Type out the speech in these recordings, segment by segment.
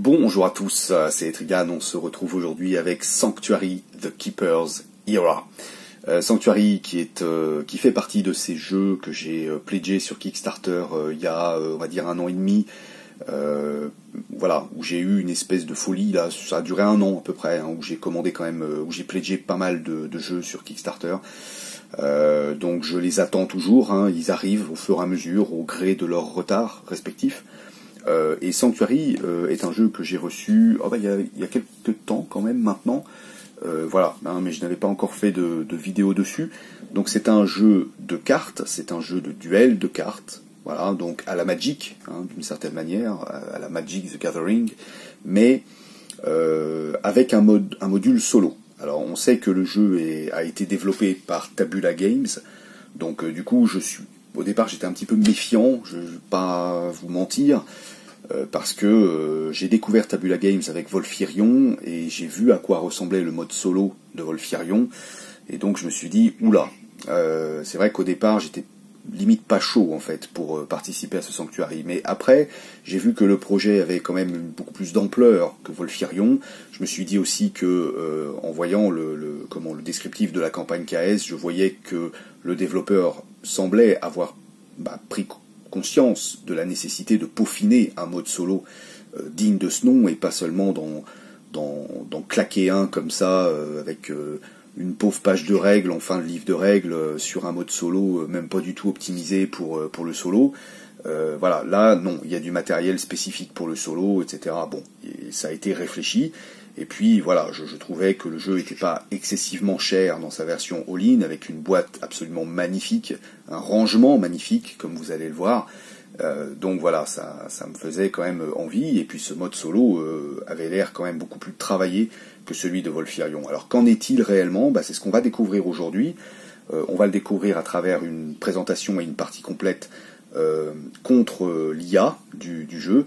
Bonjour à tous, c'est Etrigan, on se retrouve aujourd'hui avec Sanctuary, The Keeper's Era. Sanctuary qui fait partie de ces jeux que j'ai pledgé sur Kickstarter il y a, on va dire, 1 an et demi. Voilà, où j'ai eu une espèce de folie, là, ça a duré 1 an à peu près, hein, où j'ai commandé quand même, où j'ai pledgé pas mal de jeux sur Kickstarter. Donc je les attends toujours, hein, ils arrivent au fur et à mesure, au gré de leur retard respectif. Et Sanctuary est un jeu que j'ai reçu il y a quelques temps quand même maintenant, voilà, hein, mais je n'avais pas encore fait de vidéo dessus. Donc c'est un jeu de cartes, c'est un jeu de duel de cartes, voilà, donc à la Magic, hein, d'une certaine manière, à la Magic the Gathering, mais avec un module solo. Alors on sait que le jeu a été développé par Tabula Games, donc du coup au départ j'étais un petit peu méfiant, je ne vais pas vous mentir, parce que j'ai découvert Tabula Games avec Volfirion, et j'ai vu à quoi ressemblait le mode solo de Volfirion, et donc je me suis dit, oula, c'est vrai qu'au départ j'étais limite pas chaud en fait pour participer à ce Sanctuary, mais après j'ai vu que le projet avait quand même beaucoup plus d'ampleur que Volfirion. Je me suis dit aussi que en voyant le descriptif de la campagne KS, je voyais que le développeur semblait avoir pris conscience de la nécessité de peaufiner un mode solo digne de ce nom, et pas seulement d'en claquer un comme ça avec une pauvre page de règles, en fin de livre de règles, sur un mode solo, même pas du tout optimisé pour le solo. Voilà, là, non, il y a du matériel spécifique pour le solo, etc. Bon, et ça a été réfléchi. Et puis, voilà, je trouvais que le jeu n'était pas excessivement cher dans sa version all-in, avec une boîte absolument magnifique, un rangement magnifique, comme vous allez le voir. Donc voilà, ça me faisait quand même envie. Et puis ce mode solo avait l'air quand même beaucoup plus travaillé que celui de Volfirion. Alors qu'en est-il réellement? C'est ce qu'on va découvrir aujourd'hui. On va le découvrir à travers une présentation et une partie complète contre l'IA du jeu.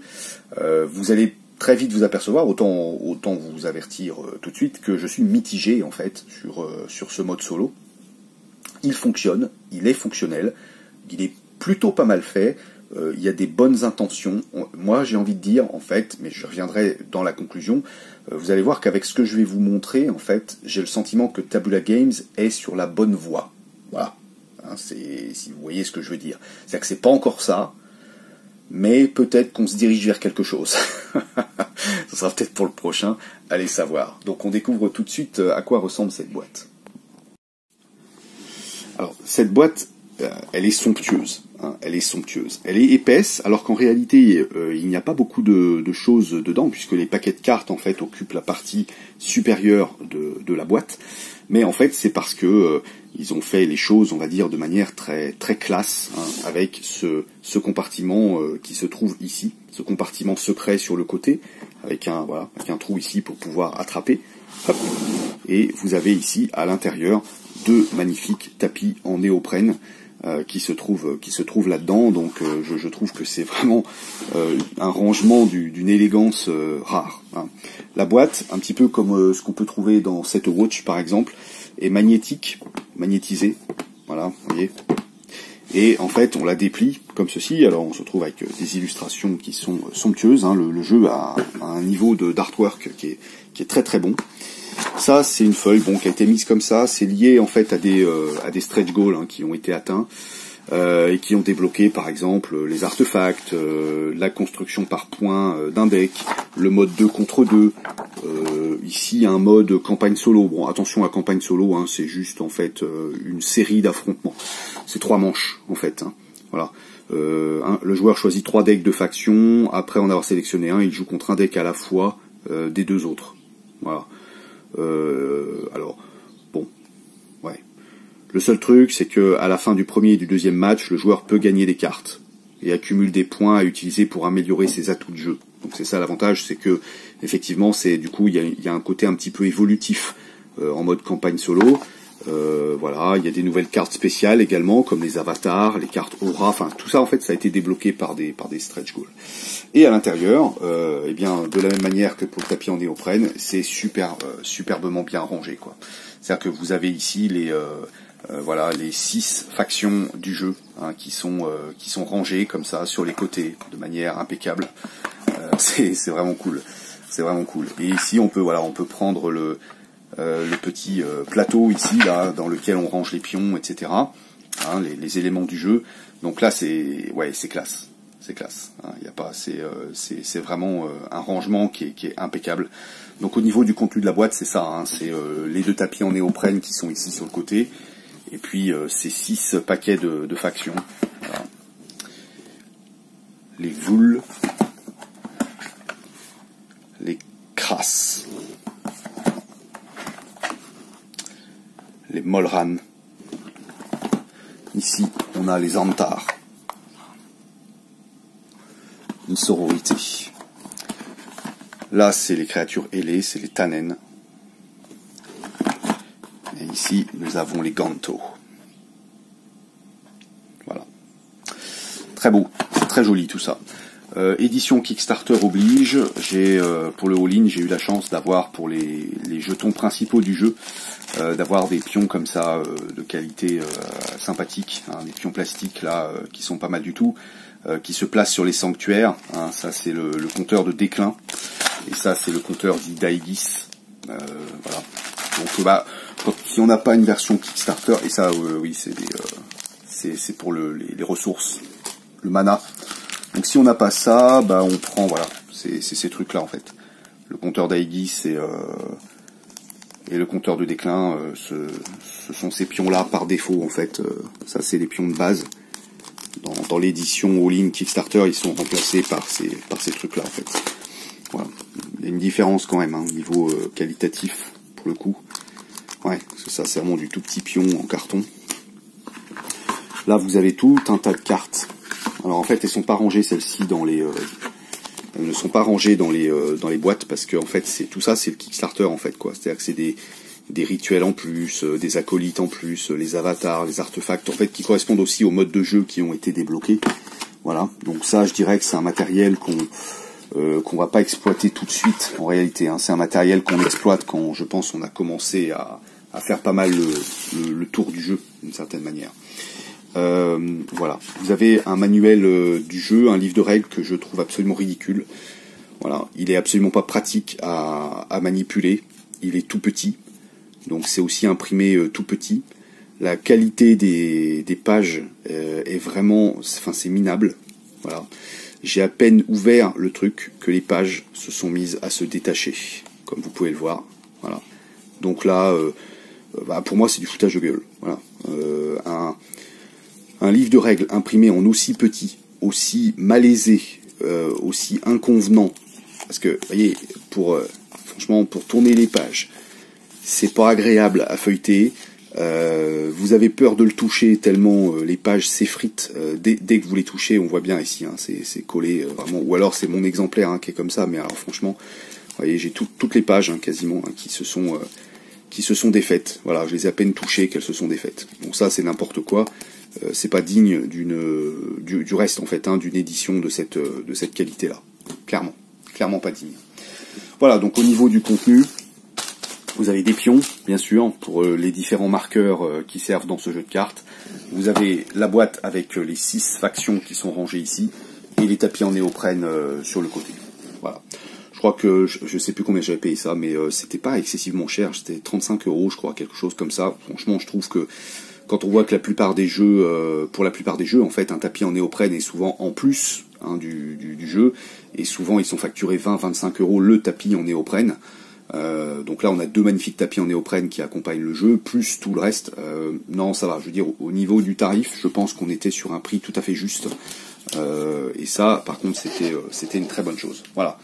Vous allez très vite vous apercevoir, autant vous avertir tout de suite, que je suis mitigé en fait sur ce mode solo. Il fonctionne, il est fonctionnel, il est plutôt pas mal fait. Il y a des bonnes intentions. Moi, j'ai envie de dire, en fait, mais je reviendrai dans la conclusion, vous allez voir qu'avec ce que je vais vous montrer, en fait, j'ai le sentiment que Tabula Games est sur la bonne voie. Voilà. Hein, si vous voyez ce que je veux dire. C'est-à-dire que c'est pas encore ça, mais peut-être qu'on se dirige vers quelque chose. Ce sera peut-être pour le prochain, allez savoir. Donc on découvre tout de suite à quoi ressemble cette boîte. Alors, cette boîte, elle est somptueuse. Hein, elle est somptueuse. Elle est épaisse, alors qu'en réalité, il n'y a pas beaucoup de choses dedans, puisque les paquets de cartes, en fait, occupent la partie supérieure de la boîte. Mais en fait, c'est parce que ils ont fait les choses, on va dire, de manière très très classe, hein, avec ce compartiment qui se trouve ici, ce compartiment secret sur le côté, avec un trou ici pour pouvoir attraper. Hop. Et vous avez ici, à l'intérieur, 2 magnifiques tapis en néoprène, qui se trouve là-dedans. Donc je trouve que c'est vraiment un rangement d'une élégance rare, hein. La boîte, un petit peu comme ce qu'on peut trouver dans cette Watch par exemple, est magnétique, magnétisée, voilà, vous voyez. Et en fait on la déplie comme ceci, alors on se trouve avec des illustrations qui sont somptueuses, hein. Le jeu a un niveau d'artwork qui est très très bon. Ça, c'est une feuille qui a été mise comme ça, c'est lié en fait à des stretch goals, hein, qui ont été atteints et qui ont débloqué par exemple les artefacts, la construction par points d'un deck, le mode 2 contre 2, ici un mode campagne solo. Bon, attention à campagne solo, hein, c'est juste en fait une série d'affrontements, c'est 3 manches en fait, hein, voilà. Le joueur choisit 3 decks de faction, après en avoir sélectionné un, il joue contre un deck à la fois des 2 autres, voilà. Alors, bon, ouais. Le seul truc, c'est que à la fin du premier et du deuxième match, le joueur peut gagner des cartes et accumule des points à utiliser pour améliorer ses atouts de jeu. Donc c'est ça l'avantage, c'est que effectivement, c'est du coup il y a un côté un petit peu évolutif en mode campagne solo. Voilà, il y a des nouvelles cartes spéciales également, comme les avatars, les cartes aura, enfin tout ça en fait ça a été débloqué par des stretch goals. Et à l'intérieur, eh bien de la même manière que pour le tapis en néoprène, c'est superbement bien rangé, quoi. C'est-à-dire que vous avez ici voilà, les 6 factions du jeu, hein, qui sont rangées comme ça sur les côtés de manière impeccable. C'est vraiment cool. C'est vraiment cool. Et ici, on peut, voilà, on peut prendre le petit plateau ici, là, dans lequel on range les pions, etc. Hein, les éléments du jeu. Donc là, c'est, ouais, c'est classe. C'est classe. Hein, y a pas, c'est vraiment un rangement qui est impeccable. Donc au niveau du contenu de la boîte, c'est ça. Hein, c'est les deux tapis en néoprène qui sont ici sur le côté. Et puis ces 6 paquets de factions. Voilà. Les Vuls. Les Crasses. Les Molrans. Ici, on a les Antars. Une sororité. Là, c'est les créatures ailées, c'est les Tanen. Et ici, nous avons les Gantos. Voilà. Très beau. C'est très joli tout ça. Édition Kickstarter oblige. J'ai pour le all-in, j'ai eu la chance d'avoir pour les jetons principaux du jeu, d'avoir des pions comme ça de qualité sympathique, hein, des pions plastiques là qui sont pas mal du tout, qui se placent sur les sanctuaires. Hein, ça c'est le compteur de déclin et ça c'est le compteur d'Idaegis. Voilà. Donc bah si on n'a pas une version Kickstarter et ça oui c'est pour les ressources, le mana. Donc si on n'a pas ça, bah on prend voilà, c'est ces trucs là en fait. Le compteur d'Aegis et le compteur de déclin, ce sont ces pions là par défaut en fait. Ça c'est les pions de base. Dans l'édition all-in Kickstarter, ils sont remplacés par ces trucs là en fait. Voilà. Il y a une différence quand même, hein, niveau qualitatif pour le coup. Ouais, parce que ça c'est vraiment du tout petit pion en carton. Là vous avez tout un tas de cartes. Alors en fait, elles sont pas rangées celles-ci dans les, elles ne sont pas rangées dans les boîtes parce que en fait c'est tout ça, c'est le Kickstarter en fait quoi. C'est-à-dire que c'est des rituels en plus, des acolytes en plus, les avatars, les artefacts en fait qui correspondent aussi aux modes de jeu qui ont été débloqués. Voilà. Donc ça, je dirais que c'est un matériel qu'on va pas exploiter tout de suite en réalité. Hein. C'est un matériel qu'on exploite quand je pense on a commencé à faire pas mal le tour du jeu d'une certaine manière. Voilà, vous avez un manuel du jeu, un livre de règles que je trouve absolument ridicule. Voilà, il est absolument pas pratique à manipuler. Il est tout petit, donc c'est aussi imprimé tout petit. La qualité des pages est vraiment, enfin c'est minable. Voilà, j'ai à peine ouvert le truc que les pages se sont mises à se détacher, comme vous pouvez le voir. Voilà, donc là, bah, pour moi c'est du foutage de gueule. Voilà, un livre de règles imprimé en aussi petit, aussi malaisé, aussi inconvenant, parce que, vous voyez, franchement, pour tourner les pages, c'est pas agréable à feuilleter, vous avez peur de le toucher tellement les pages s'effritent, dès que vous les touchez, on voit bien ici, hein, c'est collé, vraiment, ou alors c'est mon exemplaire hein, qui est comme ça, mais alors franchement, vous voyez, j'ai toutes les pages, hein, quasiment, hein, qui se sont défaites, voilà, je les ai à peine touchées qu'elles se sont défaites, donc ça c'est n'importe quoi. C'est pas digne du reste en fait, hein, d'une édition de cette qualité là, clairement pas digne. Voilà, donc au niveau du contenu, vous avez des pions bien sûr pour les différents marqueurs qui servent dans ce jeu de cartes. Vous avez la boîte avec les 6 factions qui sont rangées ici et les tapis en néoprène sur le côté. Voilà. Je crois que je sais plus combien j'avais payé ça, mais c'était pas excessivement cher, c'était 35 € je crois, quelque chose comme ça. Franchement, je trouve que quand on voit que la plupart des jeux, pour la plupart des jeux, en fait, un tapis en néoprène est souvent en plus hein, du jeu, et souvent ils sont facturés 20-25 € le tapis en néoprène. Donc là, on a 2 magnifiques tapis en néoprène qui accompagnent le jeu, plus tout le reste. Non, ça va. Je veux dire, au niveau du tarif, je pense qu'on était sur un prix tout à fait juste. Et ça, par contre, c'était une très bonne chose. Voilà.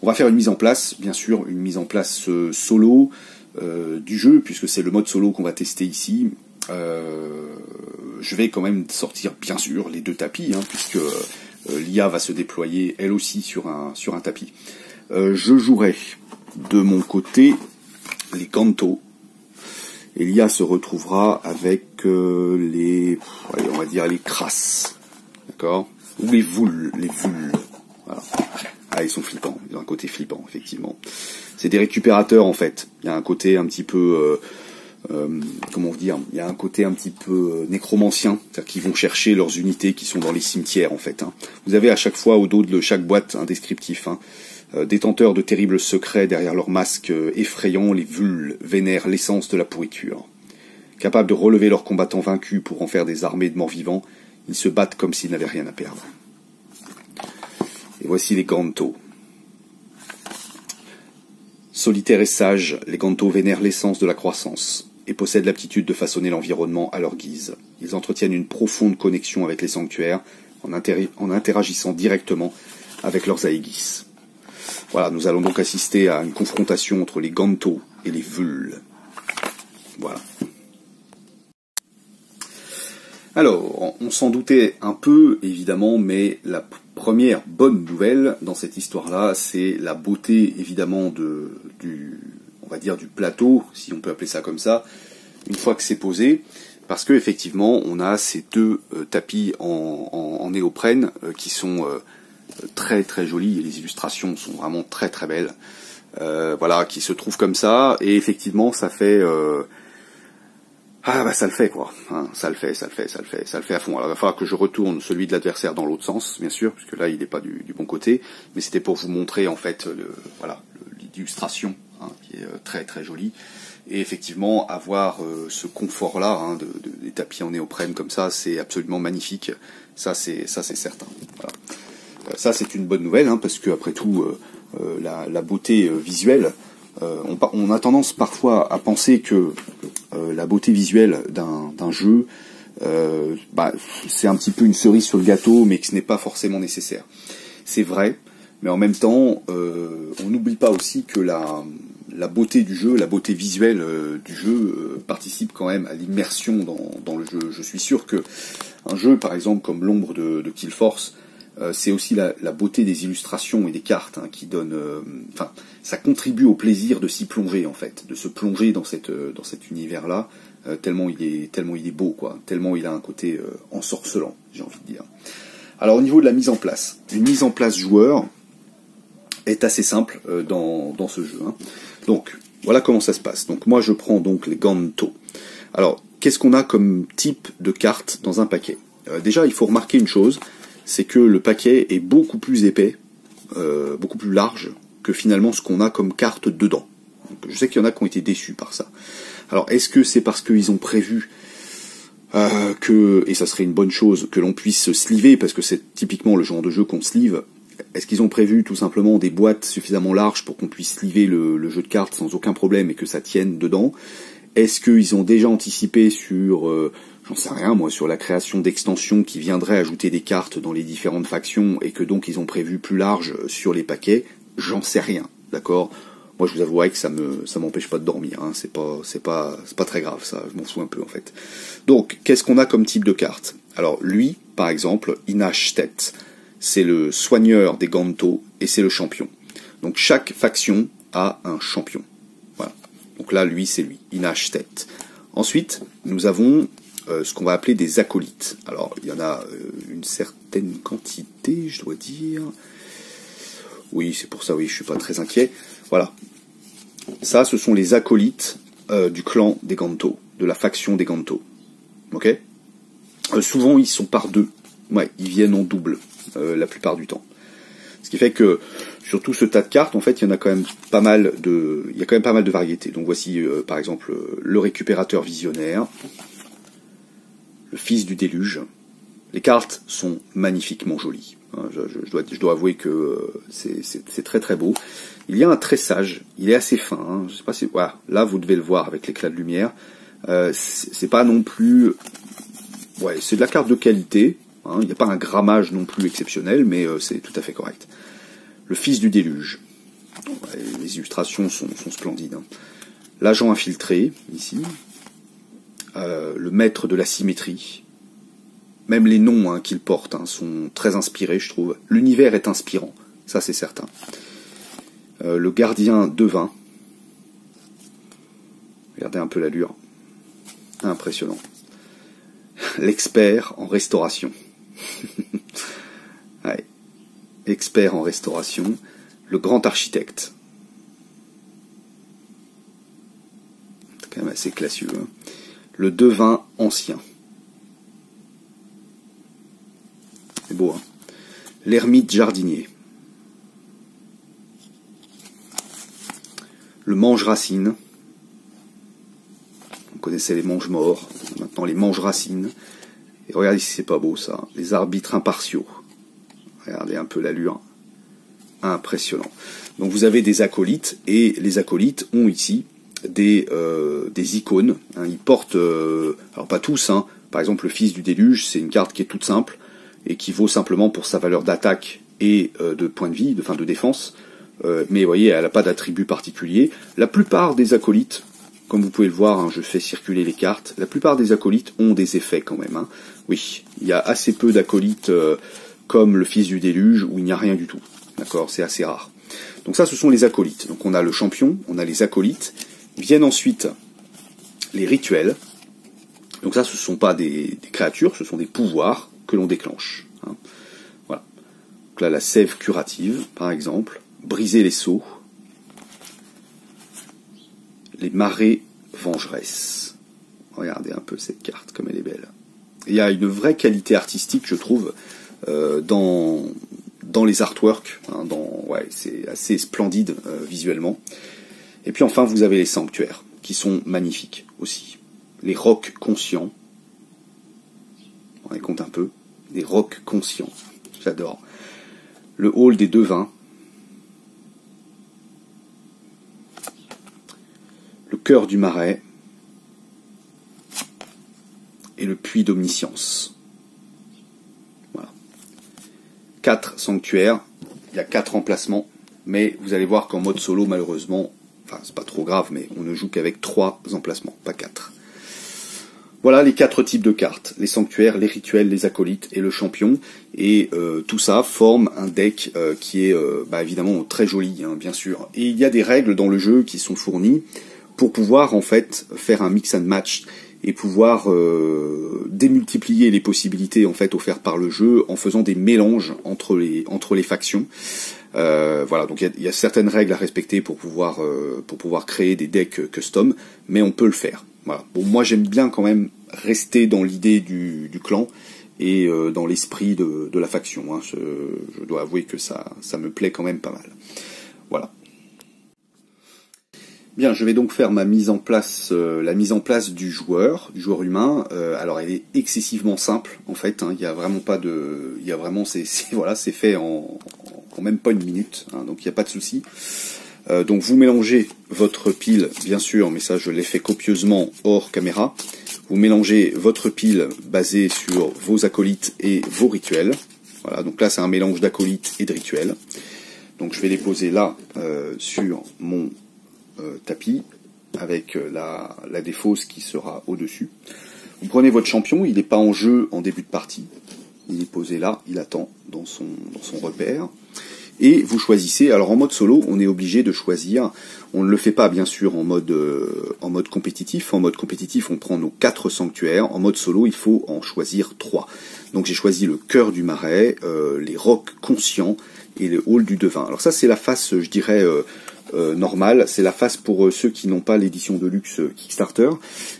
On va faire une mise en place, bien sûr, une mise en place solo du jeu, puisque c'est le mode solo qu'on va tester ici. Je vais quand même sortir bien sûr les 2 tapis hein, puisque l'IA va se déployer elle aussi sur un tapis. Je jouerai de mon côté les Gantos et l'IA se retrouvera avec les allez, on va dire les Crasses, d'accord, ou les Vuls. Voilà. Ah, ils sont flippants, ils ont un côté flippant effectivement. C'est des récupérateurs en fait. Il y a un côté un petit peu comment dire, il y a un côté un petit peu nécromancien, c'est-à-dire qu'ils vont chercher leurs unités qui sont dans les cimetières en fait. Hein. Vous avez à chaque fois au dos de chaque boîte un descriptif, hein. Détenteurs de terribles secrets derrière leurs masques effrayants, les Vuls vénèrent l'essence de la pourriture. Capables de relever leurs combattants vaincus pour en faire des armées de morts-vivants, ils se battent comme s'ils n'avaient rien à perdre. Et voici les Gantos. Solitaires et sages, les Gantos vénèrent l'essence de la croissance et possèdent l'aptitude de façonner l'environnement à leur guise. Ils entretiennent une profonde connexion avec les sanctuaires en interagissant directement avec leurs aegis. Voilà, nous allons donc assister à une confrontation entre les Gantos et les Vuls. Voilà. Alors, on s'en doutait un peu, évidemment, mais la première bonne nouvelle dans cette histoire-là, c'est la beauté, évidemment, du plateau, si on peut appeler ça comme ça, une fois que c'est posé, parce qu'effectivement, on a ces deux tapis en néoprène qui sont très très jolis, et les illustrations sont vraiment très très belles, voilà, qui se trouvent comme ça, et effectivement, ça fait... Ah bah ça le fait quoi, hein, ça le fait à fond. Alors il va falloir que je retourne celui de l'adversaire dans l'autre sens, bien sûr, puisque là il n'est pas du bon côté, mais c'était pour vous montrer en fait l'illustration, hein, qui est très très jolie, et effectivement avoir ce confort là, hein, des tapis en néoprène comme ça, c'est absolument magnifique, ça c'est certain. Voilà. Ça c'est une bonne nouvelle, hein, parce que après tout la beauté visuelle, on a tendance parfois à penser que la beauté visuelle d'un jeu, c'est un petit peu une cerise sur le gâteau, mais que ce n'est pas forcément nécessaire. C'est vrai, mais en même temps, on n'oublie pas aussi que la beauté du jeu, la beauté visuelle du jeu participe quand même à l'immersion dans le jeu. Je suis sûr que un jeu, par exemple, comme l'ombre de Killforce, c'est aussi la beauté des illustrations et des cartes, hein, qui donne... Enfin, ça contribue au plaisir de s'y plonger, en fait, de se plonger dans cet univers-là, tellement il est beau, quoi, tellement il a un côté ensorcelant, j'ai envie de dire. Alors, au niveau de la mise en place, une mise en place joueur est assez simple dans ce jeu, hein. Donc, voilà comment ça se passe. Donc, moi, je prends donc les Gantos. Alors, qu'est-ce qu'on a comme type de carte dans un paquet? Déjà, il faut remarquer une chose... c'est que le paquet est beaucoup plus épais, beaucoup plus large, que finalement ce qu'on a comme carte dedans. Donc, je sais qu'il y en a qui ont été déçus par ça. Alors, est-ce que c'est parce qu'ils ont prévu que, et ça serait une bonne chose, que l'on puisse se sliver, parce que c'est typiquement le genre de jeu qu'on slive, est-ce qu'ils ont prévu tout simplement des boîtes suffisamment larges pour qu'on puisse sliver le jeu de cartes sans aucun problème et que ça tienne dedans? Est-ce qu'ils ont déjà anticipé sur... j'en sais rien, moi, sur la création d'extensions qui viendraient ajouter des cartes dans les différentes factions et que donc ils ont prévu plus large sur les paquets, j'en sais rien, d'accord? Moi, je vous avouerai que ça m'empêche pas de dormir, hein, c'est pas très grave, ça, je m'en fous un peu, en fait. Donc, qu'est-ce qu'on a comme type de carte? Alors, lui, par exemple, Inashtet, c'est le soigneur des Gantos et c'est le champion. Donc, chaque faction a un champion. Voilà. Donc là, lui, c'est lui, Inashtet. Ensuite, nous avons... ce qu'on va appeler des acolytes. Alors, il y en a une certaine quantité, je dois dire. Oui, c'est pour ça, oui, je suis pas très inquiet. Voilà. Ça, ce sont les acolytes du clan des Gantos, de la faction des Gantos. Ok? Souvent, ils sont par deux. Ouais, ils viennent en double, la plupart du temps. Ce qui fait que, sur tout ce tas de cartes, en fait, il y a quand même pas mal de variétés. Donc, voici, par exemple, le récupérateur visionnaire... le fils du déluge. Les cartes sont magnifiquement jolies. Je dois avouer que c'est très très beau. Il y a un tressage, il est assez fin. Hein. Je sais pas si, voilà, là vous devez le voir avec l'éclat de lumière. C'est pas non plus... Ouais, c'est de la carte de qualité. Hein. Il n'y a pas un grammage non plus exceptionnel, mais c'est tout à fait correct. Le fils du déluge. Ouais, les illustrations sont splendides. Hein. L'agent infiltré, ici... le maître de la symétrie. Même les noms, hein, qu'il porte, hein, sont très inspirés, je trouve. L'univers est inspirant, ça c'est certain. Le gardien devin. Regardez un peu l'allure. Impressionnant. L'expert en restauration. Ouais. Expert en restauration. Le grand architecte. quand même assez classieux. Hein. Le devin ancien. C'est beau, hein. L'ermite jardinier. Le mange-racine. On connaissait les mange-morts. Maintenant, les mange-racines. Et regardez si c'est pas beau, ça. Les arbitres impartiaux. Regardez un peu l'allure. Impressionnant. Donc, vous avez des acolytes. Et les acolytes ont ici des icônes. Hein. Ils portent... alors, pas tous. Hein. Par exemple, le fils du déluge, c'est une carte qui est toute simple. Et qui vaut simplement pour sa valeur d'attaque et de point de vie, de défense. Mais vous voyez, elle n'a pas d'attribut particulier. La plupart des acolytes, comme vous pouvez le voir, hein, je fais circuler les cartes, la plupart des acolytes ont des effets quand même. Hein. Oui, il y a assez peu d'acolytes comme le fils du déluge où il n'y a rien du tout. D'accord, c'est assez rare. Donc ça, ce sont les acolytes. Donc on a le champion, on a les acolytes. Viennent ensuite les rituels. Donc ça, ce ne sont pas des créatures, ce sont des pouvoirs que l'on déclenche. Hein. Voilà. Donc là, la sève curative, par exemple. Briser les sceaux, les marées vengeresses. Regardez un peu cette carte, comme elle est belle. Il y a une vraie qualité artistique, je trouve, dans les artworks. Hein, ouais, c'est assez splendide visuellement. Et puis enfin, vous avez les sanctuaires, qui sont magnifiques aussi. Les rocs conscients. On les compte un peu. Les rocs conscients. J'adore. Le hall des devins. Le cœur du marais et le puits d'omniscience. Voilà. 4 sanctuaires, il y a 4 emplacements, mais vous allez voir qu'en mode solo, malheureusement, enfin c'est pas trop grave, mais on ne joue qu'avec 3 emplacements, pas 4. Voilà les 4 types de cartes, les sanctuaires, les rituels, les acolytes et le champion, et tout ça forme un deck qui est évidemment très joli, hein, bien sûr. Et il y a des règles dans le jeu qui sont fournies, pour pouvoir en fait faire un mix and match et pouvoir démultiplier les possibilités en fait offertes par le jeu en faisant des mélanges entre les factions. Voilà, donc il y a certaines règles à respecter pour pouvoir créer des decks custom, mais on peut le faire. Voilà. Bon, moi j'aime bien quand même rester dans l'idée du clan et dans l'esprit de la faction. Hein. Je dois avouer que ça me plaît quand même pas mal. Voilà. Bien, je vais donc faire ma mise en place, la mise en place du joueur humain. Alors, elle est excessivement simple en fait. Hein, il y a vraiment pas de, il y a vraiment c'est fait en même pas une minute. Hein, donc il n'y a pas de souci. Donc vous mélangez votre pile, bien sûr, mais ça je l'ai fait copieusement hors caméra. Vous mélangez votre pile basée sur vos acolytes et vos rituels. Voilà. Donc là c'est un mélange d'acolytes et de rituels. Donc je vais les poser là sur mon tapis avec la défausse qui sera au-dessus. Vous prenez votre champion, il n'est pas en jeu en début de partie. Il est posé là, il attend dans son repère. Et vous choisissez, alors en mode solo, on est obligé de choisir, on ne le fait pas bien sûr en mode compétitif. En mode compétitif, on prend nos 4 sanctuaires. En mode solo, il faut en choisir 3. Donc j'ai choisi le cœur du marais, les rocs conscients et le hall du devin. Alors ça c'est la face, je dirais... normal, c'est la face pour ceux qui n'ont pas l'édition de luxe Kickstarter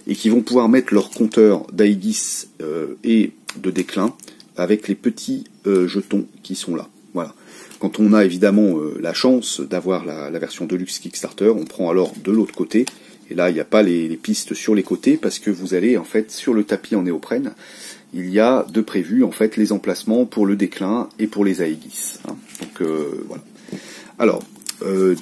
et qui vont pouvoir mettre leur compteur d'Aegis et de déclin avec les petits jetons qui sont là. Voilà. Quand on a évidemment la chance d'avoir la version de luxe Kickstarter, on prend alors de l'autre côté et là il n'y a pas les pistes sur les côtés parce que vous allez en fait sur le tapis en néoprène, il y a de prévu en fait les emplacements pour le déclin et pour les Aegis. Hein. Donc voilà. Alors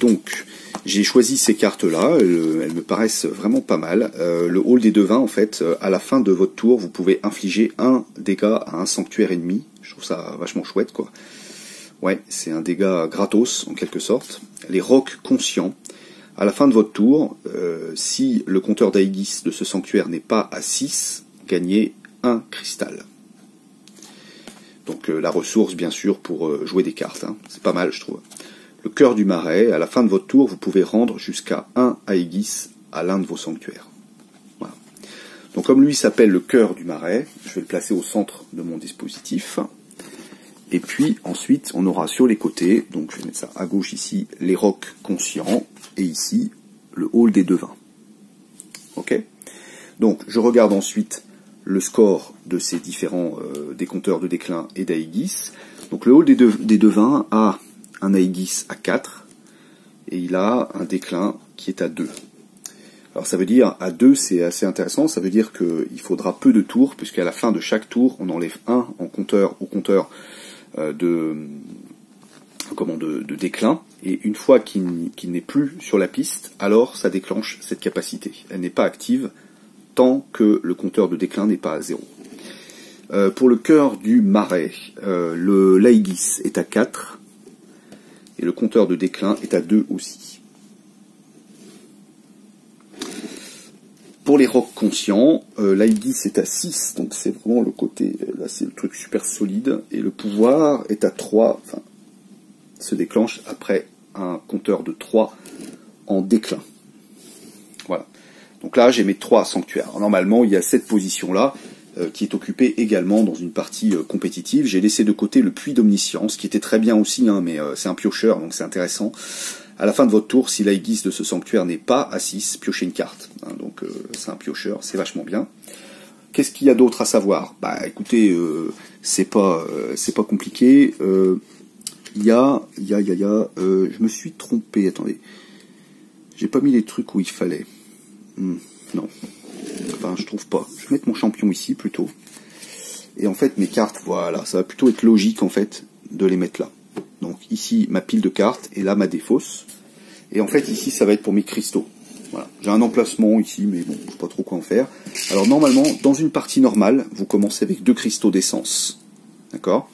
donc j'ai choisi ces cartes là, elles me paraissent vraiment pas mal. Le hall des devins en fait, à la fin de votre tour vous pouvez infliger un dégât à un sanctuaire ennemi, je trouve ça vachement chouette quoi. Ouais, c'est un dégât gratos en quelque sorte. Les rocs conscients, à la fin de votre tour, si le compteur d'Aegis de ce sanctuaire n'est pas à 6, gagnez un cristal. Donc la ressource bien sûr pour jouer des cartes, hein. C'est pas mal je trouve. Le cœur du marais, à la fin de votre tour, vous pouvez rendre jusqu'à 1 Aegis à l'un de vos sanctuaires. Voilà. Donc comme lui s'appelle le cœur du marais, je vais le placer au centre de mon dispositif. Et puis ensuite, on aura sur les côtés, donc je vais mettre ça à gauche ici, les rocs conscients, et ici, le hall des devins. Ok. Donc, je regarde ensuite le score de ces différents décompteurs de déclin et d'Aegis. Donc, le haut des devins a un Aegis à 4, et il a un déclin qui est à 2. Alors, ça veut dire, à 2, c'est assez intéressant, ça veut dire qu'il faudra peu de tours, puisqu'à la fin de chaque tour, on enlève 1 en compteur, au compteur de déclin, et une fois qu'il n'est plus sur la piste, alors ça déclenche cette capacité. Elle n'est pas active tant que le compteur de déclin n'est pas à 0. Pour le cœur du marais, l'Aegis est à 4, et le compteur de déclin est à 2 aussi. Pour les rocs conscients, l'Aegis est à 6, donc c'est vraiment le côté, là c'est le truc super solide, et le pouvoir est à 3, enfin, se déclenche après un compteur de 3 en déclin. Voilà. Donc là, j'ai mes 3 sanctuaires. Alors, normalement, il y a cette position-là qui est occupée également dans une partie compétitive. J'ai laissé de côté le puits d'omniscience, qui était très bien aussi, hein, mais c'est un piocheur, donc c'est intéressant. À la fin de votre tour, si l'Aegis de ce sanctuaire n'est pas à 6, piochez une carte. Hein, donc c'est un piocheur, c'est vachement bien. Qu'est-ce qu'il y a d'autre à savoir? Bah écoutez, c'est pas compliqué. Je me suis trompé, attendez. J'ai pas mis les trucs où il fallait. Non. Enfin, je trouve pas. Je vais mettre mon champion ici, plutôt. Et en fait, mes cartes, voilà, ça va plutôt être logique, en fait, de les mettre là. Donc, ici, ma pile de cartes, et là, ma défausse. Et en fait, ici, ça va être pour mes cristaux. Voilà. J'ai un emplacement ici, mais bon, je sais pas trop quoi en faire. Alors, normalement, dans une partie normale, vous commencez avec 2 cristaux d'essence. D'accord ?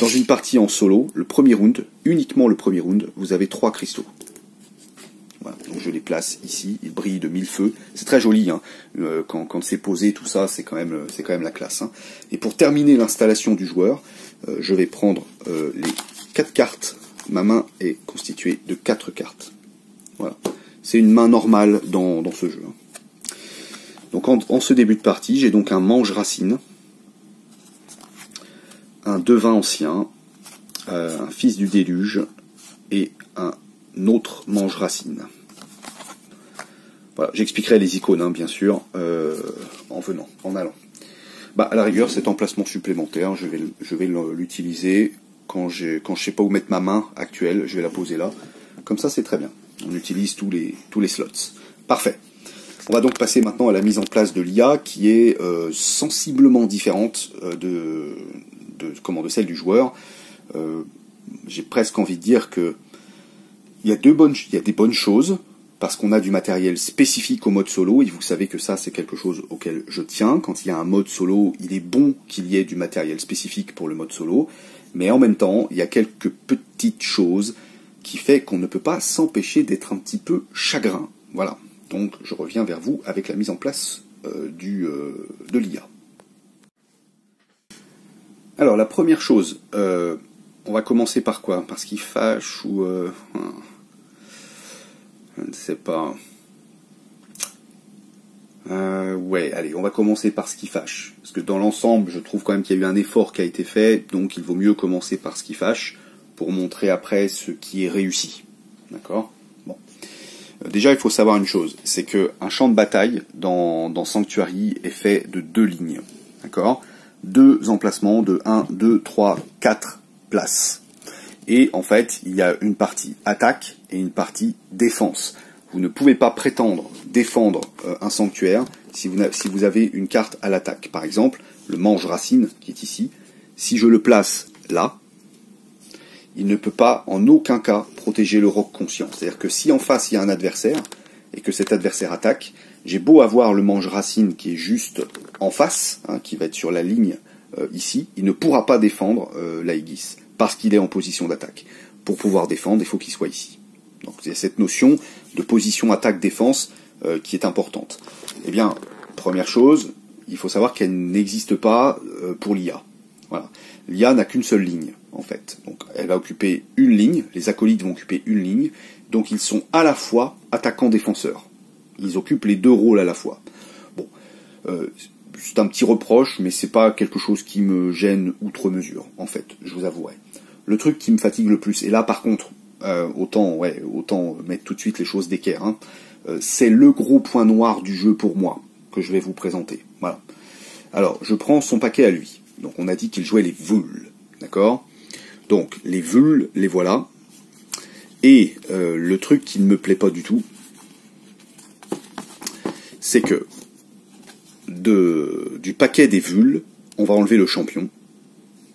Dans une partie en solo, le premier round, uniquement le premier round, vous avez 3 cristaux. Voilà, donc je les place ici, ils brillent de 1000 feux. C'est très joli, hein. Quand c'est posé, tout ça, c'est quand même la classe. Hein. Et pour terminer l'installation du joueur, je vais prendre les 4 cartes. Ma main est constituée de 4 cartes. Voilà, c'est une main normale dans ce jeu. Hein. Donc en ce début de partie, j'ai donc un mange racine, un devin ancien, un fils du déluge et un autre mange racine. Voilà, j'expliquerai les icônes, hein, bien sûr, en allant. Bah, à la rigueur, cet emplacement supplémentaire, je vais l'utiliser quand je sais pas où mettre ma main actuelle, je vais la poser là. Comme ça, c'est très bien. On utilise tous les slots. Parfait. On va donc passer maintenant à la mise en place de l'IA qui est sensiblement différente de celle du joueur. J'ai presque envie de dire que il y a des bonnes choses, parce qu'on a du matériel spécifique au mode solo, et vous savez que ça, c'est quelque chose auquel je tiens. Quand il y a un mode solo, il est bon qu'il y ait du matériel spécifique pour le mode solo, mais en même temps, il y a quelques petites choses qui fait qu'on ne peut pas s'empêcher d'être un petit peu chagrin. Voilà. Donc, je reviens vers vous avec la mise en place de l'IA. Alors, la première chose, on va commencer par quoi? Parce qu'il fâche ou... je ne sais pas. Ouais, allez, on va commencer par ce qui fâche. Parce que dans l'ensemble, je trouve quand même qu'il y a eu un effort qui a été fait, donc il vaut mieux commencer par ce qui fâche, pour montrer après ce qui est réussi. D'accord? Bon. Déjà, il faut savoir une chose, c'est qu'un champ de bataille dans Sanctuary est fait de 2 lignes. D'accord? 2 emplacements de 1, 2, 3, 4 places. Et en fait, il y a une partie attaque et une partie défense. Vous ne pouvez pas prétendre défendre un sanctuaire si vous avez une carte à l'attaque. Par exemple, le mange racine, qui est ici, si je le place là, il ne peut pas en aucun cas protéger le roc conscient. C'est-à-dire que si en face il y a un adversaire, et que cet adversaire attaque, j'ai beau avoir le mange racine qui est juste en face, hein, qui va être sur la ligne ici, il ne pourra pas défendre l'Aegis, parce qu'il est en position d'attaque. Pour pouvoir défendre, il faut qu'il soit ici. Donc il y a cette notion de position attaque-défense qui est importante. Eh bien, première chose, il faut savoir qu'elle n'existe pas pour l'IA. Voilà. L'IA n'a qu'une seule ligne, en fait. Donc elle va occuper une ligne, les acolytes vont occuper une ligne, donc ils sont à la fois attaquants-défenseurs. Ils occupent les 2 rôles à la fois. Bon, c'est un petit reproche, mais c'est pas quelque chose qui me gêne outre mesure, en fait, je vous avouerai. Le truc qui me fatigue le plus, et là par contre, autant mettre tout de suite les choses d'équerre, hein, c'est le gros point noir du jeu pour moi, que je vais vous présenter. Voilà. Alors, je prends son paquet à lui. Donc, on a dit qu'il jouait les Vuls, d'accord? Donc, les Vuls, les voilà. Et le truc qui ne me plaît pas du tout, c'est que du paquet des Vuls, on va enlever le champion,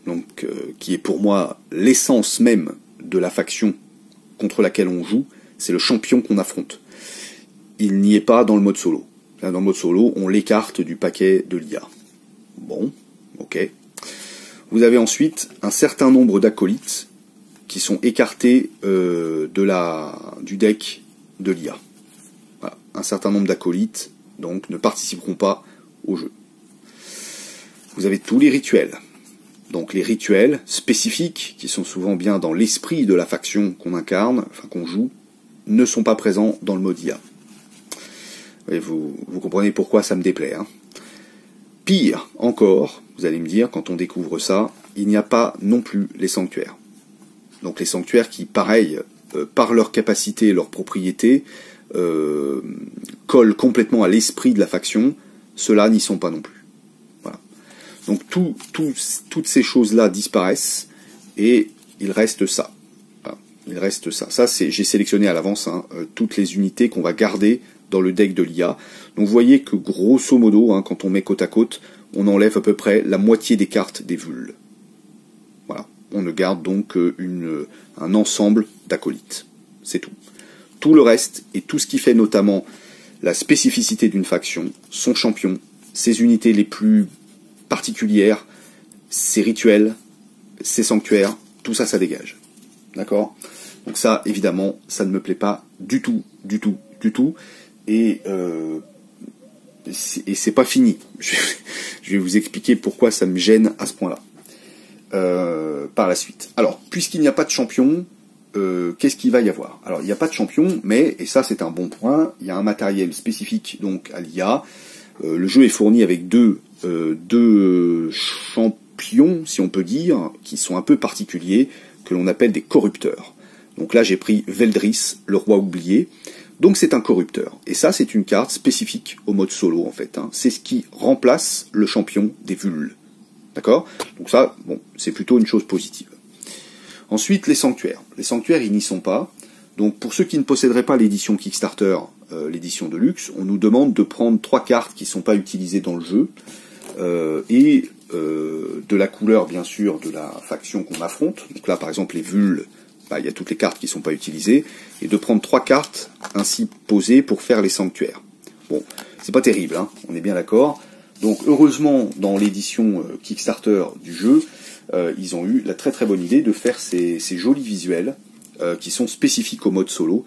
donc qui est pour moi l'essence même de la faction contre laquelle on joue, c'est le champion qu'on affronte. Il n'y est pas dans le mode solo. Là, dans le mode solo, on l'écarte du paquet de l'IA. Bon, ok. Vous avez ensuite un certain nombre d'acolytes qui sont écartés du deck de l'IA. Voilà. Un certain nombre d'acolytes, donc, ne participeront pas au jeu. Vous avez tous les rituels. Donc les rituels spécifiques, qui sont souvent bien dans l'esprit de la faction qu'on incarne, enfin qu'on joue, ne sont pas présents dans le mode IA. Et vous comprenez pourquoi ça me déplaît, hein. Pire encore, vous allez me dire, quand on découvre ça, il n'y a pas non plus les sanctuaires. Donc les sanctuaires qui, pareil, par leur capacité et leur propriété, collent complètement à l'esprit de la faction, ceux-là n'y sont pas non plus. Donc toutes ces choses-là disparaissent, et il reste ça. Voilà. Il reste ça. Ça, j'ai sélectionné à l'avance hein, toutes les unités qu'on va garder dans le deck de l'IA. Donc vous voyez que grosso modo, hein, quand on met côte à côte, on enlève à peu près la moitié des cartes des Vuls. Voilà. On ne garde donc un ensemble d'acolytes. C'est tout. Tout le reste, et tout ce qui fait notamment la spécificité d'une faction, son champion, ses unités les plus particulières, ses rituels, ses sanctuaires, tout ça, ça dégage. D'accord? Donc ça, évidemment, ça ne me plaît pas du tout, du tout, du tout. Et c'est pas fini. Je vais vous expliquer pourquoi ça me gêne à ce point-là. Par la suite. Alors, puisqu'il n'y a pas de champion, qu'est-ce qu'il va y avoir? Alors, il n'y a pas de champion, mais, et ça c'est un bon point, il y a un matériel spécifique donc à l'IA. Le jeu est fourni avec deux champions, si on peut dire, qui sont un peu particuliers, que l'on appelle des corrupteurs. Donc là, j'ai pris Veldris, le roi oublié. Donc c'est un corrupteur. Et ça, c'est une carte spécifique au mode solo, en fait. Hein. C'est ce qui remplace le champion des Vuls. D'accord? Donc ça, bon, c'est plutôt une chose positive. Ensuite, les sanctuaires. Les sanctuaires, ils n'y sont pas. Donc pour ceux qui ne posséderaient pas l'édition Kickstarter, l'édition de luxe, on nous demande de prendre 3 cartes qui ne sont pas utilisées dans le jeu, de la couleur, bien sûr, de la faction qu'on affronte. Donc là, par exemple, les Vuls, bah, y a toutes les cartes qui ne sont pas utilisées, et de prendre 3 cartes ainsi posées pour faire les sanctuaires. Bon, c'est pas terrible, hein, on est bien d'accord. Donc, heureusement, dans l'édition Kickstarter du jeu, ils ont eu la très très bonne idée de faire ces jolis visuels qui sont spécifiques au mode solo,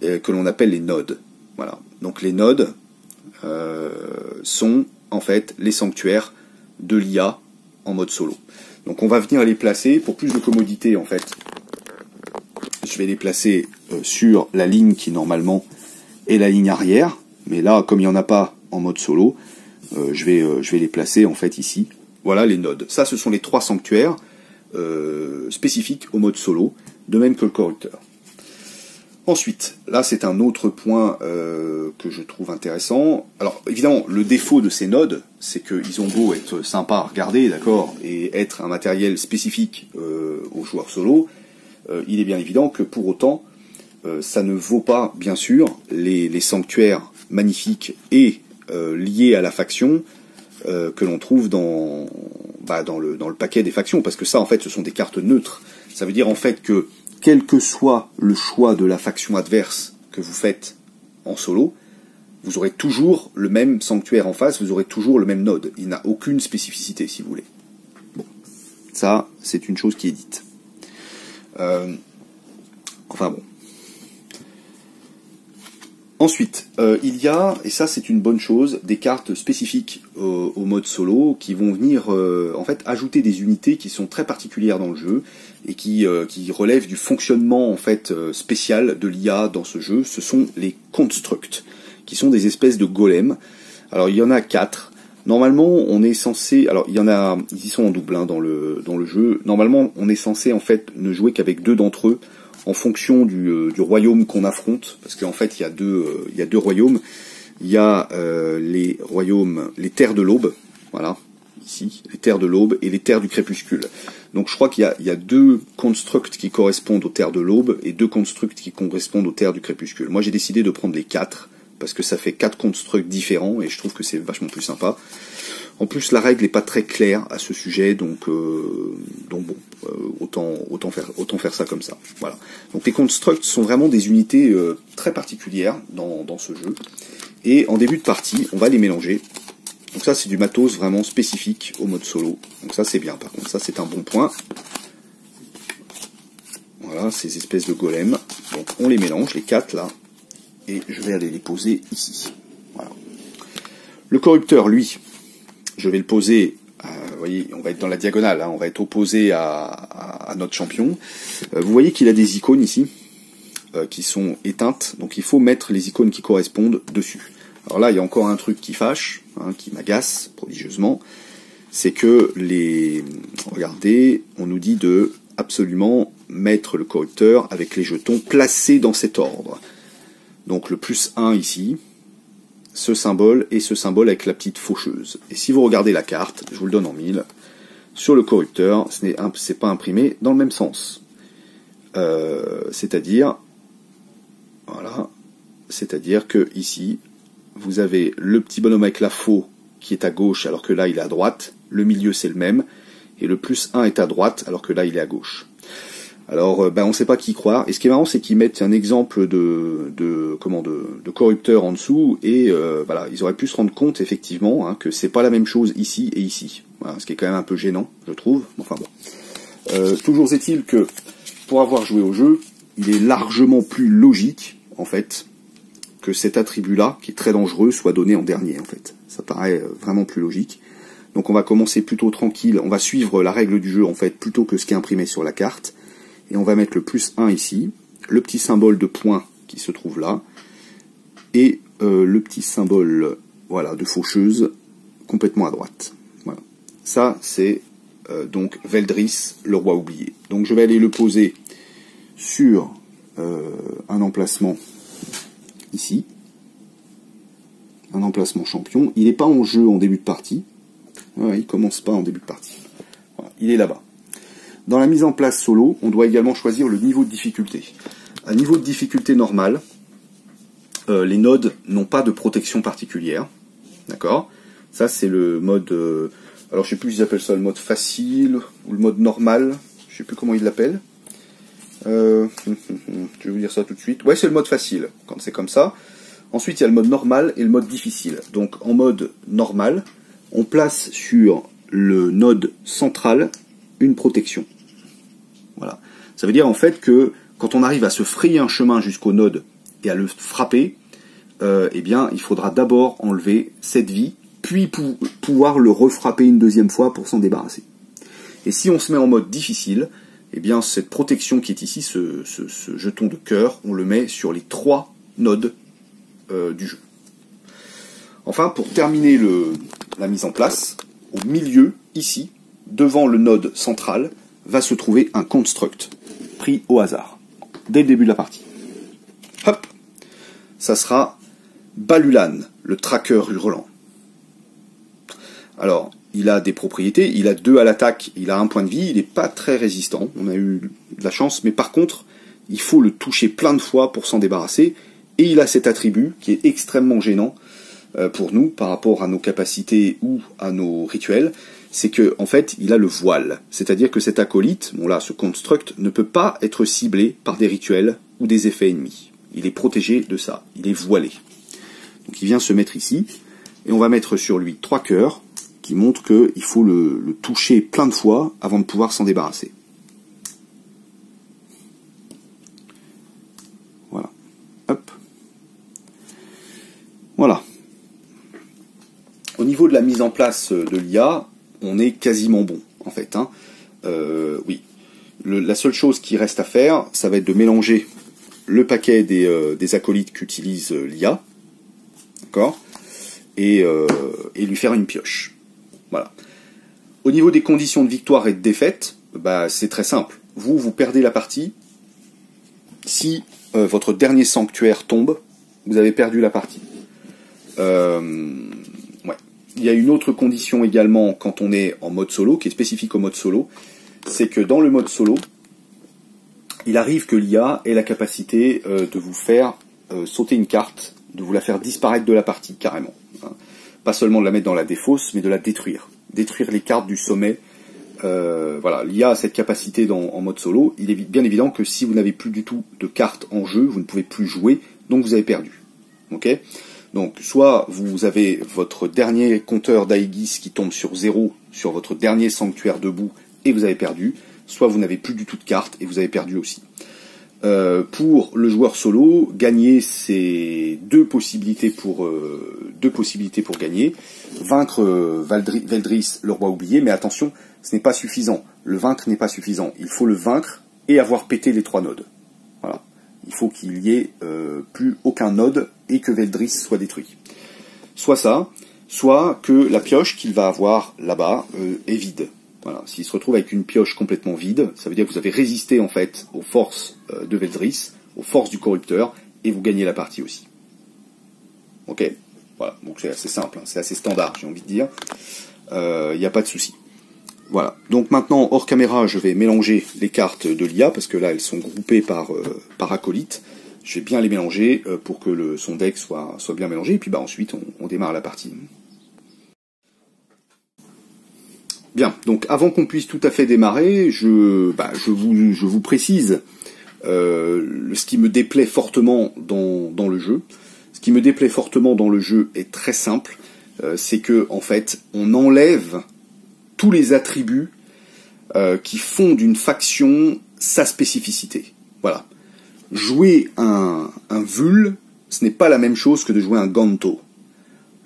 que l'on appelle les nodes. Voilà. Donc les nodes sont en fait les sanctuaires de l'IA en mode solo. Donc on va venir les placer pour plus de commodité en fait. Je vais les placer sur la ligne qui normalement est la ligne arrière, mais là comme il n'y en a pas en mode solo, je vais les placer en fait ici. Voilà les nodes. Ça ce sont les 3 sanctuaires spécifiques au mode solo, de même que le corrupteur. Ensuite, là c'est un autre point que je trouve intéressant. Alors évidemment, le défaut de ces nodes, c'est qu'ils ont beau être sympas à regarder, d'accord, et être un matériel spécifique aux joueurs solo, il est bien évident que pour autant, ça ne vaut pas, bien sûr, les sanctuaires magnifiques et liés à la faction que l'on trouve dans le paquet des factions, parce que ça en fait ce sont des cartes neutres. Ça veut dire en fait que quel que soit le choix de la faction adverse que vous faites en solo, vous aurez toujours le même sanctuaire en face, vous aurez toujours le même node. Il n'a aucune spécificité, si vous voulez. Bon, ça, c'est une chose qui est dite. Enfin bon. Ensuite, il y a, et ça c'est une bonne chose, des cartes spécifiques au mode solo qui vont venir en fait ajouter des unités qui sont très particulières dans le jeu et qui relèvent du fonctionnement en fait spécial de l'IA dans ce jeu. Ce sont les constructs, qui sont des espèces de golems. Alors il y en a 4. Normalement on est censé, alors il y en a, ils sont en double hein, dans le jeu. Normalement on est censé en fait ne jouer qu'avec 2 d'entre eux en fonction du royaume qu'on affronte, parce qu'en fait il y a deux royaumes. Il y a les royaumes, les terres de l'aube, voilà, ici, les terres de l'aube et les terres du crépuscule. Donc je crois qu'il y a deux constructs qui correspondent aux terres de l'aube et deux constructs qui correspondent aux terres du crépuscule. Moi j'ai décidé de prendre les 4, parce que ça fait 4 constructs différents, et je trouve que c'est vachement plus sympa. En plus la règle n'est pas très claire à ce sujet, donc bon, autant faire ça comme ça. Voilà. Donc les constructs sont vraiment des unités très particulières dans ce jeu, et en début de partie, on va les mélanger. Donc ça c'est du matos vraiment spécifique au mode solo, donc ça c'est bien, par contre ça c'est un bon point. Voilà, ces espèces de golems, donc on les mélange, les 4 là, et je vais aller les poser ici. Voilà. Le corrupteur, lui, je vais le poser, vous voyez, on va être dans la diagonale, hein, on va être opposé à notre champion. Vous voyez qu'il a des icônes ici, qui sont éteintes, donc il faut mettre les icônes qui correspondent dessus. Alors là, il y a encore un truc qui fâche, hein, qui m'agace prodigieusement, c'est que les... Regardez, on nous dit de absolument mettre le corrupteur avec les jetons placés dans cet ordre. Donc le plus 1 ici, ce symbole et ce symbole avec la petite faucheuse. Et si vous regardez la carte, je vous le donne en 1000, sur le corrupteur, ce n'est pas imprimé dans le même sens. C'est-à-dire, voilà, c'est-à-dire que ici, vous avez le petit bonhomme avec la faux qui est à gauche alors que là il est à droite, le milieu c'est le même, et le plus 1 est à droite alors que là il est à gauche. Alors ben, on ne sait pas qui croire, et ce qui est marrant c'est qu'ils mettent un exemple de corrupteur en dessous, et voilà, ils auraient pu se rendre compte effectivement hein, que c'est pas la même chose ici et ici, voilà, ce qui est quand même un peu gênant je trouve, enfin bon. Toujours est-il que pour avoir joué au jeu, il est largement plus logique en fait que cet attribut-là, qui est très dangereux, soit donné en dernier, en fait. Ça paraît vraiment plus logique. Donc on va commencer plutôt tranquille, on va suivre la règle du jeu, en fait, plutôt que ce qui est imprimé sur la carte. Et on va mettre le plus 1 ici, le petit symbole de point qui se trouve là, et le petit symbole, voilà, de faucheuse, complètement à droite. Voilà. Ça, c'est donc Veldris, le roi oublié. Donc je vais aller le poser sur un emplacement... ici, un emplacement champion, il n'est pas en jeu en début de partie, ouais, il commence pas en début de partie, voilà, il est là-bas. Dans la mise en place solo, on doit également choisir le niveau de difficulté. À niveau de difficulté normal, les nodes n'ont pas de protection particulière, d'accord? Ça c'est le mode, alors je sais plus ils appellent ça le mode facile, ou le mode normal, je sais plus comment ils l'appellent. Je vais vous dire ça tout de suite. Ouais, c'est le mode facile, quand c'est comme ça. Ensuite, il y a le mode normal et le mode difficile. Donc, en mode normal, on place sur le node central une protection. Voilà. Ça veut dire, en fait, que quand on arrive à se frayer un chemin jusqu'au node et à le frapper, eh bien, il faudra d'abord enlever cette vie, puis pouvoir le refrapper une deuxième fois pour s'en débarrasser. Et si on se met en mode difficile... eh bien, cette protection qui est ici, ce jeton de cœur, on le met sur les 3 nodes du jeu. Enfin, pour terminer la mise en place, au milieu, ici, devant le node central, va se trouver un construct, pris au hasard, dès le début de la partie. Hop! Ça sera Balulan, le traqueur hurlant. Alors... il a des propriétés, il a 2 à l'attaque, il a 1 point de vie, il n'est pas très résistant, on a eu de la chance, mais par contre, il faut le toucher plein de fois pour s'en débarrasser, et il a cet attribut qui est extrêmement gênant pour nous, par rapport à nos capacités ou à nos rituels, c'est que en fait, il a le voile, c'est-à-dire que cet acolyte, bon là, ce construct, ne peut pas être ciblé par des rituels ou des effets ennemis. Il est protégé de ça, il est voilé. Donc il vient se mettre ici, et on va mettre sur lui 3 cœurs, qui montre qu'il faut le toucher plein de fois avant de pouvoir s'en débarrasser. Voilà. Hop. Voilà. Au niveau de la mise en place de l'IA, on est quasiment bon, en fait. Hein. Oui. La seule chose qui reste à faire, ça va être de mélanger le paquet des acolytes qu'utilise l'IA, d'accord, et lui faire une pioche. Voilà. Au niveau des conditions de victoire et de défaite, bah, c'est très simple. Vous perdez la partie, si votre dernier sanctuaire tombe, vous avez perdu la partie. Ouais. Il y a une autre condition également quand on est en mode solo, qui est spécifique au mode solo, c'est que dans le mode solo, il arrive que l'IA ait la capacité de vous faire sauter une carte, de vous la faire disparaître de la partie, carrément. Hein. Pas seulement de la mettre dans la défausse, mais de la détruire. Détruire les cartes du sommet. Voilà, l'IA a cette capacité en mode solo. Il est bien évident que si vous n'avez plus du tout de cartes en jeu, vous ne pouvez plus jouer, donc vous avez perdu. Okay, donc, soit vous avez votre dernier compteur d'Aegis qui tombe sur 0 sur votre dernier sanctuaire debout, et vous avez perdu, soit vous n'avez plus du tout de cartes, et vous avez perdu aussi. Pour le joueur solo, gagner c'est deux possibilités pour gagner. Vaincre Veldris, le roi oublié, mais attention, ce n'est pas suffisant. Le vaincre n'est pas suffisant. Il faut le vaincre et avoir pété les 3 nodes. Voilà. Il faut qu'il y ait plus aucun node et que Veldris soit détruit. Soit ça, soit que la pioche qu'il va avoir là-bas est vide. Voilà, s'il se retrouve avec une pioche complètement vide, ça veut dire que vous avez résisté en fait aux forces de Veldris, aux forces du corrupteur, et vous gagnez la partie aussi. Ok, voilà, donc c'est assez simple, hein. C'est assez standard, j'ai envie de dire. Il n'y a pas de souci. Voilà, donc maintenant, hors caméra, je vais mélanger les cartes de l'IA, parce que là, elles sont groupées par acolyte. Je vais bien les mélanger pour que son deck soit bien mélangé, et puis bah, ensuite, on démarre la partie. Bien, donc avant qu'on puisse tout à fait démarrer, je vous précise ce qui me déplaît fortement dans le jeu. Ce qui me déplaît fortement dans le jeu est très simple, c'est que en fait, on enlève tous les attributs qui font d'une faction sa spécificité. Voilà. Jouer un Vul, ce n'est pas la même chose que de jouer un Gantos.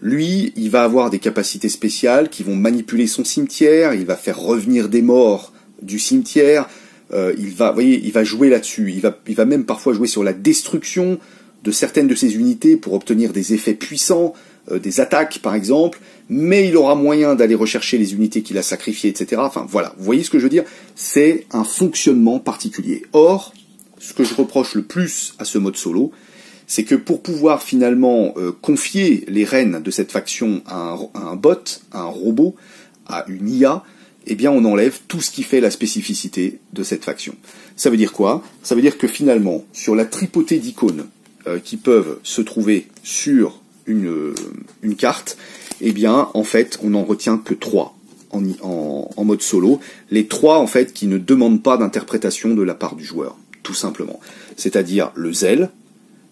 Lui, il va avoir des capacités spéciales qui vont manipuler son cimetière, il va faire revenir des morts du cimetière, il va jouer là-dessus, il va même parfois jouer sur la destruction de certaines de ses unités pour obtenir des effets puissants, des attaques par exemple, mais il aura moyen d'aller rechercher les unités qu'il a sacrifiées, etc. Enfin voilà, vous voyez ce que je veux dire? C'est un fonctionnement particulier. Or, ce que je reproche le plus à ce mode solo, c'est que pour pouvoir finalement confier les rênes de cette faction à un bot, à un robot, à une IA, eh bien on enlève tout ce qui fait la spécificité de cette faction. Ça veut dire quoi? Ça veut dire que finalement, sur la tripotée d'icônes qui peuvent se trouver sur une carte, eh bien en fait on n'en retient que 3 en mode solo. Les 3 en fait qui ne demandent pas d'interprétation de la part du joueur, tout simplement. C'est-à-dire le zèle,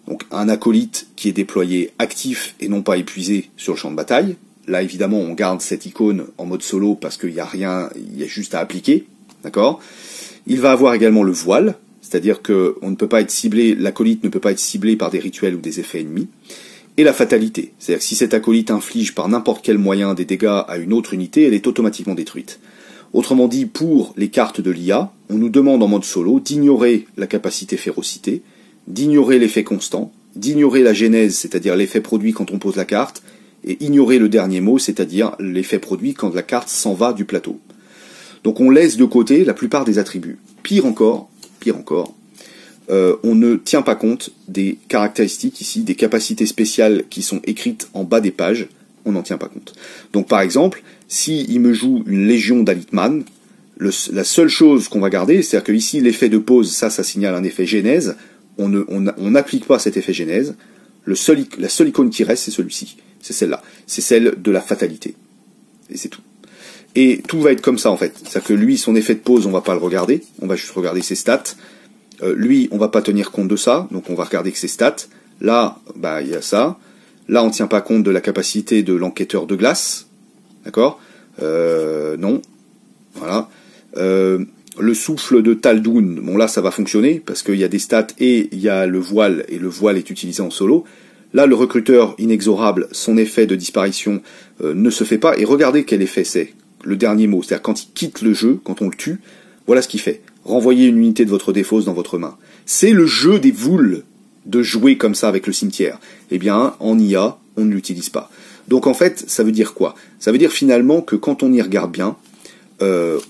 donc un acolyte qui est déployé actif et non pas épuisé sur le champ de bataille. Là, évidemment, on garde cette icône en mode solo parce qu'il n'y a rien, il y a juste à appliquer. D'accord? Il va avoir également le voile, c'est-à-dire que on ne peut pas être ciblé, l'acolyte ne peut pas être ciblé par des rituels ou des effets ennemis. Et la fatalité, c'est-à-dire que si cet acolyte inflige par n'importe quel moyen des dégâts à une autre unité, elle est automatiquement détruite. Autrement dit, pour les cartes de l'IA, on nous demande en mode solo d'ignorer la capacité férocité, d'ignorer l'effet constant, d'ignorer la genèse, c'est-à-dire l'effet produit quand on pose la carte, et ignorer le dernier mot, c'est-à-dire l'effet produit quand la carte s'en va du plateau. Donc on laisse de côté la plupart des attributs. Pire encore, on ne tient pas compte des caractéristiques ici, des capacités spéciales qui sont écrites en bas des pages, on n'en tient pas compte. Donc par exemple, si il me joue une légion d'Alitman, la seule chose qu'on va garder, c'est-à-dire que ici l'effet de pause, ça signale un effet genèse, on n'applique pas cet effet genèse. La seule icône qui reste, c'est celui-ci. C'est celle-là. C'est celle de la fatalité. Et c'est tout. Et tout va être comme ça, en fait. C'est-à-dire que lui, son effet de pause, on va pas le regarder. On va juste regarder ses stats. Lui, on va pas tenir compte de ça. Donc, on va regarder que ses stats. Là, bah, il y a ça. Là, on tient pas compte de la capacité de l'enquêteur de glace. D'accord? Non. Voilà. Le souffle de Taldoun, bon là ça va fonctionner, parce qu'il y a des stats et il y a le voile, et le voile est utilisé en solo. Là le recruteur inexorable, son effet de disparition ne se fait pas, et regardez quel effet c'est, le dernier mot, c'est-à-dire quand il quitte le jeu, quand on le tue, voilà ce qu'il fait, renvoyer une unité de votre défausse dans votre main. C'est le jeu des Vuls de jouer comme ça avec le cimetière. Eh bien en IA, on ne l'utilise pas. Donc en fait, ça veut dire quoi? Ça veut dire finalement que quand on y regarde bien,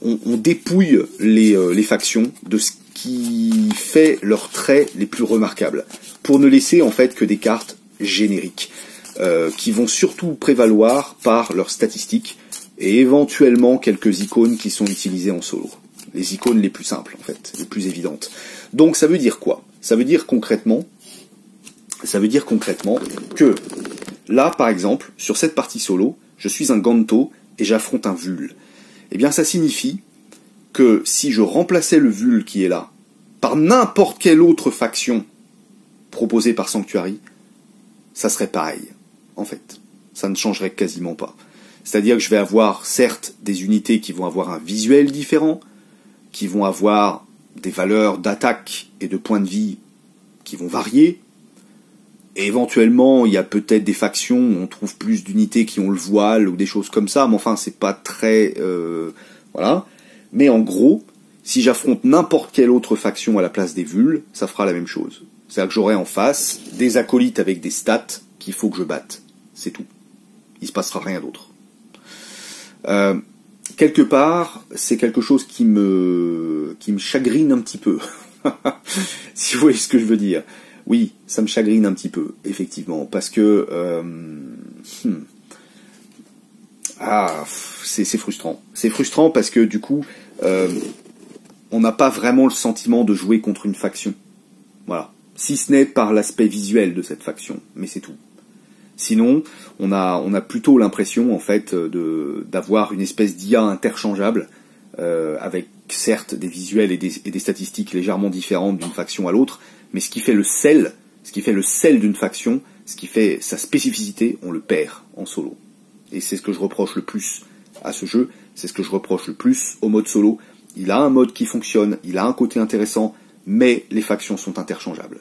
on dépouille les factions de ce qui fait leurs traits les plus remarquables, pour ne laisser en fait que des cartes génériques, qui vont surtout prévaloir par leurs statistiques, et éventuellement quelques icônes qui sont utilisées en solo. Les icônes les plus simples, en fait, les plus évidentes. Donc ça veut dire quoi? Ça veut dire concrètement, que là, par exemple, sur cette partie solo, je suis un Ganto et j'affronte un Vul. Eh bien, ça signifie que si je remplaçais le Vul qui est là par n'importe quelle autre faction proposée par Sanctuary, ça serait pareil, en fait. Ça ne changerait quasiment pas. C'est-à-dire que je vais avoir, certes, des unités qui vont avoir un visuel différent, qui vont avoir des valeurs d'attaque et de points de vie qui vont varier. Et éventuellement, il y a peut-être des factions où on trouve plus d'unités qui ont le voile ou des choses comme ça, mais enfin, c'est pas très... voilà. Mais en gros, si j'affronte n'importe quelle autre faction à la place des Vuls, ça fera la même chose. C'est-à-dire que j'aurai en face des acolytes avec des stats qu'il faut que je batte. C'est tout. Il se passera rien d'autre. Quelque part, c'est quelque chose qui me chagrine un petit peu. Si vous voyez ce que je veux dire. Oui, ça me chagrine un petit peu, effectivement, parce que c'est frustrant. C'est frustrant parce que du coup, on n'a pas vraiment le sentiment de jouer contre une faction. Voilà. Si ce n'est par l'aspect visuel de cette faction, mais c'est tout. Sinon, on a plutôt l'impression en fait d'avoir une espèce d'IA interchangeable, avec certes des visuels et des statistiques légèrement différentes d'une faction à l'autre, mais ce qui fait le sel, d'une faction, ce qui fait sa spécificité, on le perd en solo. Et c'est ce que je reproche le plus à ce jeu, c'est ce que je reproche le plus au mode solo. Il a un mode qui fonctionne, il a un côté intéressant, mais les factions sont interchangeables.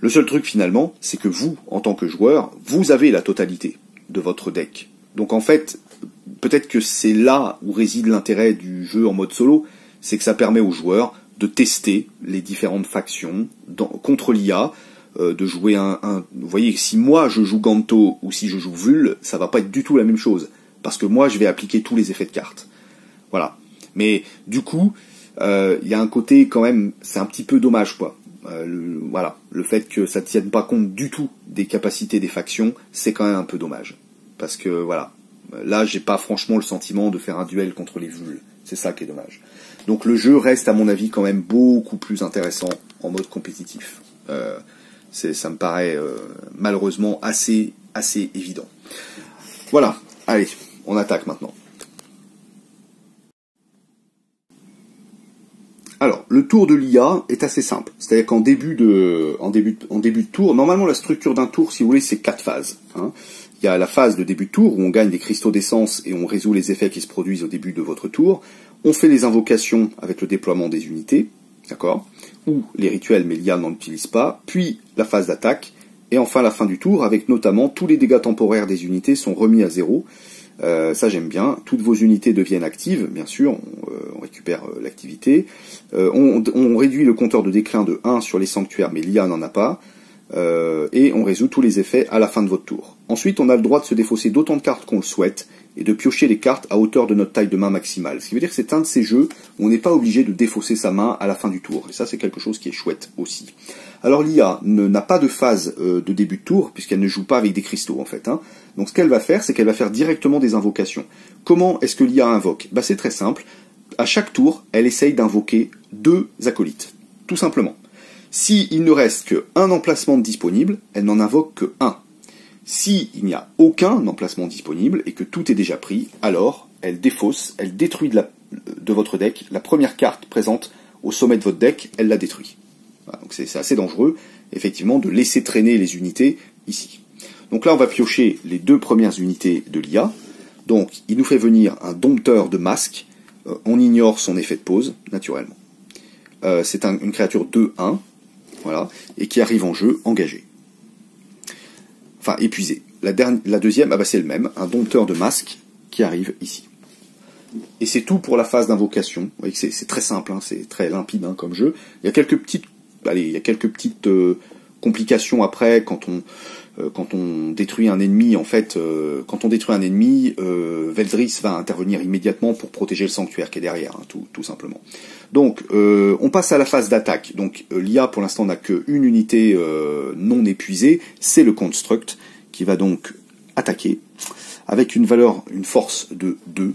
Le seul truc finalement, c'est que vous, en tant que joueur, vous avez la totalité de votre deck. Donc en fait, peut-être que c'est là où réside l'intérêt du jeu en mode solo, c'est que ça permet aux joueurs de tester les différentes factions contre l'IA, de jouer Vous voyez, si moi je joue Ganto ou si je joue Vul, ça va pas être du tout la même chose, parce que moi je vais appliquer tous les effets de cartes. Voilà. Mais du coup, il y a un côté quand même, c'est un petit peu dommage, quoi. Voilà, le fait que ça ne tienne pas compte du tout des capacités des factions, c'est quand même un peu dommage. Parce que voilà, là j'ai pas franchement le sentiment de faire un duel contre les Vuls. C'est ça qui est dommage. Donc le jeu reste à mon avis quand même beaucoup plus intéressant en mode compétitif. Ça me paraît malheureusement assez évident. Voilà, allez, on attaque maintenant. Alors, le tour de l'IA est assez simple. C'est-à-dire qu'en début de tour, normalement la structure d'un tour, si vous voulez, c'est 4 phases. Hein. Il y a la phase de début de tour où on gagne des cristaux d'essence et on résout les effets qui se produisent au début de votre tour. On fait les invocations avec le déploiement des unités, d'accord, ou les rituels, mais l'IA n'en utilise pas. Puis la phase d'attaque, et enfin la fin du tour, avec notamment tous les dégâts temporaires des unités sont remis à 0. Ça j'aime bien, toutes vos unités deviennent actives, bien sûr, on récupère l'activité, on réduit le compteur de déclin de 1 sur les sanctuaires, mais l'IA n'en a pas, et on résout tous les effets à la fin de votre tour. Ensuite, on a le droit de se défausser d'autant de cartes qu'on le souhaite, et de piocher les cartes à hauteur de notre taille de main maximale. Ce qui veut dire que c'est un de ces jeux où on n'est pas obligé de défausser sa main à la fin du tour, et ça c'est quelque chose qui est chouette aussi. Alors l'IA n'a pas de phase de début de tour, puisqu'elle ne joue pas avec des cristaux en fait. Hein. Donc ce qu'elle va faire, c'est qu'elle va faire directement des invocations. Comment est-ce que l'IA invoque? Bah, c'est très simple, à chaque tour, elle essaye d'invoquer 2 acolytes, tout simplement. S'il ne reste qu'un emplacement disponible, elle n'en invoque que 1. S'il n'y a aucun emplacement disponible et que tout est déjà pris, alors elle défausse, elle détruit de votre deck la première carte présente au sommet de votre deck, elle la détruit. Voilà, donc c'est assez dangereux, effectivement, de laisser traîner les unités ici. Donc là, on va piocher les 2 premières unités de l'IA. Donc, il nous fait venir un dompteur de masque. On ignore son effet de pause, naturellement. C'est une créature 2-1, voilà, et qui arrive en jeu engagée. Enfin, épuisée. La deuxième, ah bah c'est le même, un dompteur de masque qui arrive ici. Et c'est tout pour la phase d'invocation. Vous voyez que c'est très simple, hein, c'est très limpide hein, comme jeu. Il y a quelques petites... Allez, il y a quelques petites complication après quand on détruit un ennemi, en fait, Veldris va intervenir immédiatement pour protéger le sanctuaire qui est derrière, hein, tout simplement. Donc, on passe à la phase d'attaque. Donc, l'IA, pour l'instant, n'a qu'une unité non épuisée, c'est le Construct, qui va donc attaquer, avec une force de 2,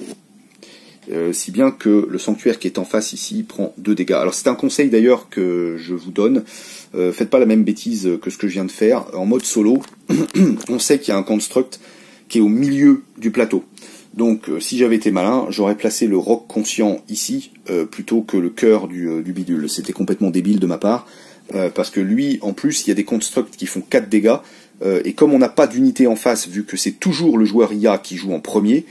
si bien que le sanctuaire qui est en face ici prend 2 dégâts. Alors c'est un conseil d'ailleurs que je vous donne, faites pas la même bêtise que ce que je viens de faire. En mode solo, on sait qu'il y a un construct qui est au milieu du plateau. Donc si j'avais été malin, j'aurais placé le roc conscient ici, plutôt que le cœur du bidule. C'était complètement débile de ma part, parce que lui, en plus, il y a des constructs qui font 4 dégâts, et comme on n'a pas d'unité en face, vu que c'est toujours le joueur IA qui joue en premier,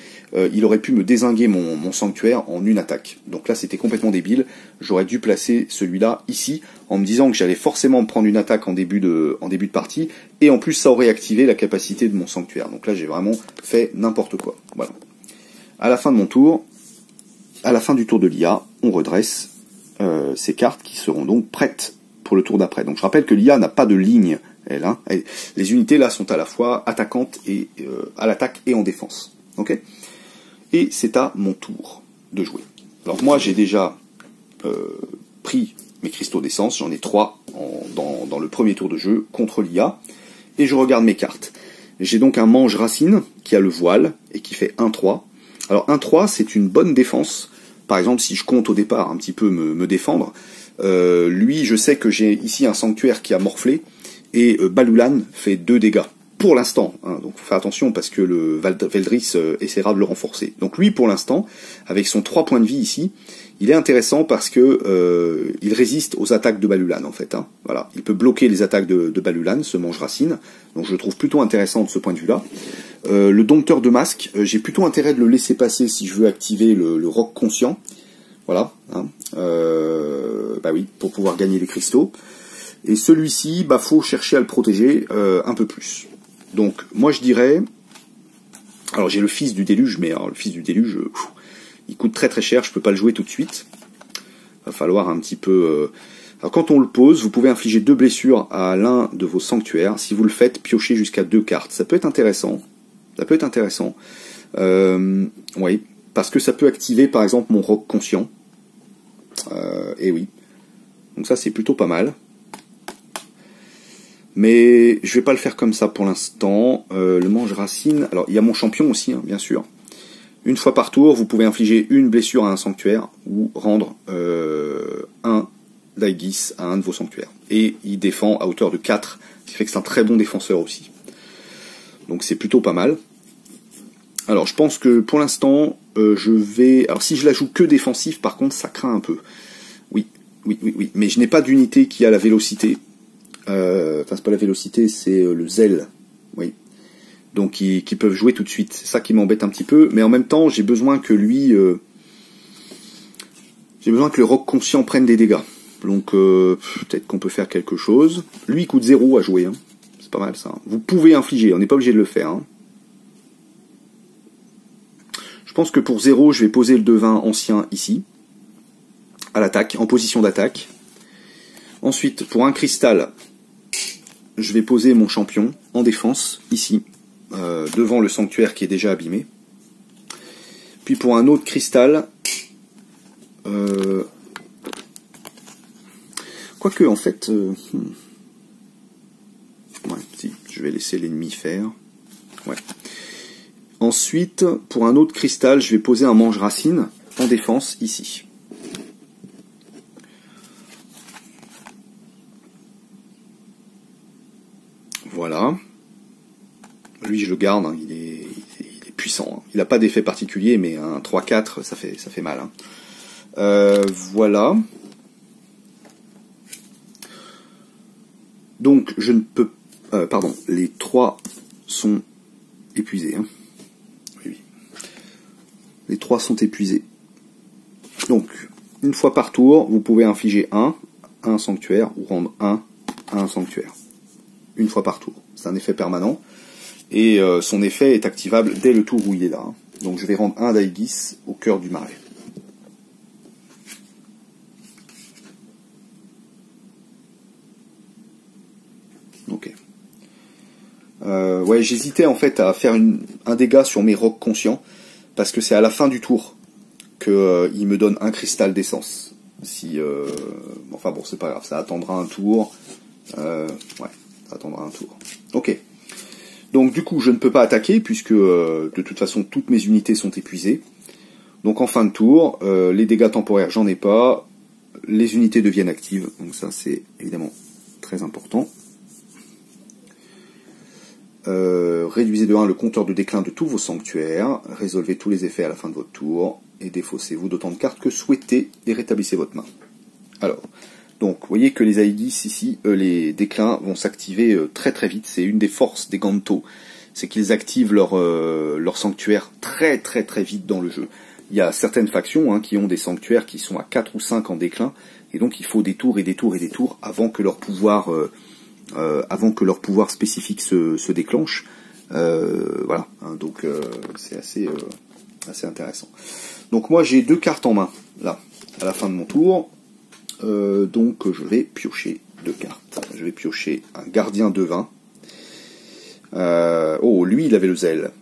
il aurait pu me dézinguer mon sanctuaire en une attaque. Donc là, c'était complètement débile. J'aurais dû placer celui-là ici, en me disant que j'allais forcément me prendre une attaque en début de partie, et en plus, ça aurait activé la capacité de mon sanctuaire. Donc là, j'ai vraiment fait n'importe quoi. Voilà. À la fin du tour de l'IA, on redresse ces cartes qui seront donc prêtes pour le tour d'après. Donc je rappelle que l'IA n'a pas de ligne. Les unités là sont à la fois attaquantes et à l'attaque et en défense. Okay, et c'est à mon tour de jouer. Alors moi j'ai déjà pris mes cristaux d'essence, j'en ai 3 dans le premier tour de jeu contre l'IA, et je regarde mes cartes. J'ai donc un mange racine qui a le voile et qui fait 1-3. Alors 1-3 c'est une bonne défense. Par exemple si je compte au départ un petit peu me défendre, lui je sais que j'ai ici un sanctuaire qui a morflé, et Balulan fait 2 dégâts, pour l'instant, hein, donc faut faire attention parce que le Veldris essaiera de le renforcer. Donc lui, pour l'instant, avec son 3 points de vie ici, il est intéressant parce que il résiste aux attaques de Balulan, en fait. Hein, voilà. Il peut bloquer les attaques de Balulan, ce mange racine, donc je le trouve plutôt intéressant de ce point de vue-là. Le dompteur de masque, j'ai plutôt intérêt de le laisser passer si je veux activer le roc conscient, voilà, hein, bah oui, pour pouvoir gagner les cristaux. Et celui-ci, bah, faut chercher à le protéger un peu plus. Donc, moi, je dirais... Alors, j'ai le fils du déluge, mais alors, le fils du déluge, il coûte très très cher, je peux pas le jouer tout de suite. Va falloir un petit peu... Alors, quand on le pose, vous pouvez infliger 2 blessures à l'un de vos sanctuaires. Si vous le faites, piochez jusqu'à 2 cartes. Ça peut être intéressant. Ça peut être intéressant. Oui, parce que ça peut activer, par exemple, mon roc conscient. Et oui. Donc ça, c'est plutôt pas mal. Mais je vais pas le faire comme ça pour l'instant. Le mange racine. Alors il y a mon champion aussi, hein, bien sûr. Une fois par tour, vous pouvez infliger une blessure à un sanctuaire ou rendre un Daigis à un de vos sanctuaires. Et il défend à hauteur de 4, ce qui fait que c'est un très bon défenseur aussi. Donc c'est plutôt pas mal. Alors je pense que pour l'instant, je vais... Alors si je la joue que défensif, par contre, ça craint un peu. Oui. Mais je n'ai pas d'unité qui a la vélocité. Enfin c'est pas la vélocité, c'est le zèle, oui, donc qui peuvent jouer tout de suite, c'est ça qui m'embête un petit peu, mais en même temps j'ai besoin que lui j'ai besoin que le roc conscient prenne des dégâts, donc peut-être qu'on peut faire quelque chose. Lui il coûte 0 à jouer, hein. C'est pas mal ça, hein. Vous pouvez infliger, on n'est pas obligé de le faire, hein. Je pense que pour 0 je vais poser le devin ancien ici à l'attaque, en position d'attaque. Ensuite pour un cristal je vais poser mon champion en défense, ici, devant le sanctuaire qui est déjà abîmé. Puis pour un autre cristal... Quoique, en fait... Ouais, si, je vais laisser l'ennemi faire. Ouais. Ensuite, pour un autre cristal, je vais poser un mange racine en défense, ici. Voilà. Lui, je le garde, hein. Il est puissant. Hein. Il n'a pas d'effet particulier, mais un 3-4, ça fait mal. Hein. Voilà. Donc, je ne peux... pardon, les 3 sont épuisés. Hein. Oui. Les 3 sont épuisés. Donc, une fois par tour, vous pouvez infliger 1 à un sanctuaire, ou rendre 1 à un sanctuaire. Une fois par tour. C'est un effet permanent. Et son effet est activable dès le tour où il est là. Hein. Donc je vais rendre un Daigis au cœur du marais. ouais, j'hésitais en fait à faire un dégât sur mes rocs conscients, parce que c'est à la fin du tour qu'il me donne un cristal d'essence. Si, enfin bon, c'est pas grave, ça attendra un tour. Ouais, ça attendra un tour. Ok. Donc du coup, je ne peux pas attaquer, puisque de toute façon, toutes mes unités sont épuisées. Donc en fin de tour, les dégâts temporaires, j'en ai pas. Les unités deviennent actives, donc ça c'est évidemment très important. Réduisez de 1 le compteur de déclin de tous vos sanctuaires, résolvez tous les effets à la fin de votre tour, et défaussez-vous d'autant de cartes que souhaitez, et rétablissez votre main. Alors, donc, vous voyez que les Aegis ici, les déclins vont s'activer très très vite, c'est une des forces des Gantos, c'est qu'ils activent leur sanctuaire très très très vite dans le jeu. Il y a certaines factions hein, qui ont des sanctuaires qui sont à 4 ou 5 en déclin, et donc il faut des tours et des tours et des tours avant que leur pouvoir... avant que leur pouvoir spécifique se déclenche. Voilà, hein, donc c'est assez intéressant. Donc moi j'ai 2 cartes en main, là, à la fin de mon tour. Donc je vais piocher 2 cartes. Je vais piocher un gardien devin. Oh, lui il avait le zèle.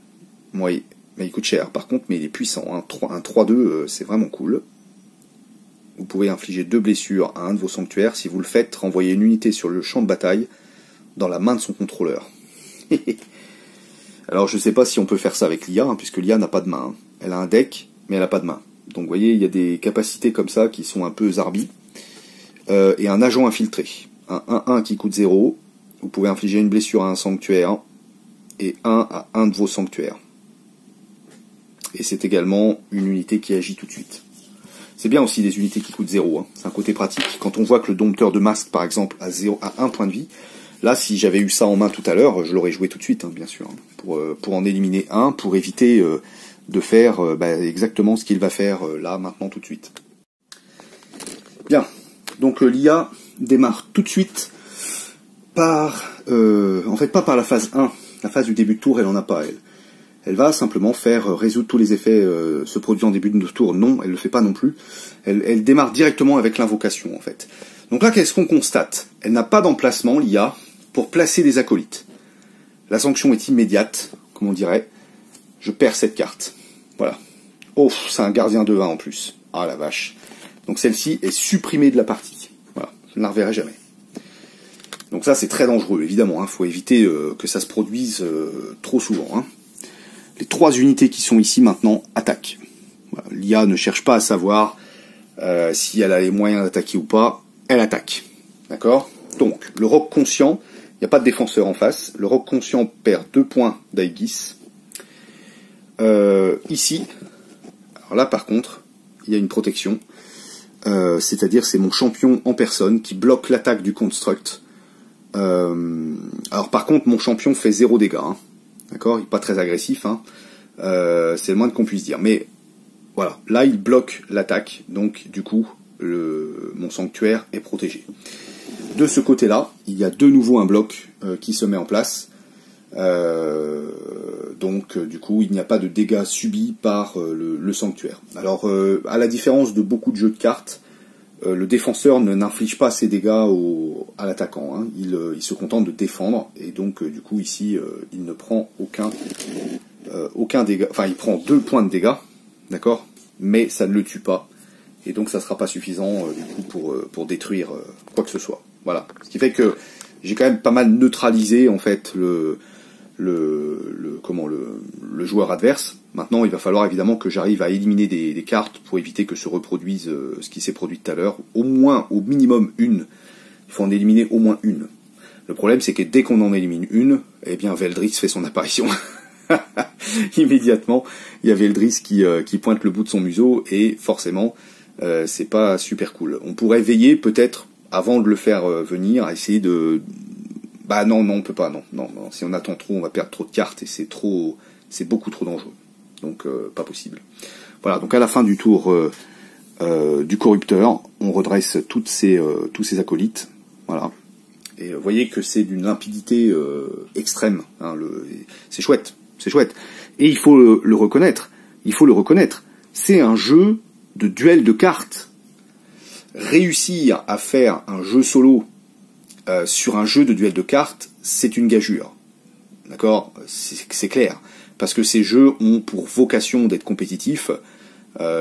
Oui, mais il coûte cher par contre, mais il est puissant. Hein. Un 3-2, c'est vraiment cool. Vous pouvez infliger 2 blessures à un de vos sanctuaires. Si vous le faites, renvoyez une unité sur le champ de bataille dans la main de son contrôleur. Alors, je ne sais pas si on peut faire ça avec l'IA, hein, puisque l'IA n'a pas de main. Hein. Elle a un deck, mais elle n'a pas de main. Donc, vous voyez, il y a des capacités comme ça qui sont un peu zarbi. Et un agent infiltré. Un 1-1 qui coûte 0. Vous pouvez infliger une blessure à un sanctuaire. Et 1 à un de vos sanctuaires. Et c'est également une unité qui agit tout de suite. C'est bien aussi des unités qui coûtent 0, hein. C'est un côté pratique. Quand on voit que le dompteur de masque, par exemple, a 1 point de vie, là, si j'avais eu ça en main tout à l'heure, je l'aurais joué tout de suite, hein, bien sûr, hein, pour en éliminer un, pour éviter de faire exactement ce qu'il va faire là, maintenant, tout de suite. Bien, donc l'IA démarre tout de suite par... en fait, pas par la phase 1, la phase du début de tour, elle en a pas, elle. Elle va simplement faire résoudre tous les effets se produisant en début de tour. Non, elle ne le fait pas non plus. Elle démarre directement avec l'invocation, en fait. Donc là, qu'est-ce qu'on constate? Elle n'a pas d'emplacement, l'IA, pour placer des acolytes. La sanction est immédiate, comme on dirait. Je perds cette carte. Voilà. Oh, c'est un gardien devin en plus. Ah la vache. Donc celle-ci est supprimée de la partie. Voilà, je ne la reverrai jamais. Donc ça, c'est très dangereux, évidemment. Hein. Faut éviter que ça se produise trop souvent, hein. Les 3 unités qui sont ici maintenant attaquent. L'IA ne cherche pas à savoir si elle a les moyens d'attaquer ou pas. Elle attaque. D'accord? Donc, le roc conscient, il n'y a pas de défenseur en face. Le roc conscient perd 2 points d'Aegis. Ici, alors là par contre, il y a une protection. C'est-à-dire c'est mon champion en personne qui bloque l'attaque du construct. Alors par contre, mon champion fait 0 dégâts. Hein. D'accord, il n'est pas très agressif, hein. C'est le moins qu'on puisse dire. Mais voilà, là il bloque l'attaque, donc du coup mon sanctuaire est protégé. De ce côté-là, il y a de nouveau un bloc qui se met en place. Donc du coup, il n'y a pas de dégâts subis par le sanctuaire. Alors, à la différence de beaucoup de jeux de cartes, le défenseur n'inflige pas ses dégâts à l'attaquant, hein. Il se contente de défendre, et donc du coup ici il ne prend aucun dégât, enfin il prend 2 points de dégâts, d'accord, mais ça ne le tue pas, et donc ça ne sera pas suffisant du coup pour détruire quoi que ce soit. Voilà. Ce qui fait que j'ai quand même pas mal neutralisé en fait le joueur adverse. Maintenant, il va falloir évidemment que j'arrive à éliminer des cartes pour éviter que se reproduise ce qui s'est produit tout à l'heure. Au moins, au minimum une. Il faut en éliminer au moins une. Le problème, c'est que dès qu'on en élimine une, eh bien, Veldris fait son apparition. Immédiatement, il y a Veldris qui pointe le bout de son museau et forcément, c'est pas super cool. On pourrait veiller peut-être avant de le faire venir, à essayer de... Bah non, on peut pas, non. Si on attend trop, on va perdre trop de cartes et c'est beaucoup trop dangereux. Donc pas possible. Voilà, donc à la fin du tour du corrupteur, on redresse tous ces acolytes. Voilà. Et vous voyez que c'est d'une limpidité extrême. Hein, c'est chouette, c'est chouette. Et il faut le reconnaître. Il faut le reconnaître. C'est un jeu de duel de cartes. Réussir à faire un jeu solo. Sur un jeu de duel de cartes, c'est une gageure. D'accord, c'est clair. Parce que ces jeux ont pour vocation d'être compétitifs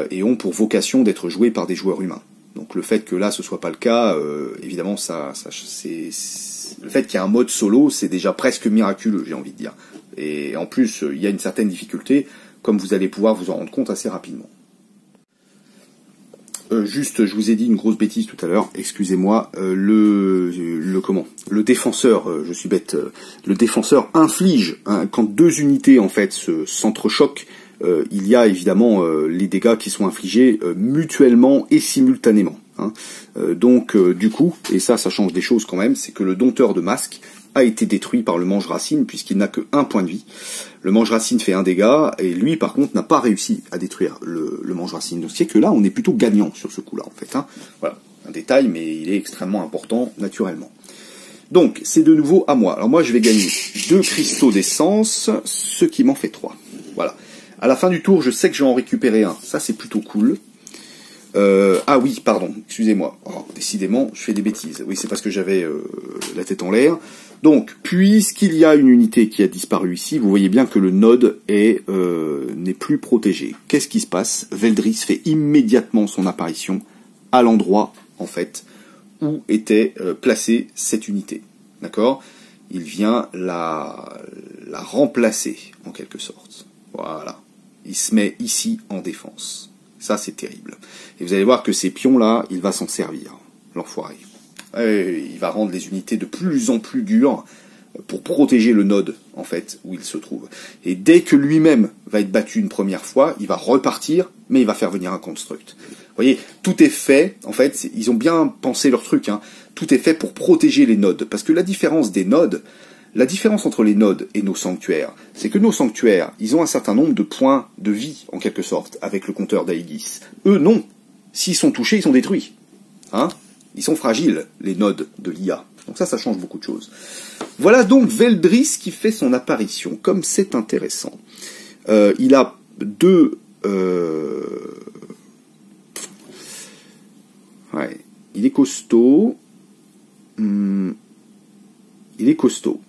et ont pour vocation d'être joués par des joueurs humains. Donc le fait que là ce soit pas le cas, évidemment, le fait qu'il y a un mode solo, c'est déjà presque miraculeux, j'ai envie de dire. Et en plus, il y a une certaine difficulté, comme vous allez pouvoir vous en rendre compte assez rapidement. Juste, je vous ai dit une grosse bêtise tout à l'heure, excusez-moi, le défenseur, je suis bête, le défenseur inflige, hein, quand deux unités en fait s'entrechoquent, il y a évidemment les dégâts qui sont infligés mutuellement et simultanément. Hein. Donc du coup, et ça change des choses quand même, c'est que le dompteur de masque a été détruit par le mange-racine puisqu'il n'a que 1 point de vie. Le mange-racine fait 1 dégât et lui par contre n'a pas réussi à détruire le mange-racine. Donc c'est que là on est plutôt gagnant sur ce coup-là en fait. Hein. Voilà, un détail mais il est extrêmement important naturellement. Donc c'est de nouveau à moi. Alors moi je vais gagner 2 cristaux d'essence, ce qui m'en fait 3. Voilà. À la fin du tour je sais que je vais en récupérer 1. Ça c'est plutôt cool. Ah oui, pardon, excusez-moi. Décidément, je fais des bêtises. Oui, c'est parce que j'avais la tête en l'air. Donc, puisqu'il y a une unité qui a disparu ici, vous voyez bien que le node n'est plus protégé. Qu'est-ce qui se passe? Veldris fait immédiatement son apparition à l'endroit, en fait, où était placée cette unité. D'accord? Il vient la remplacer, en quelque sorte. Voilà. Il se met ici en défense. Ça, c'est terrible. Et vous allez voir que ces pions-là, il va s'en servir, l'enfoiré. Il va rendre les unités de plus en plus dures pour protéger le node, en fait, où il se trouve. Et dès que lui-même va être battu une première fois, il va repartir, mais il va faire venir un construct. Vous voyez, tout est fait, en fait, ils ont bien pensé leur truc, hein. Tout est fait pour protéger les nodes. Parce que la différence entre les nodes et nos sanctuaires, c'est que nos sanctuaires, ils ont un certain nombre de points de vie, en quelque sorte, avec le compteur d'Aegis. Eux, non. S'ils sont touchés, ils sont détruits. Hein ? Ils sont fragiles, les nodes de l'IA. Donc ça change beaucoup de choses. Voilà donc Veldris qui fait son apparition. Comme c'est intéressant. Il a 2... Ouais. Il est costaud. Il est costaud.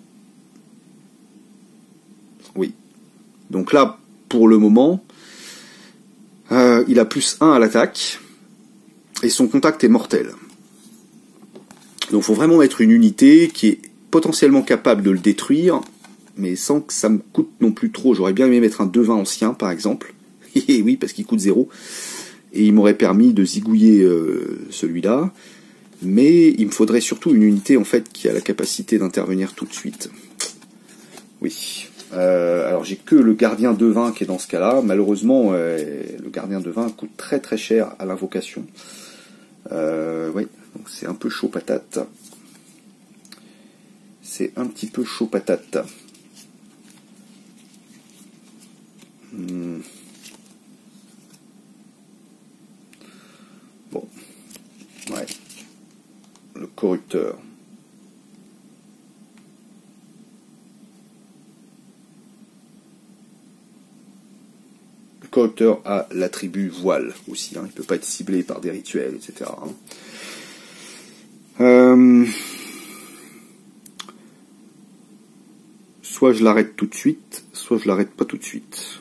Oui. Donc là, pour le moment, il a +1 à l'attaque, et son contact est mortel. Donc il faut vraiment mettre une unité qui est potentiellement capable de le détruire, mais sans que ça me coûte non plus trop. J'aurais bien aimé mettre un 2-20 ancien, par exemple. Et oui, parce qu'il coûte 0. Et il m'aurait permis de zigouiller celui-là. Mais il me faudrait surtout une unité, en fait, qui a la capacité d'intervenir tout de suite. Oui. Alors j'ai que le gardien de vin qui est dans ce cas-là. Malheureusement, le gardien de vin coûte très très cher à l'invocation. Oui, donc c'est un peu chaud patate. C'est un petit peu chaud patate. Bon. Ouais. Le corrupteur. Le corrupteur a l'attribut voile aussi, hein. Il ne peut pas être ciblé par des rituels, etc. Soit je l'arrête tout de suite, soit je l'arrête pas tout de suite.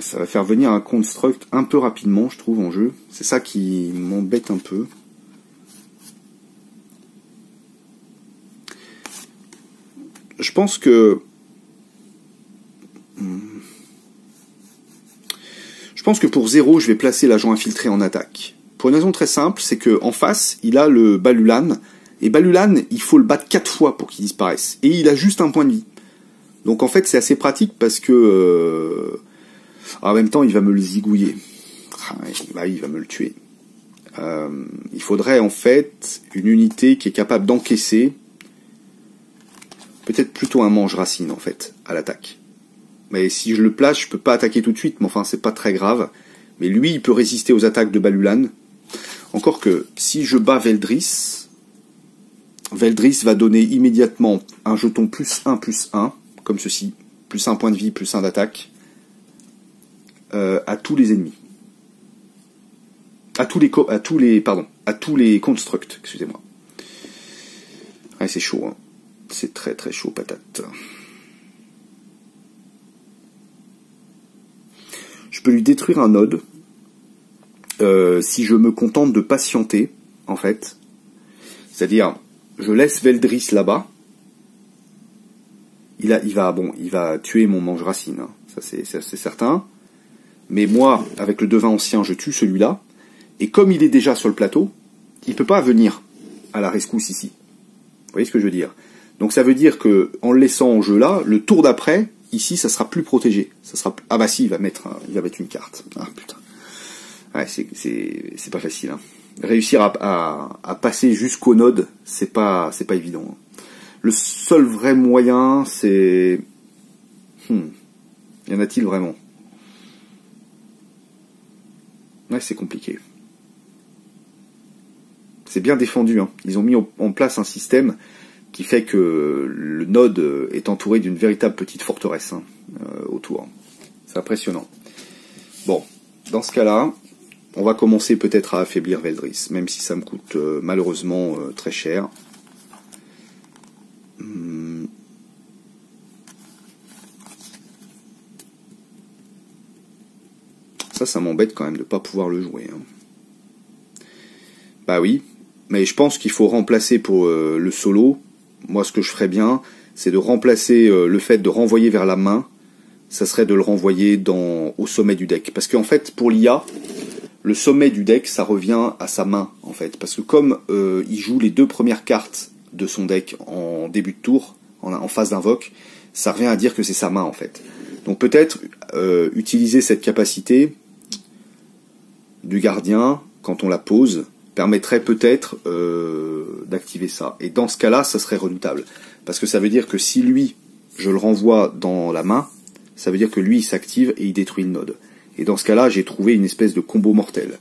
Ça va faire venir un construct un peu rapidement, je trouve, en jeu. C'est ça qui m'embête un peu. Je pense que... pour 0, je vais placer l'agent infiltré en attaque. Pour une raison très simple, c'est qu'en face, il a le Balulan. Et Balulan, il faut le battre 4 fois pour qu'il disparaisse. Et il a juste un point de vie. Donc en fait, c'est assez pratique parce que... en même temps, il va me le zigouiller. Bah, il va me le tuer. Il faudrait en fait une unité qui est capable d'encaisser peut-être plutôt un mange-racine en fait à l'attaque. Mais si je le place, je peux pas attaquer tout de suite, mais enfin c'est pas très grave. Mais lui, il peut résister aux attaques de Balulan. Encore que si je bats Veldris, Veldris va donner immédiatement un jeton +1/+1 comme ceci, +1 point de vie, +1 d'attaque. À tous les ennemis, à tous les constructs, excusez-moi. Ouais, c'est chaud, hein. C'est très très chaud, patate. Je peux lui détruire un node si je me contente de patienter, en fait. C'est-à-dire, je laisse Veldris là-bas. Il va tuer mon mange-racine, hein. Ça c'est certain. Mais moi, avec le devin ancien, je tue celui-là. Et comme il est déjà sur le plateau, il ne peut pas venir à la rescousse ici. Vous voyez ce que je veux dire? Donc ça veut dire que en le laissant en jeu là, le tour d'après, ici, ça sera plus protégé. Ça sera... Ah bah si, il va mettre une carte. Ah putain. Ouais, c'est pas facile, hein. Réussir à passer jusqu'au node, c'est pas évident, hein. Le seul vrai moyen, c'est... Y en a-t-il vraiment? Ouais, c'est compliqué. C'est bien défendu, hein. Ils ont mis en place un système qui fait que le node est entouré d'une véritable petite forteresse, hein, autour. C'est impressionnant. Bon, dans ce cas-là, on va commencer peut-être à affaiblir Veldris, même si ça me coûte malheureusement très cher. Ça m'embête quand même de ne pas pouvoir le jouer, hein. Bah oui, mais je pense qu'il faut remplacer pour le solo. Moi, ce que je ferais bien, c'est de remplacer le fait de renvoyer vers la main. Ça serait de le renvoyer au sommet du deck. Parce qu'en fait, pour l'IA, le sommet du deck, ça revient à sa main, en fait. Parce que comme il joue les deux premières cartes de son deck en début de tour, en phase d'invoque, ça revient à dire que c'est sa main, en fait. Donc peut-être utiliser cette capacité du gardien, quand on la pose, permettrait peut-être d'activer ça. Et dans ce cas-là, ça serait redoutable. Parce que ça veut dire que si lui, je le renvoie dans la main, ça veut dire que lui, il s'active et il détruit le node. Et dans ce cas-là, j'ai trouvé une espèce de combo mortel.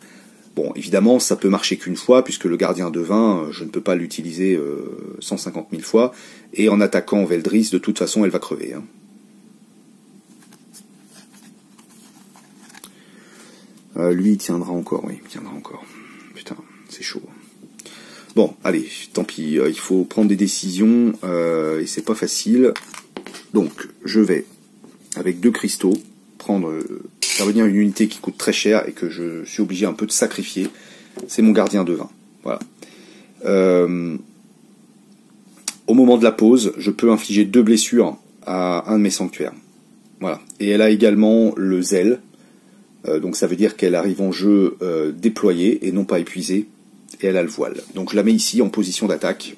Bon, évidemment, ça peut marcher qu'une fois, puisque le gardien devin, je ne peux pas l'utiliser 150 000 fois. Et en attaquant Veldris, de toute façon, elle va crever, hein. Lui, il tiendra encore, oui, il tiendra encore. Putain, c'est chaud. Bon, allez, tant pis, il faut prendre des décisions, et c'est pas facile. Donc, je vais, avec deux cristaux, faire venir une unité qui coûte très cher, et que je suis obligé un peu de sacrifier. C'est mon gardien devin, voilà. Au moment de la pause, je peux infliger deux blessures à un de mes sanctuaires. Voilà, et elle a également le zèle. Donc ça veut dire qu'elle arrive en jeu déployée et non pas épuisée, et elle a le voile. Donc je la mets ici en position d'attaque,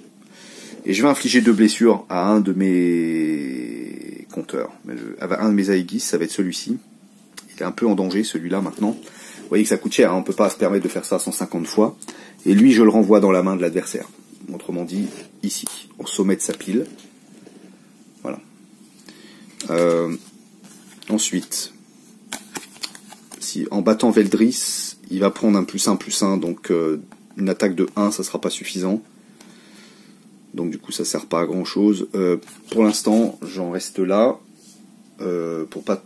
et je vais infliger deux blessures à un de mes compteurs. À un de mes Aegis, ça va être celui-ci. Il est un peu en danger celui-là maintenant. Vous voyez que ça coûte cher, hein, on ne peut pas se permettre de faire ça 150 fois. Et lui, je le renvoie dans la main de l'adversaire. Autrement dit, ici, au sommet de sa pile. Voilà. Ensuite... en battant Veldris, il va prendre un +1/+1, donc une attaque de 1, ça sera pas suffisant. Donc du coup, ça sert pas à grand chose. Pour l'instant, j'en reste là, pour pas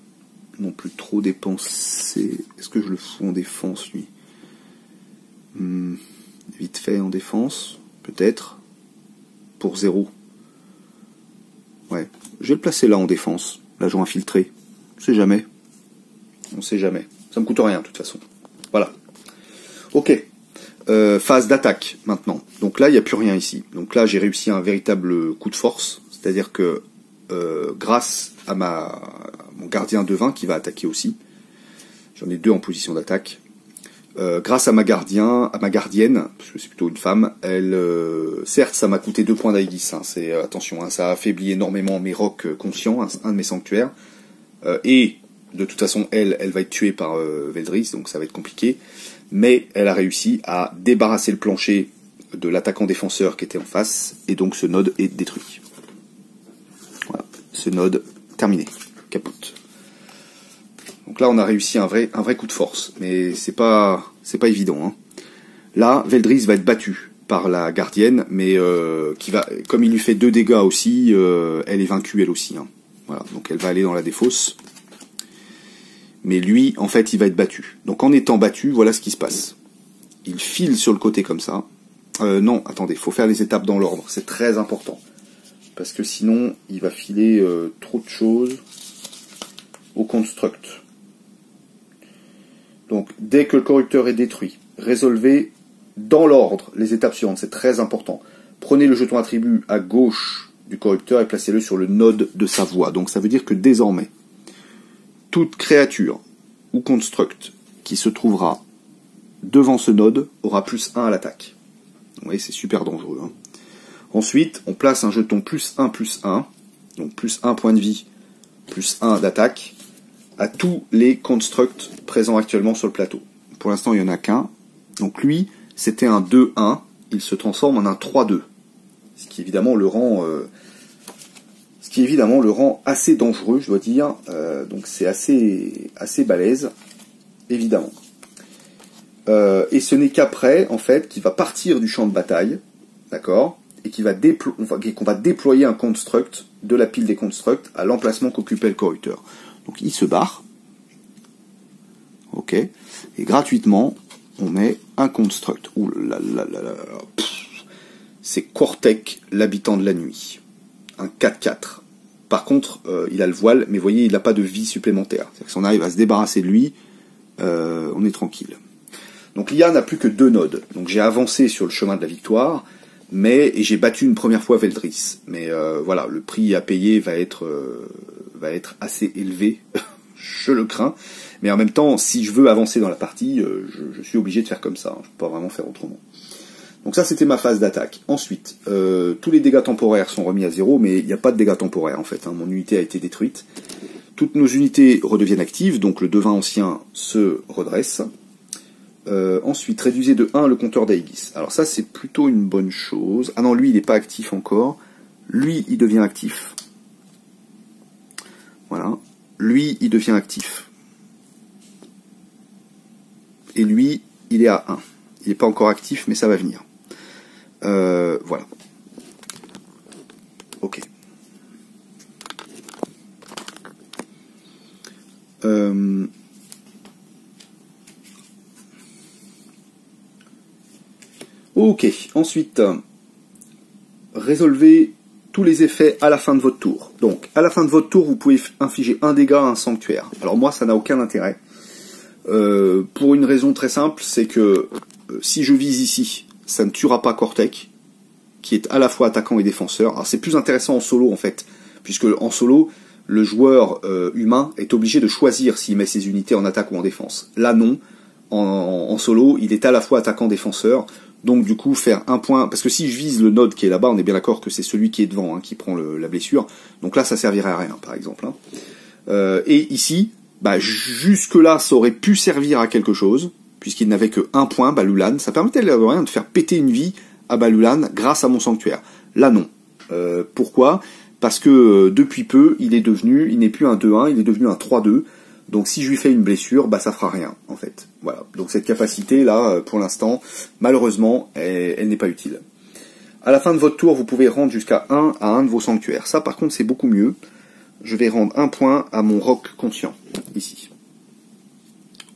non plus trop dépenser. Est-ce que je le fous en défense, lui? Vite fait en défense, peut-être. Pour 0. Ouais, je vais le placer là en défense, l'agent infiltré. Je sais jamais. On sait jamais. Ça me coûte rien, de toute façon. Voilà. Ok. Phase d'attaque, maintenant. Donc là, il n'y a plus rien ici. Donc là, j'ai réussi un véritable coup de force. C'est-à-dire que, grâce à mon gardien devin, qui va attaquer aussi, j'en ai deux en position d'attaque, grâce à ma gardienne, parce que c'est plutôt une femme, elle... certes, ça m'a coûté 2 points d'Aegis. Hein, attention, hein, ça a affaibli énormément mes rocs conscients, un de mes sanctuaires. Et... de toute façon, elle va être tuée par Veldris, donc ça va être compliqué. Mais elle a réussi à débarrasser le plancher de l'attaquant défenseur qui était en face, et donc ce node est détruit. Voilà, ce node terminé, capote. Donc là, on a réussi un vrai coup de force, mais c'est pas évident, hein. Là, Veldris va être battu par la gardienne, mais comme il lui fait 2 dégâts aussi, elle est vaincue elle aussi, hein. Voilà, donc elle va aller dans la défausse. Mais lui, en fait, il va être battu. Donc en étant battu, voilà ce qui se passe. Il file sur le côté comme ça. Non, attendez, il faut faire les étapes dans l'ordre, c'est très important. Parce que sinon, il va filer trop de choses au construct. Donc, dès que le corrupteur est détruit, résolvez dans l'ordre les étapes suivantes, c'est très important. Prenez le jeton attribut à gauche du corrupteur et placez-le sur le node de sa voie. Donc ça veut dire que désormais, toute créature ou construct qui se trouvera devant ce node aura plus 1 à l'attaque. Vous voyez, c'est super dangereux. Hein. Ensuite, on place un jeton plus 1, donc plus 1 point de vie, plus 1 d'attaque, à tous les constructs présents actuellement sur le plateau. Pour l'instant, il n'y en a qu'un. Donc lui, c'était un 2-1, il se transforme en un 3-2. Ce qui évidemment le rend assez dangereux, je dois dire. Donc c'est assez balèze, évidemment. Et ce n'est qu'après, en fait, qu'il va partir du champ de bataille, d'accord, et qu'on va, déployer un construct de la pile des constructs à l'emplacement qu'occupait le corrupteur. Donc il se barre, ok, et gratuitement, on met un construct. Ouh là là là là, c'est Cortec, l'habitant de la nuit. Un 4-4. Par contre, il a le voile, mais vous voyez, il n'a pas de vie supplémentaire. C'est-à-dire que si on arrive à se débarrasser de lui, on est tranquille. Donc l'IA n'a plus que 2 nodes. Donc j'ai avancé sur le chemin de la victoire, et j'ai battu une première fois Veldris. Mais voilà, le prix à payer va être assez élevé, je le crains. Mais en même temps, si je veux avancer dans la partie, je suis obligé de faire comme ça. Hein. Je ne peux pas vraiment faire autrement. Donc ça, c'était ma phase d'attaque. Ensuite, tous les dégâts temporaires sont remis à 0, mais il n'y a pas de dégâts temporaires, en fait. Hein. Mon unité a été détruite. Toutes nos unités redeviennent actives, donc le devin ancien se redresse. Ensuite, réduisez de 1 le compteur d'Aegis. Alors ça, c'est plutôt une bonne chose. Ah non, lui, il n'est pas actif encore. Lui, il devient actif. Voilà. Lui, il devient actif. Et lui, il est à 1. Il n'est pas encore actif, mais ça va venir. Voilà. Ok. Ok. Ensuite, résolvez tous les effets à la fin de votre tour. Donc, à la fin de votre tour, vous pouvez infliger un dégât à un sanctuaire. Alors moi, ça n'a aucun intérêt. Pour une raison très simple, c'est que si je vise ici, ça ne tuera pas Cortec, qui est à la fois attaquant et défenseur. Alors c'est plus intéressant en solo en fait, puisque en solo, le joueur humain est obligé de choisir s'il met ses unités en attaque ou en défense. Là non, en solo, il est à la fois attaquant-défenseur, donc du coup faire un point, parce que si je vise le node qui est là-bas, on est bien d'accord que c'est celui qui est devant hein, qui prend la blessure, donc là ça servirait à rien par exemple. Hein. Et ici, bah, jusque-là, ça aurait pu servir à quelque chose, puisqu'il n'avait que 1 point, Balulan. Ça permettait de faire péter une vie à Balulan grâce à mon sanctuaire. Là, non. Pourquoi? Parce que depuis peu, il n'est plus un 2-1, il est devenu un 3-2. Donc si je lui fais une blessure, bah ça fera rien, en fait. Voilà. Donc cette capacité-là, pour l'instant, malheureusement, elle n'est pas utile. À la fin de votre tour, vous pouvez rendre jusqu'à 1 à un de vos sanctuaires. Ça, par contre, c'est beaucoup mieux. Je vais rendre 1 point à mon roc conscient, ici.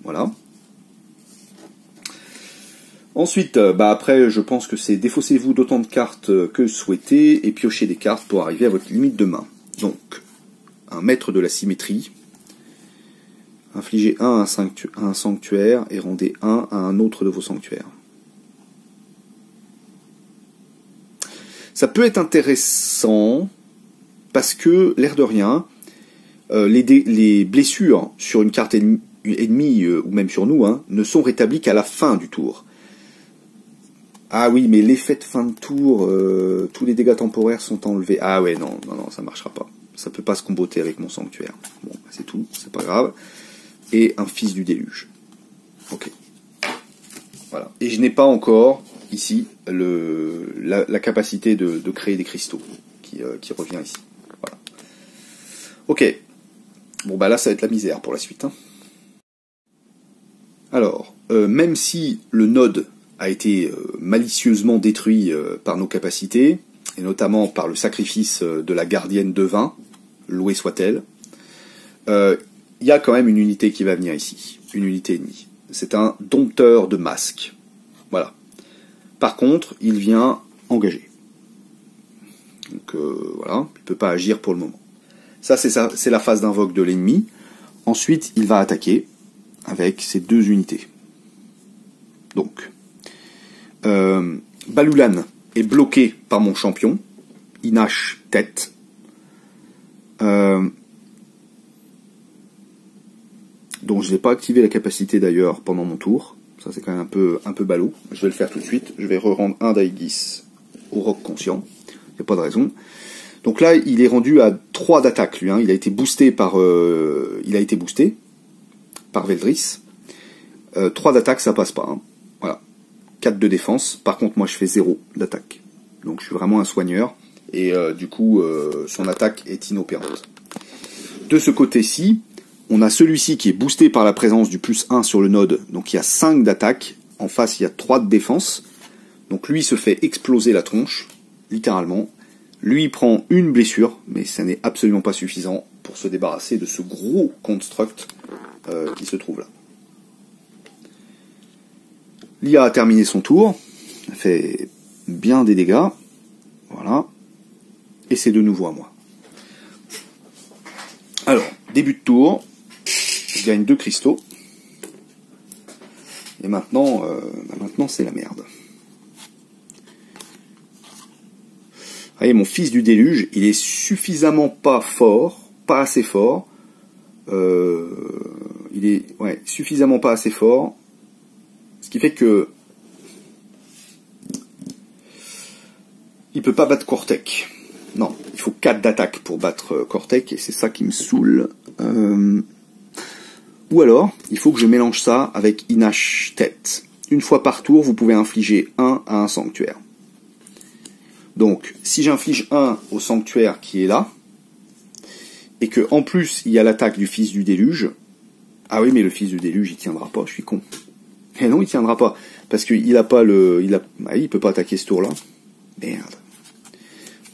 Voilà. Ensuite, bah après, je pense que c'est défaussez-vous d'autant de cartes que souhaitez et piochez des cartes pour arriver à votre limite de main. Donc, un maître de la symétrie. Infligez 1 à un sanctuaire et rendez 1 à un autre de vos sanctuaires. Ça peut être intéressant... Parce que, l'air de rien, les blessures sur une carte ennemie ou même sur nous, hein, ne sont rétablies qu'à la fin du tour. Ah oui, mais l'effet de fin de tour, tous les dégâts temporaires sont enlevés. Ah ouais, non, non, non, ça ne marchera pas. Ça ne peut pas se comboter avec mon sanctuaire. Bon, c'est tout, c'est pas grave. Et un fils du déluge. Ok. Voilà. Et je n'ai pas encore, ici, la capacité de créer des cristaux qui revient ici. Ok, bon bah là ça va être la misère pour la suite. Hein. Alors, même si le node a été malicieusement détruit par nos capacités, et notamment par le sacrifice de la gardienne de vin, louée soit-elle, il y a quand même une unité qui va venir ici, une unité ennemie. C'est un dompteur de masques. Voilà. Par contre, il vient engager. Donc voilà, il ne peut pas agir pour le moment. Ça, c'est la phase d'invoque de l'ennemi. Ensuite, il va attaquer avec ses deux unités. Donc, Balulan est bloqué par mon champion, Inashtet. Donc je n'ai pas activé la capacité d'ailleurs pendant mon tour. Ça c'est quand même un peu ballot. Je vais le faire tout de suite. Je vais re-rendre un Daegis au roc conscient. Il n'y a pas de raison. Donc là il est rendu à 3 d'attaque lui. Hein. Il a été boosté par Veldris. 3 d'attaque ça passe pas. Hein. Voilà. 4 de défense. Par contre moi je fais 0 d'attaque. Donc je suis vraiment un soigneur. Et du coup son attaque est inopérante. De ce côté-ci, on a celui-ci qui est boosté par la présence du plus 1 sur le node, donc il y a 5 d'attaque, en face il y a 3 de défense, donc lui se fait exploser la tronche, littéralement, lui il prend une blessure, mais ça n'est absolument pas suffisant pour se débarrasser de ce gros construct qui se trouve là. L'IA a terminé son tour, elle fait bien des dégâts, voilà, et c'est de nouveau à moi. Alors, début de tour, je gagne 2 cristaux. Et maintenant, maintenant c'est la merde. Vous voyez, mon fils du déluge, il est suffisamment pas fort, pas assez fort. Il est suffisamment pas assez fort. Ce qui fait que il peut pas battre Cortec. Non, il faut 4 d'attaque pour battre Cortec, et c'est ça qui me saoule. Ou alors, il faut que je mélange ça avec Inashtet. Une fois par tour, vous pouvez infliger 1 à un sanctuaire. Donc, si j'inflige 1 au sanctuaire qui est là, et que en plus, il y a l'attaque du fils du déluge... Ah oui, mais le fils du déluge, il tiendra pas, je suis con. Et non, il tiendra pas, parce qu'il a pas le... il peut pas attaquer ce tour-là. Merde.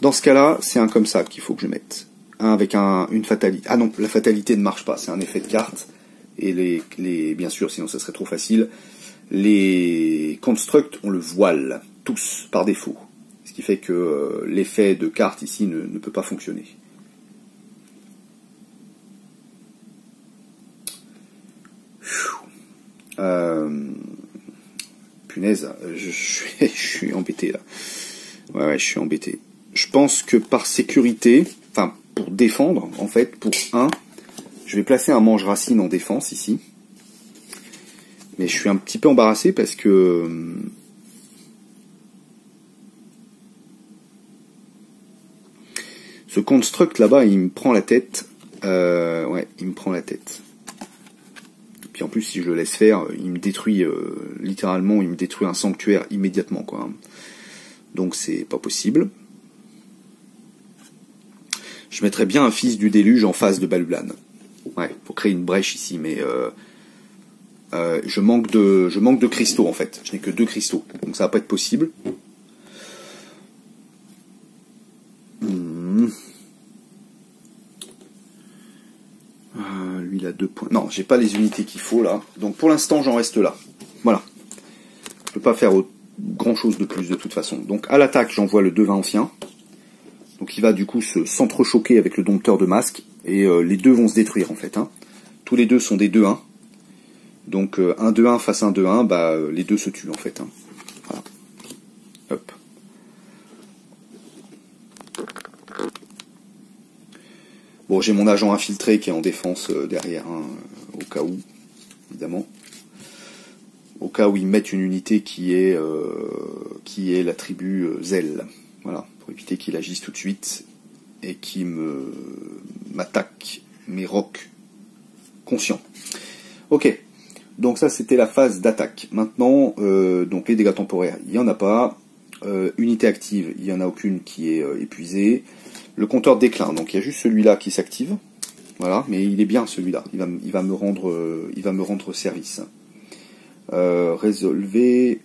Dans ce cas-là, c'est un comme ça qu'il faut que je mette. Un avec une fatalité. Ah non, la fatalité ne marche pas, c'est un effet de carte. Et bien sûr, sinon ça serait trop facile. Les constructs, on le voile, tous, par défaut. Ce qui fait que l'effet de carte ici ne peut pas fonctionner. Punaise, je suis embêté là. Ouais, je suis embêté. Je pense que par sécurité, enfin pour défendre, en fait, pour 1, je vais placer un mange racine en défense ici. Mais je suis un petit peu embarrassé parce que... ce construct là-bas, il me prend la tête. Ouais, il me prend la tête. Puis en plus, si je le laisse faire, il me détruit, littéralement, il me détruit un sanctuaire immédiatement, quoi. Donc c'est pas possible. Je mettrais bien un fils du déluge en face de Balulan. Ouais, pour créer une brèche ici, mais je manque de cristaux en fait. Je n'ai que 2 cristaux, donc ça va pas être possible. Lui il a 2 points. Non, j'ai pas les unités qu'il faut là. Donc pour l'instant j'en reste là. Voilà. Je peux pas faire grand chose de plus de toute façon. Donc à l'attaque j'envoie le devin ancien. Donc il va du coup s'entrechoquer avec le dompteur de masque, et les deux vont se détruire en fait. Hein. Tous les deux sont des 2-1. Donc un 2-1 face un 2-1, bah, les deux se tuent en fait. Hein. Voilà. Hop. Bon, j'ai mon agent infiltré qui est en défense derrière, hein, au cas où, évidemment. Au cas où ils mettent une unité qui est l'attribut zèle. Voilà. Pour éviter qu'il agisse tout de suite et qu'il m'attaque mes rocs conscients. Ok, donc ça c'était la phase d'attaque. Maintenant, donc les dégâts temporaires, il n'y en a pas. Unité active, il n'y en a aucune qui est épuisée. Le compteur déclin, donc il y a juste celui-là qui s'active. Voilà, mais il est bien celui-là. Il va me rendre service. Résolvez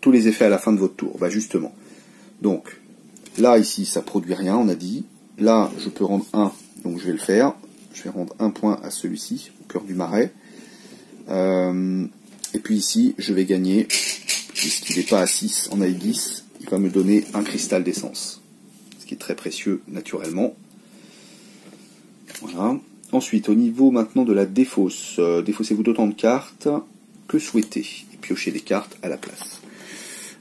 tous les effets à la fin de votre tour. Bah justement. Donc, là, ici, ça produit rien, on a dit. Là, je peux rendre 1, donc je vais le faire. Je vais rendre 1 point à celui-ci, au cœur du marais. Et puis ici, je vais gagner puisqu'il n'est pas à 6 en ail 10, il va me donner un cristal d'essence, ce qui est très précieux naturellement. Voilà. Ensuite, au niveau maintenant de la défausse, défaussez-vous d'autant de cartes que souhaitez, et piochez des cartes à la place.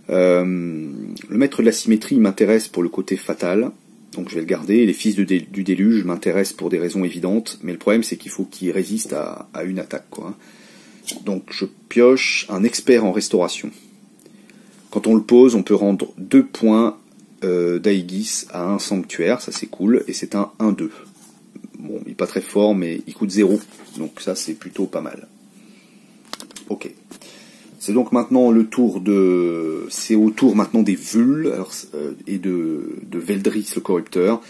Le maître de la symétrie m'intéresse pour le côté fatal, donc je vais le garder. Les fils du déluge m'intéressent pour des raisons évidentes, mais le problème c'est qu'il faut qu'ils résistent à une attaque, quoi. Donc je pioche un expert en restauration. Quand on le pose, on peut rendre 2 points d'Aegis à un sanctuaire, ça c'est cool, et c'est un 1-2. Bon, il n'est pas très fort, mais il coûte 0, donc ça c'est plutôt pas mal. Ok. C'est donc maintenant le tour de... C'est au tour maintenant des Vuls et de Veldris le Corrupteur.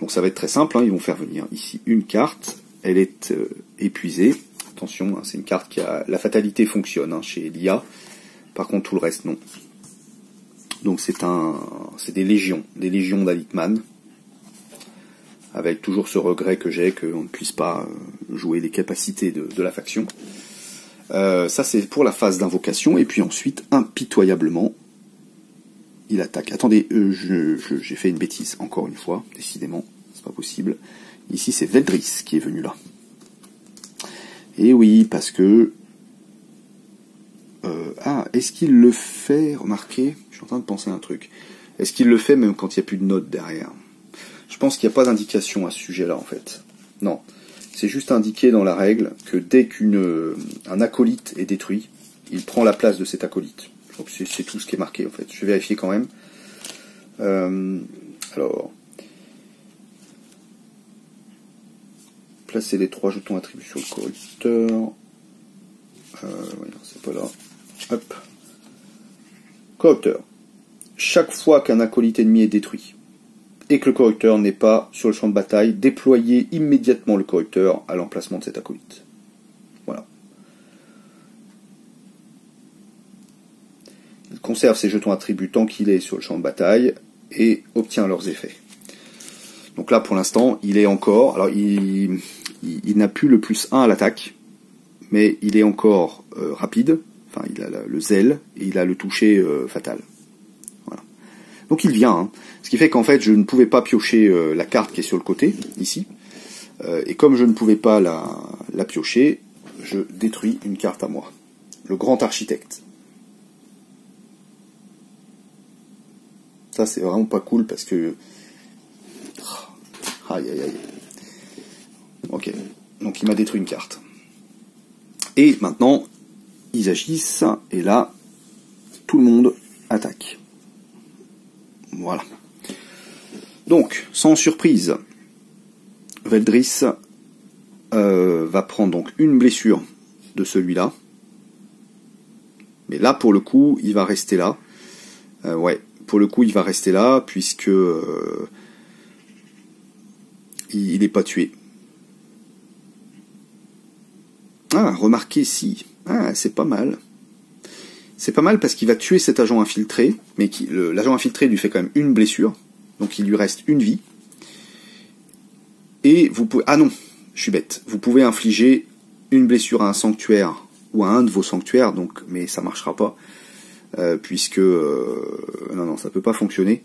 Donc ça va être très simple, hein. Ils vont faire venir ici une carte, elle est épuisée. Attention, hein, c'est une carte qui a... La fatalité fonctionne hein, chez l'IA, par contre tout le reste non. Donc c'est des légions d'Alitman, avec toujours ce regret que j'ai qu'on ne puisse pas jouer les capacités de la faction. Ça c'est pour la phase d'invocation, et puis ensuite, impitoyablement, il attaque. Attendez, j'ai fait une bêtise, encore une fois, décidément, c'est pas possible. Ici c'est Veldris qui est venu là. Et oui, parce que... ah, est-ce qu'il le fait, remarquez, je suis en train de penser à un truc. Est-ce qu'il le fait même quand il n'y a plus de notes derrière? Je pense qu'il n'y a pas d'indication à ce sujet-là, en fait. Non. C'est juste indiqué dans la règle que dès qu'un acolyte est détruit, il prend la place de cet acolyte. Donc c'est tout ce qui est marqué, en fait. Je vais vérifier quand même. Alors... Placer les 3 jetons attribués sur le corrupteur. Ouais, c'est pas là. Hop. Corrupteur. Chaque fois qu'un acolyte ennemi est détruit et que le corrupteur n'est pas sur le champ de bataille, déployez immédiatement le corrupteur à l'emplacement de cet acolyte. Voilà. Il conserve ses jetons attributs tant qu'il est sur le champ de bataille et obtient leurs effets. Donc là, pour l'instant, il est encore... Alors, il n'a plus le plus 1 à l'attaque, mais il est encore rapide, enfin, il a le zèle, et il a le toucher fatal. Voilà. Donc il vient, hein. Ce qui fait qu'en fait, je ne pouvais pas piocher la carte qui est sur le côté, ici, et comme je ne pouvais pas la piocher, je détruis une carte à moi. Le grand architecte. Ça, c'est vraiment pas cool, parce que... Aïe, aïe, aïe. Ok, donc il m'a détruit une carte. Et maintenant, ils agissent, et là, tout le monde attaque. Voilà. Donc, sans surprise, Veldris va prendre donc une blessure de celui-là. Mais là, pour le coup, il va rester là. Ouais, pour le coup, il va rester là, puisque... il n'est pas tué. Ah, remarquez si. Ah, c'est pas mal. C'est pas mal parce qu'il va tuer cet agent infiltré, mais l'agent infiltré lui fait quand même une blessure, donc il lui reste une vie. Et vous pouvez... Ah non, je suis bête. Vous pouvez infliger une blessure à un sanctuaire, ou à un de vos sanctuaires, donc, mais ça marchera pas, puisque... non, non, ça peut pas fonctionner.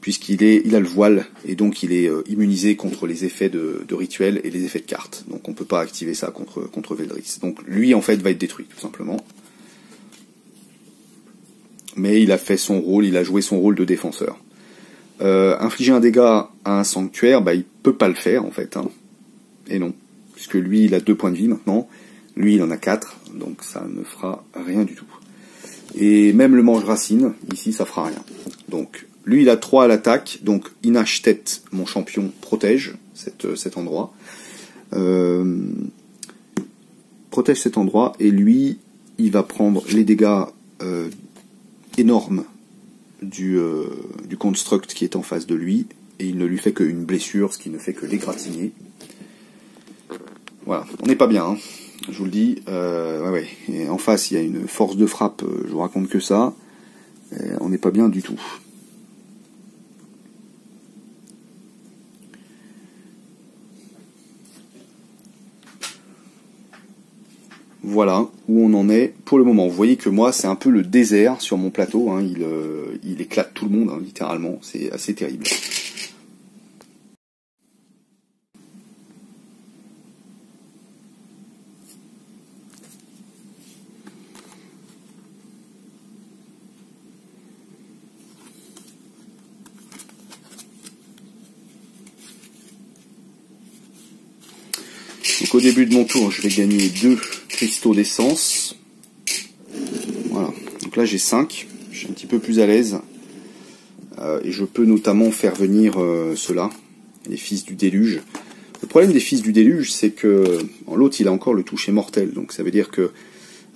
Puisqu'il a le voile, et donc il est immunisé contre les effets de rituel et les effets de cartes. Donc on ne peut pas activer ça contre Veldris. Donc lui, en fait, va être détruit, tout simplement. Mais il a fait son rôle, il a joué son rôle de défenseur. Infliger un dégât à un sanctuaire, bah, il ne peut pas le faire, en fait. Hein. Et non. Puisque lui, il a 2 points de vie maintenant. Lui, il en a 4. Donc ça ne fera rien du tout. Et même le mange-racine, ici, ça fera rien. Donc... Lui, il a 3 à l'attaque, donc Inashtet, mon champion, protège cet endroit. Protège cet endroit, et lui, il va prendre les dégâts énormes du construct qui est en face de lui, et il ne lui fait qu'une blessure, ce qui ne fait que l'égratigner. Voilà, on n'est pas bien, hein, je vous le dis. Ouais. Et en face, il y a une force de frappe, je vous raconte que ça. Et on n'est pas bien du tout. Voilà où on en est pour le moment. Vous voyez que moi, c'est un peu le désert sur mon plateau. Hein. Il éclate tout le monde, hein, littéralement. C'est assez terrible. Donc au début de mon tour, je vais gagner 2 cristaux d'essence. Voilà. Donc là, j'ai 5. Je suis un petit peu plus à l'aise. Et je peux notamment faire venir ceux-là, les fils du déluge. Le problème des fils du déluge, c'est que l'autre, il a encore le toucher mortel. Donc ça veut dire que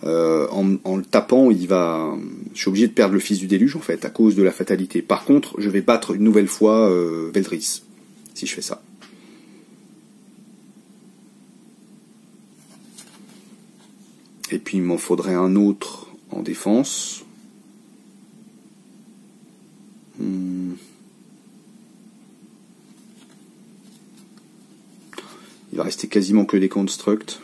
en le tapant, il va. Je suis obligé de perdre le fils du déluge, en fait, à cause de la fatalité. Par contre, je vais battre une nouvelle fois Veldris, si je fais ça. Et puis il m'en faudrait un autre en défense. Il va rester quasiment que des constructs.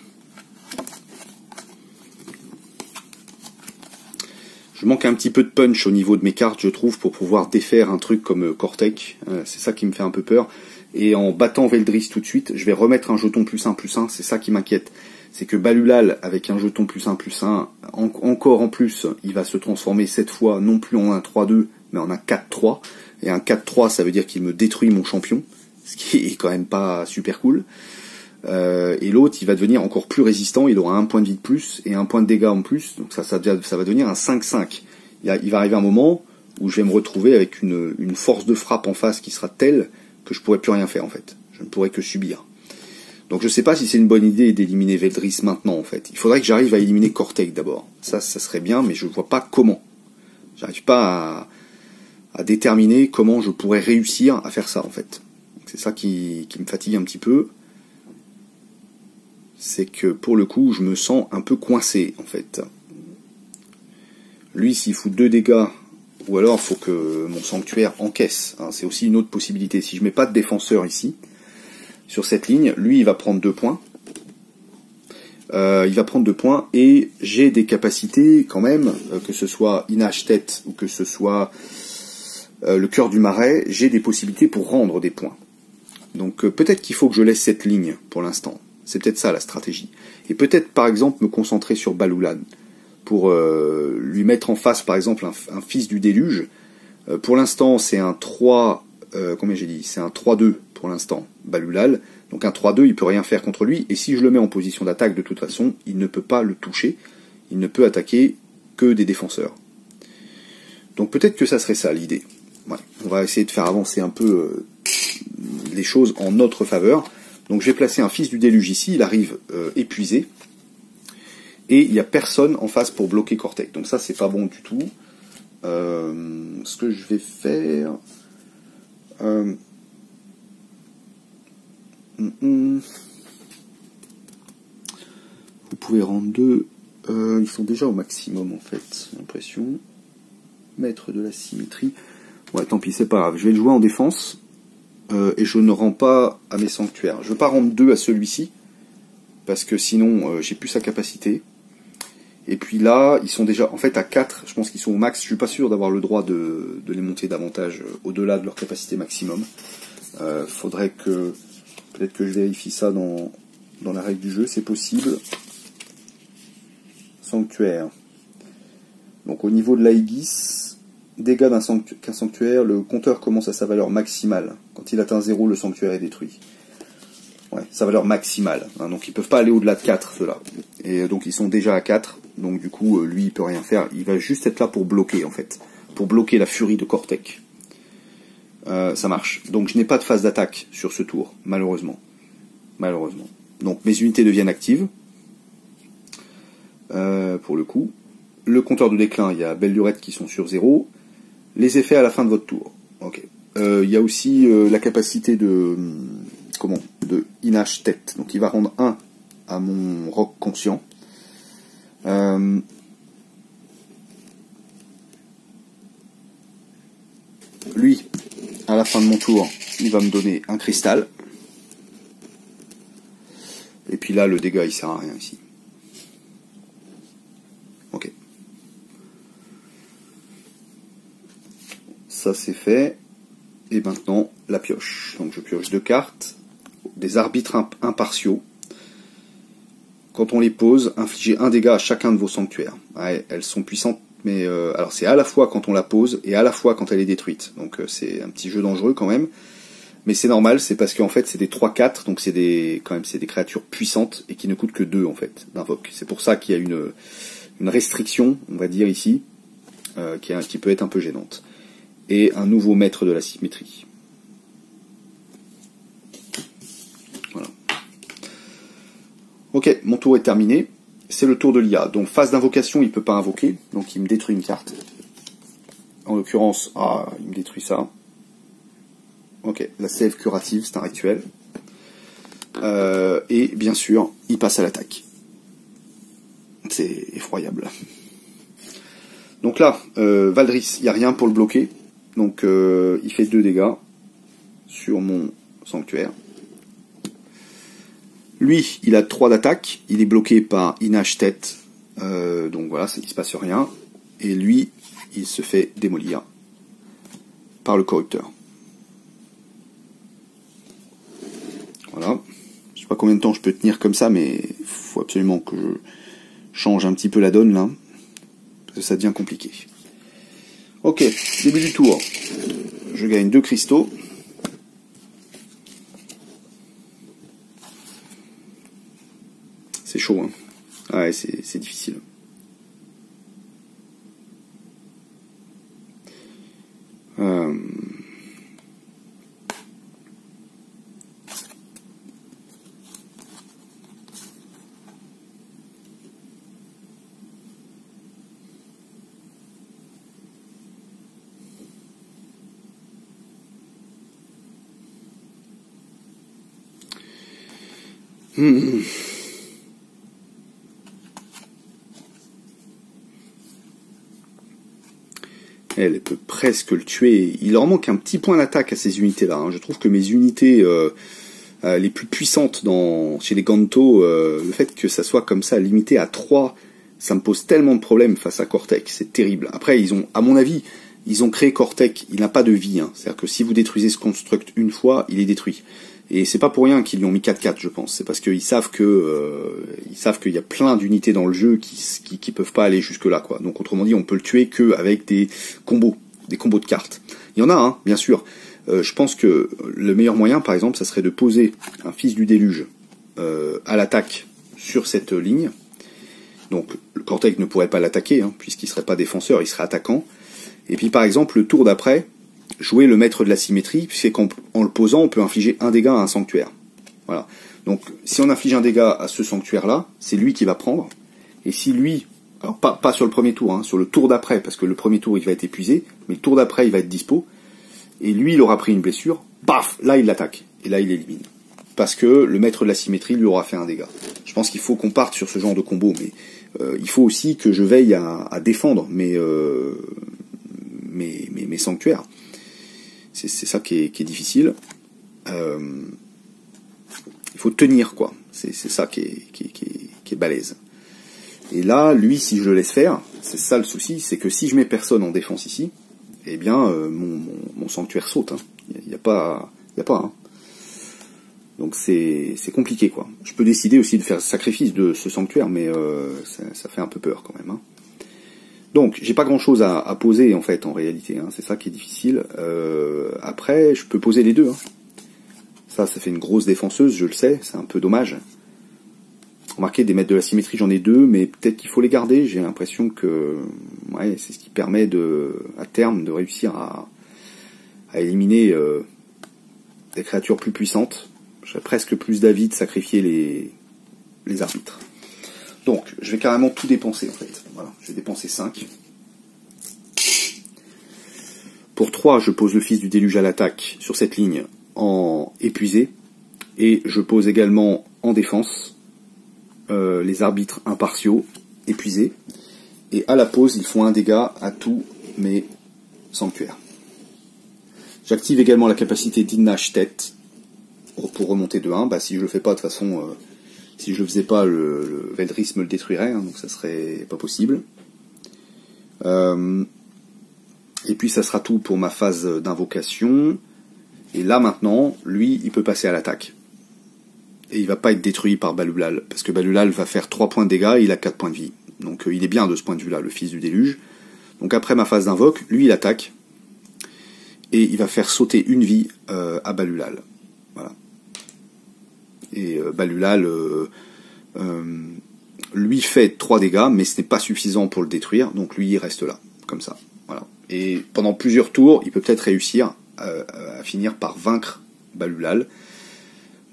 Je manque un petit peu de punch au niveau de mes cartes, je trouve, pour pouvoir défaire un truc comme Cortec. C'est ça qui me fait un peu peur. Et en battant Veldris tout de suite, je vais remettre un jeton +1/+1, c'est ça qui m'inquiète. C'est que Balulan, avec un jeton +1/+1, encore en plus, il va se transformer cette fois, non plus en un 3-2, mais en un 4-3. Et un 4-3, ça veut dire qu'il me détruit mon champion, ce qui est quand même pas super cool. Et l'autre, il va devenir encore plus résistant, il aura un point de vie de plus, et un point de dégâts en plus, donc ça va devenir un 5-5. Il va arriver un moment où je vais me retrouver avec une force de frappe en face qui sera telle que je pourrai plus rien faire, en fait. Je ne pourrai que subir. Donc je sais pas si c'est une bonne idée d'éliminer Veldris maintenant, en fait. Il faudrait que j'arrive à éliminer Cortec d'abord. Ça serait bien, mais je vois pas comment. J'arrive pas à déterminer comment je pourrais réussir à faire ça, en fait. C'est ça qui me fatigue un petit peu. C'est que, pour le coup, je me sens un peu coincé, en fait. Lui, s'il fout 2 dégâts, ou alors faut que mon sanctuaire encaisse. C'est aussi une autre possibilité. Si je mets pas de défenseur ici... sur cette ligne, lui il va prendre 2 points. Il va prendre 2 points et j'ai des capacités quand même, que ce soit Inashtet ou que ce soit le cœur du marais, j'ai des possibilités pour rendre des points. Donc peut-être qu'il faut que je laisse cette ligne pour l'instant. C'est peut-être ça la stratégie. Et peut-être par exemple me concentrer sur Balulan pour lui mettre en face par exemple un fils du déluge. Pour l'instant c'est un 3... combien j'ai dit? C'est un 3-2 pour l'instant, Balulan. Donc un 3-2, il peut rien faire contre lui. Et si je le mets en position d'attaque, de toute façon, il ne peut pas le toucher. Il ne peut attaquer que des défenseurs. Donc peut-être que ça serait ça, l'idée. Ouais. On va essayer de faire avancer un peu les choses en notre faveur. Donc je vais placer un fils du déluge ici. Il arrive épuisé. Et il n'y a personne en face pour bloquer Cortec. Donc ça, c'est pas bon du tout. Ce que je vais faire... Vous pouvez rendre 2. Ils sont déjà au maximum en fait, j'ai l'impression. Maître de la symétrie. Ouais, tant pis, c'est pas grave. Je vais le jouer en défense. Et je ne rends pas à mes sanctuaires. Je veux pas rendre 2 à celui-ci. Parce que sinon, j'ai plus sa capacité. Et puis là, ils sont déjà en fait à 4, je pense qu'ils sont au max, je suis pas sûr d'avoir le droit de les monter davantage au-delà de leur capacité maximum. Faudrait que, peut-être que je vérifie ça dans la règle du jeu, c'est possible. Sanctuaire. Donc au niveau de l'Aegis, dégâts qu'un sanctuaire, le compteur commence à sa valeur maximale. Quand il atteint 0, le sanctuaire est détruit. Ouais, sa valeur maximale, hein, donc ils peuvent pas aller au-delà de 4, ceux-là. Et donc ils sont déjà à 4, donc du coup, lui, il peut rien faire. Il va juste être là pour bloquer, en fait. Pour bloquer la furie de Cortec. Ça marche. Donc je n'ai pas de phase d'attaque sur ce tour, malheureusement. Malheureusement. Donc mes unités deviennent actives. Pour le coup. Le compteur de déclin, il y a belle lurette qui sont sur 0. Les effets à la fin de votre tour. Ok. Il y a aussi la capacité de... Comment ? De Inashtet. Donc il va rendre 1 à mon roc conscient. Lui, à la fin de mon tour, il va me donner un cristal. Et puis là, le dégât, il sert à rien ici. Ça c'est fait. Et maintenant la pioche. Donc je pioche deux cartes. Des arbitres impartiaux. Quand on les pose, infligez un dégât à chacun de vos sanctuaires. Ouais, elles sont puissantes, mais alors c'est à la fois quand on la pose et à la fois quand elle est détruite. Donc c'est un petit jeu dangereux quand même. Mais c'est normal, c'est parce qu'en fait c'est des 3-4, donc c'est des quand même c'est des créatures puissantes et qui ne coûtent que 2 en fait d'invoque. C'est pour ça qu'il y a une restriction, on va dire ici, qui peut être un peu gênante. Et un nouveau maître de la symétrie. Voilà. Ok, mon tour est terminé. C'est le tour de l'IA. Donc phase d'invocation, il ne peut pas invoquer, donc il me détruit une carte. En l'occurrence, ah, il me détruit ça. Ok, la save curative, c'est un rituel. Et bien sûr, il passe à l'attaque. C'est effroyable. Donc là, Veldris, il n'y a rien pour le bloquer. Donc il fait 2 dégâts sur mon sanctuaire. Lui, il a 3 d'attaque. Il est bloqué par Inashtet. Donc voilà, il ne se passe rien. Et lui, il se fait démolir par le corrupteur. Voilà. Je sais pas combien de temps je peux tenir comme ça, mais il faut absolument que je change un petit peu la donne là. Parce que ça devient compliqué. Ok, début du tour. Je gagne 2 cristaux. C'est chaud, hein. Ouais, c'est difficile. Elle peut presque le tuer. Il leur manque un petit point d'attaque à ces unités-là. Hein. Je trouve que mes unités les plus puissantes chez les Gantos, le fait que ça soit comme ça limité à 3, ça me pose tellement de problèmes face à Cortec. C'est terrible. Après, ils ont, à mon avis, ils ont créé Cortec. Il n'a pas de vie. Hein. C'est-à-dire que si vous détruisez ce construct une fois, il est détruit. Et c'est pas pour rien qu'ils lui ont mis 4-4, je pense. C'est parce qu'ils savent que ils savent qu'il y a plein d'unités dans le jeu qui peuvent pas aller jusque là, quoi. Donc autrement dit, on peut le tuer que avec des combos de cartes. Il y en a, hein, bien sûr. Je pense que le meilleur moyen, par exemple, ça serait de poser un fils du déluge à l'attaque sur cette ligne. Donc le Cortec ne pourrait pas l'attaquer, hein, puisqu'il serait pas défenseur, il serait attaquant. Et puis par exemple, le tour d'après, jouer le maître de la symétrie, c'est qu'en le posant, on peut infliger un dégât à un sanctuaire. Voilà. Donc, si on inflige un dégât à ce sanctuaire-là, c'est lui qui va prendre. Et si lui... Alors, pas sur le premier tour, hein, sur le tour d'après, parce que le premier tour, il va être épuisé, mais le tour d'après, il va être dispo. Et lui, il aura pris une blessure. Paf! Là, il l'attaque. Et là, il l'élimine. Parce que le maître de la symétrie lui aura fait un dégât. Je pense qu'il faut qu'on parte sur ce genre de combo, mais il faut aussi que je veille à défendre mes sanctuaires. C'est ça qui est difficile. Il faut tenir, quoi. C'est ça qui est balèze. Et là, lui, si je le laisse faire, c'est ça le souci, c'est que si je mets personne en défense ici, eh bien, mon sanctuaire saute. Hein. Il n'y a pas. Hein. Donc c'est compliqué, quoi. Je peux décider aussi de faire sacrifice de ce sanctuaire, mais ça fait un peu peur, quand même. Hein. Donc, j'ai pas grand-chose à poser, en fait, en réalité. Hein. C'est ça qui est difficile. Après, je peux poser les deux. Hein. Ça fait une grosse défenseuse, je le sais. C'est un peu dommage. Remarquez, des maîtres de la symétrie, j'en ai 2, mais peut-être qu'il faut les garder. J'ai l'impression que ouais, c'est ce qui permet, à terme, de réussir à éliminer des créatures plus puissantes. J'aurais presque plus d'avis de sacrifier les arbitres. Donc, je vais carrément tout dépenser, en fait. Voilà, je vais dépenser 5. Pour 3, je pose le fils du déluge à l'attaque sur cette ligne en épuisé. Et je pose également en défense les arbitres impartiaux épuisés. Et à la pause, ils font un dégât à tous mes sanctuaires. J'active également la capacité d'Inashtet pour remonter de 1. Bah, si je le fais pas, de toute façon... Si je le faisais pas, le Veldris me le détruirait, hein, donc ça serait pas possible. Et puis ça sera tout pour ma phase d'invocation. Et là maintenant, lui, il peut passer à l'attaque. Et il va pas être détruit par Balulan, parce que Balulan va faire 3 points de dégâts et il a 4 points de vie. Donc il est bien de ce point de vue-là, le fils du déluge. Donc après ma phase d'invoque, lui il attaque. Et il va faire sauter une vie à Balulan. Voilà. Et Balulan, lui fait 3 dégâts, mais ce n'est pas suffisant pour le détruire, donc lui il reste là, comme ça. Voilà. Et pendant plusieurs tours, il peut peut-être réussir à finir par vaincre Balulan.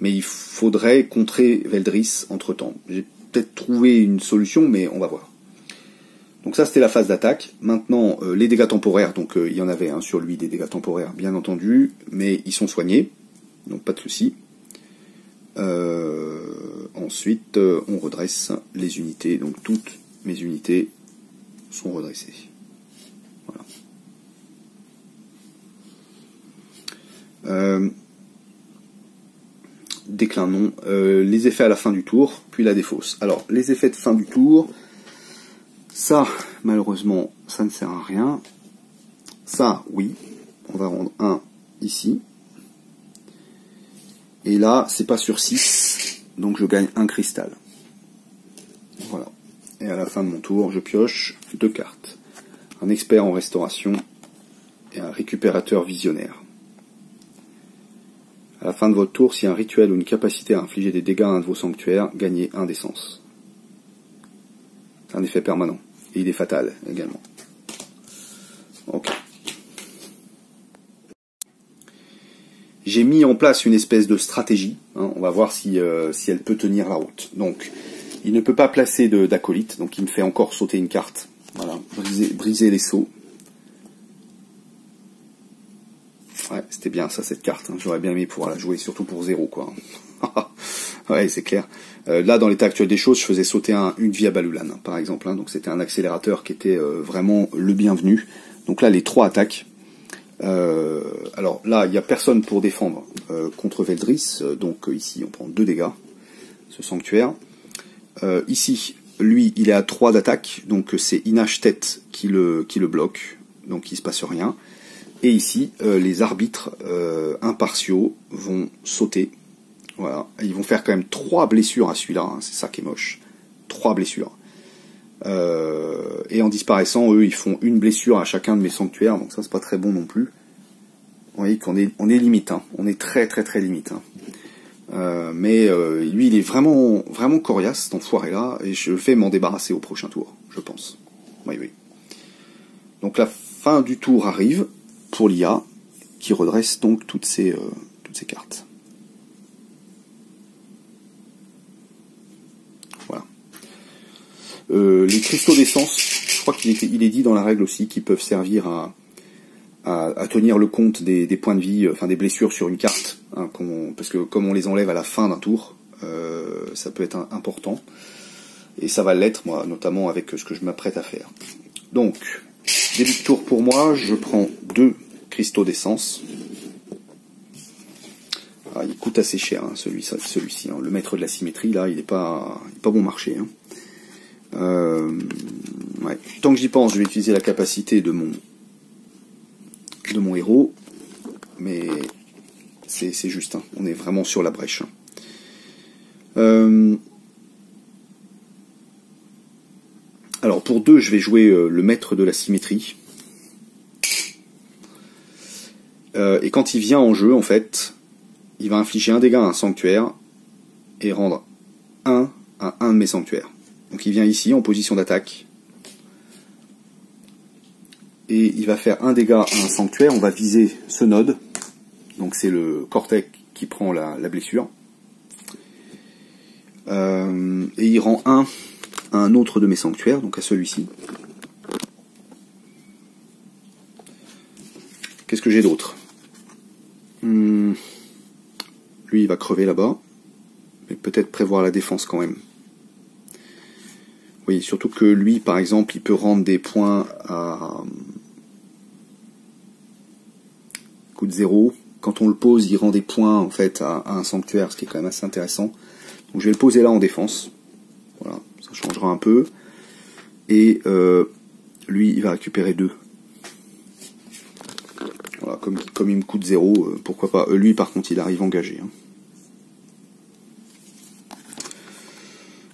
Mais il faudrait contrer Veldris entre temps. J'ai peut-être trouvé une solution, mais on va voir. Donc ça, c'était la phase d'attaque. Maintenant, les dégâts temporaires, donc il y en avait sur lui des dégâts temporaires, bien entendu, mais ils sont soignés, donc pas de souci. Ensuite, on redresse les unités, donc toutes mes unités sont redressées. Voilà. Déclinons les effets à la fin du tour, puis la défausse. Alors, les effets de fin du tour, ça, malheureusement, ça ne sert à rien. Ça, oui, on va rendre 1 ici. Et là, c'est pas sur 6, donc je gagne 1 cristal. Voilà. Et à la fin de mon tour, je pioche 2 cartes. Un expert en restauration et un récupérateur visionnaire. À la fin de votre tour, si un rituel ou une capacité à infliger des dégâts à un de vos sanctuaires, gagnez 1 d'essence. C'est un effet permanent. Et il est fatal, également. Ok. J'ai mis en place une espèce de stratégie. On va voir si elle peut tenir la route. Donc, il ne peut pas placer d'acolyte. Donc, il me fait encore sauter une carte. Voilà, briser les sceaux. Ouais, c'était bien ça, cette carte, j'aurais bien aimé pouvoir la jouer, surtout pour 0, quoi. Ouais, c'est clair. Là, dans l'état actuel des choses, je faisais sauter une vie à Balulan, par exemple, donc c'était un accélérateur qui était vraiment le bienvenu. Donc là, les 3 attaques. Alors là, il n'y a personne pour défendre contre Veldris, donc ici, on prend 2 dégâts, ce sanctuaire. Ici, lui, il est à 3 d'attaque, donc c'est Inashtet qui le bloque, donc il ne se passe rien. Et ici, les arbitres impartiaux vont sauter. Voilà. Ils vont faire quand même 3 blessures à celui-là. C'est ça qui est moche. 3 blessures. Et en disparaissant, eux, ils font une blessure à chacun de mes sanctuaires. Donc ça, c'est pas très bon non plus. Vous voyez qu'on est limite. On est très très très limite. Mais lui, il est vraiment, vraiment coriace, cet enfoiré-là. Et je vais m'en débarrasser au prochain tour, je pense. Oui, oui. Donc la fin du tour arrive. Pour l'IA, qui redresse donc toutes ces cartes. Voilà. Les cristaux d'essence, je crois qu'il est dit dans la règle aussi qu'ils peuvent servir à tenir le compte des points de vie, enfin des blessures sur une carte, parce que comme on les enlève à la fin d'un tour, ça peut être important. Et ça va l'être, moi, notamment avec ce que je m'apprête à faire. Donc, début de tour pour moi, je prends 2 cristaux d'essence. Ah, il coûte assez cher, celui-ci. Le maître de la symétrie, là, il est pas bon marché. Ouais. Tant que j'y pense, je vais utiliser la capacité de mon héros. Mais c'est juste, on est vraiment sur la brèche. Alors pour 2, je vais jouer le maître de la symétrie. Et quand il vient en jeu, en fait, il va infliger 1 dégât à un sanctuaire et rendre 1 à 1 de mes sanctuaires. Donc il vient ici en position d'attaque. Et il va faire 1 dégât à un sanctuaire. On va viser ce node. Donc c'est le Cortec qui prend la blessure. Et il rend 1 à un autre de mes sanctuaires, donc à celui-ci. Qu'est-ce que j'ai d'autre? Lui, il va crever là-bas. Mais peut-être prévoir la défense quand même. Oui, surtout que lui, par exemple, il peut rendre des points à coup de 0. Quand on le pose, il rend des points en fait à un sanctuaire, ce qui est quand même assez intéressant. Donc je vais le poser là en défense. Voilà. Ça changera un peu. Et lui, il va récupérer 2. comme il me coûte 0, pourquoi pas. Lui, par contre, il arrive engagé. Hein.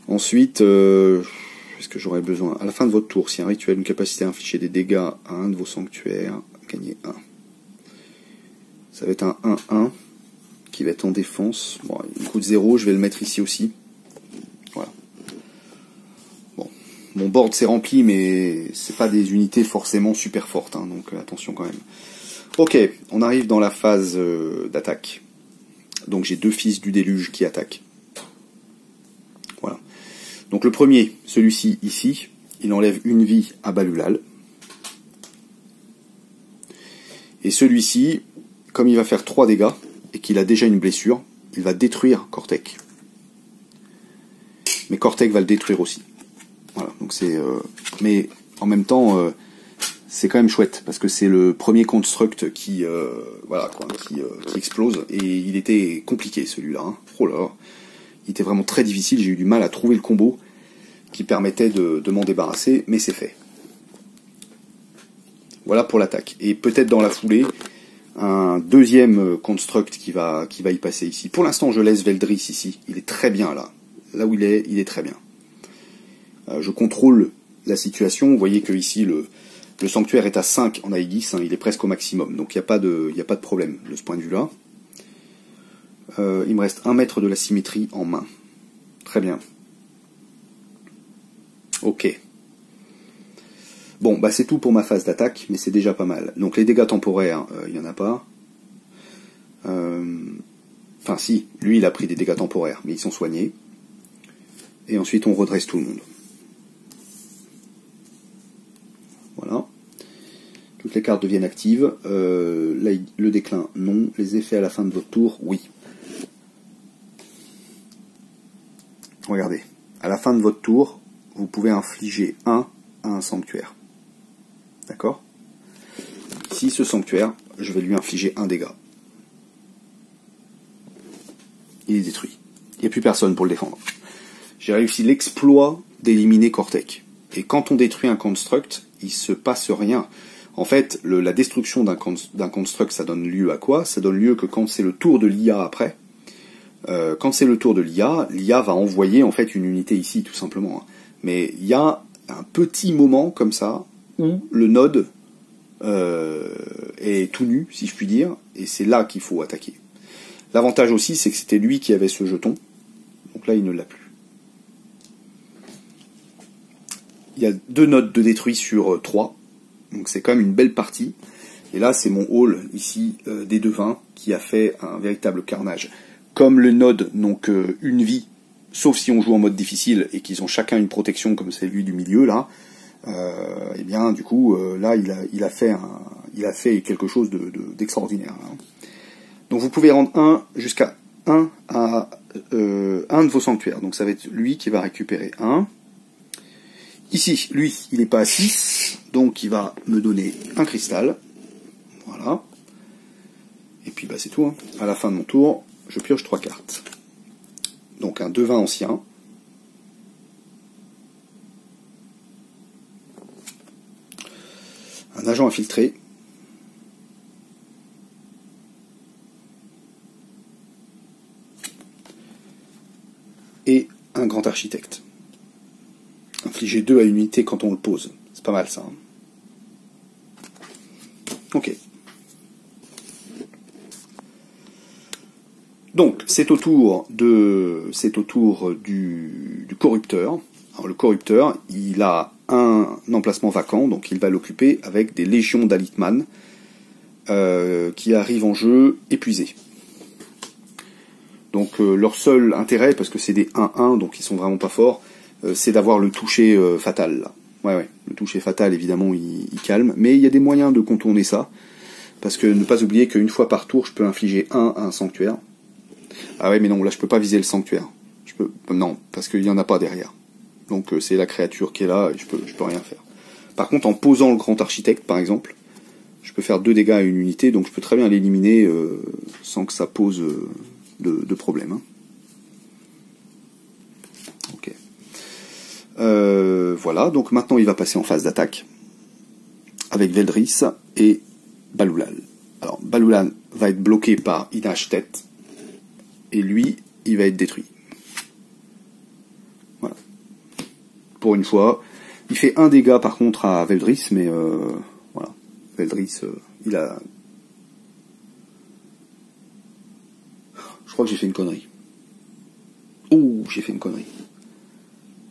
Ensuite, est-ce que j'aurais besoin? À la fin de votre tour, si un rituel, une capacité à infliger des dégâts à un de vos sanctuaires, gagnez 1. Ça va être un 1-1 qui va être en défense. Bon, il me coûte 0, je vais le mettre ici aussi. Voilà. Bon, mon board s'est rempli, mais c'est pas des unités forcément super fortes, hein, donc attention quand même. Ok, on arrive dans la phase d'attaque. Donc j'ai deux fils du déluge qui attaquent. Voilà. Donc le premier, celui-ci ici, il enlève une vie à Balulan. Et celui-ci, comme il va faire 3 dégâts et qu'il a déjà une blessure, il va détruire Cortec. Mais Cortec va le détruire aussi. Voilà, donc c'est. Mais en même temps, c'est quand même chouette parce que c'est le premier construct qui, voilà, quoi, qui explose, et il était compliqué celui-là. Hein. Oh là. Il était vraiment très difficile, j'ai eu du mal à trouver le combo qui permettait de m'en débarrasser, mais c'est fait. Voilà pour l'attaque. Et peut-être dans la foulée, un deuxième construct qui va y passer ici. Pour l'instant, je laisse Veldris ici. Il est très bien là. Là où il est très bien. Je contrôle la situation. Vous voyez que ici, le sanctuaire est à 5 en Aegis. Hein, il est presque au maximum. Donc il n'y a pas de problème de ce point de vue-là. Il me reste 1 mètre de la symétrie en main. Très bien. Ok. Bon, bah c'est tout pour ma phase d'attaque, mais c'est déjà pas mal. Donc les dégâts temporaires, il n'y en a pas. Enfin si, lui il a pris des dégâts temporaires, mais ils sont soignés. Et ensuite on redresse tout le monde. Voilà. Toutes les cartes deviennent actives. Là, le déclin, non. Les effets à la fin de votre tour, oui. Regardez, à la fin de votre tour, vous pouvez infliger 1 à un sanctuaire. D'accord? Ici, ce sanctuaire, je vais lui infliger 1 dégât. Il est détruit. Il n'y a plus personne pour le défendre. J'ai réussi l'exploit d'éliminer Cortec. Et quand on détruit un construct, il ne se passe rien. En fait, la destruction d'un construct, ça donne lieu à quoi? Ça donne lieu que quand c'est le tour de l'IA après... quand c'est le tour de l'IA, l'IA va envoyer en fait une unité ici, tout simplement. Mais il y a un petit moment comme ça où le node est tout nu, si je puis dire, et c'est là qu'il faut attaquer. L'avantage aussi, c'est que c'était lui qui avait ce jeton, donc là il ne l'a plus. Il y a 2 nodes de détruit sur 3, donc c'est quand même une belle partie. Et là c'est mon haul ici des devins qui a fait un véritable carnage. Comme le node n'ont qu'une vie, sauf si on joue en mode difficile et qu'ils ont chacun une protection comme celui du milieu là, et bien du coup là il a fait quelque chose d'extraordinaire. Hein. Donc vous pouvez rendre un de vos sanctuaires. Donc ça va être lui qui va récupérer 1. Ici, lui, il n'est pas à 6, donc il va me donner un cristal. Voilà. Et puis bah c'est tout. Hein. À la fin de mon tour. Je pioche 3 cartes. Donc un devin ancien. Un agent infiltré. Et un grand architecte. Infliger 2 à une unité quand on le pose. C'est pas mal ça. Hein. Ok. Donc, c'est au tour du corrupteur. Alors, le corrupteur, il a un emplacement vacant, donc il va l'occuper avec des légions d'Alitman qui arrivent en jeu épuisés. Donc, leur seul intérêt, parce que c'est des 1-1, donc ils sont vraiment pas forts, c'est d'avoir le toucher fatal. Là. Ouais, le toucher fatal, évidemment, il calme, mais il y a des moyens de contourner ça, parce que ne pas oublier qu'une fois par tour, je peux infliger 1 à un sanctuaire. Ah ouais, mais non, là je peux pas viser le sanctuaire. Non, parce qu'il n'y en a pas derrière. Donc c'est la créature qui est là et je peux rien faire. Par contre, en posant le grand architecte, par exemple, je peux faire 2 dégâts à une unité, donc je peux très bien l'éliminer sans que ça pose de problème. Hein. Ok. Voilà, donc maintenant il va passer en phase d'attaque avec Veldris et Balulan. Alors, Balulan va être bloqué par Inashtet, et lui, il va être détruit. Voilà. Pour une fois. Il fait un dégât, par contre, à Veldris, mais voilà. Veldris, il a... Je crois que j'ai fait une connerie. Oh, j'ai fait une connerie.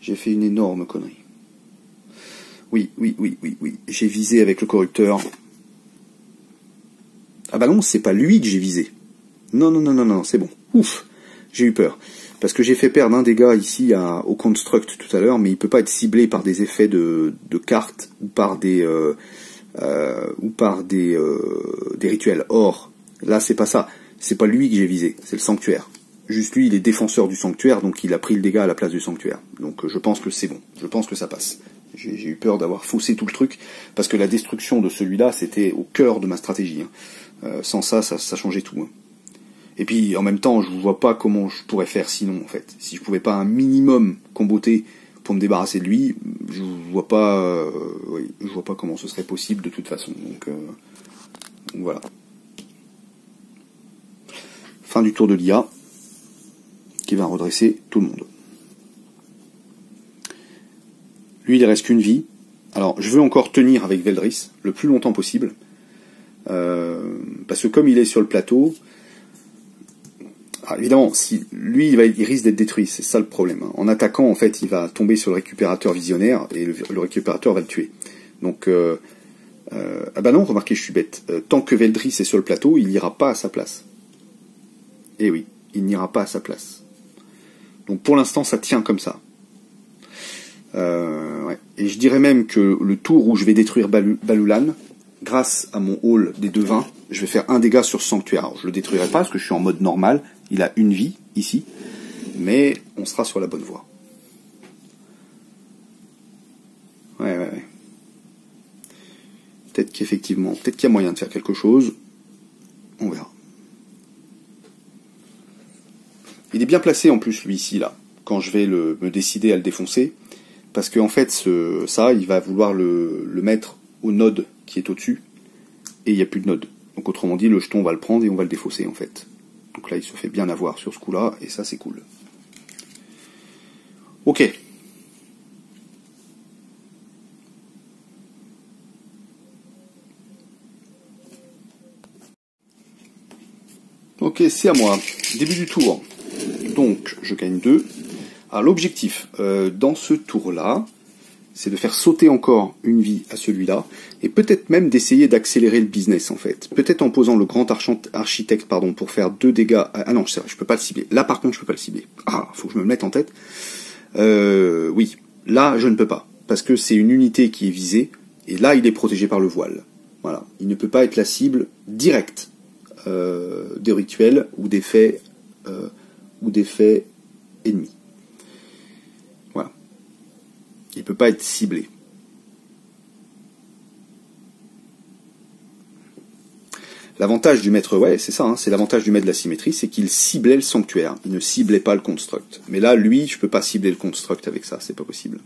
J'ai fait une énorme connerie. Oui. J'ai visé avec le corrupteur. Ah bah non, c'est pas lui que j'ai visé. Non, c'est bon. Ouf, j'ai eu peur. Parce que j'ai fait perdre un dégât ici au Construct tout à l'heure, mais il peut pas être ciblé par des effets de cartes ou par des rituels. Or, là c'est pas ça. C'est pas lui que j'ai visé, c'est le Sanctuaire. Juste lui, il est défenseur du Sanctuaire, donc il a pris le dégât à la place du Sanctuaire. Donc je pense que c'est bon, je pense que ça passe. J'ai eu peur d'avoir faussé tout le truc, parce que la destruction de celui-là, c'était au cœur de ma stratégie. Hein. Sans ça, ça changeait tout. Hein. Et puis, en même temps, je ne vois pas comment je pourrais faire sinon, en fait. Si je pouvais pas un minimum comboter pour me débarrasser de lui, je vois pas, oui, je vois pas comment ce serait possible de toute façon. Donc voilà. Fin du tour de l'IA, qui va redresser tout le monde. Lui, il reste qu'une vie. Alors, je veux encore tenir avec Veldris le plus longtemps possible. Parce que comme il est sur le plateau... Ah, évidemment, si lui, il risque d'être détruit. C'est ça le problème. En attaquant, en fait, il va tomber sur le récupérateur visionnaire et le récupérateur va le tuer. Donc... ah bah non, remarquez, je suis bête. Tant que Veldris est sur le plateau, il n'ira pas à sa place. Eh oui, il n'ira pas à sa place. Donc pour l'instant, ça tient comme ça. Ouais. Et je dirais même que le tour où je vais détruire Balulan, grâce à mon haul des 2-20, je vais faire un dégât sur ce Sanctuaire. Alors, je le détruirai pas parce que je suis en mode normal, il a une vie ici, mais on sera sur la bonne voie. Ouais. Peut-être qu'effectivement, peut-être qu'il y a moyen de faire quelque chose, on verra. Il est bien placé en plus lui ici, là, quand je vais me décider à le défoncer. Parce qu'en fait, ça, il va vouloir le mettre au node qui est au-dessus, et il n'y a plus de node. Donc autrement dit, le jeton, on va le prendre et on va le défausser, en fait. Donc là, il se fait bien avoir sur ce coup-là, et ça, c'est cool. Ok. Ok, c'est à moi. Début du tour. Donc, je gagne 2. Alors l'objectif dans ce tour-là, c'est de faire sauter encore une vie à celui-là, et peut-être même d'essayer d'accélérer le business en fait. Peut-être en posant le grand architecte pour faire 2 dégâts... Ah non, je peux pas le cibler. Là par contre, je peux pas le cibler. Ah, faut que je me le mette en tête. Oui, là je ne peux pas, parce que c'est une unité qui est visée, et là il est protégé par le voile. Voilà, il ne peut pas être la cible directe des rituels ou des faits, ennemis. Il ne peut pas être ciblé. L'avantage du maître, ouais, c'est ça, hein, c'est l'avantage du maître de la symétrie, c'est qu'il ciblait le Sanctuaire, il ne ciblait pas le Construct. Mais là, lui, je ne peux pas cibler le Construct avec ça, c'est pas possible.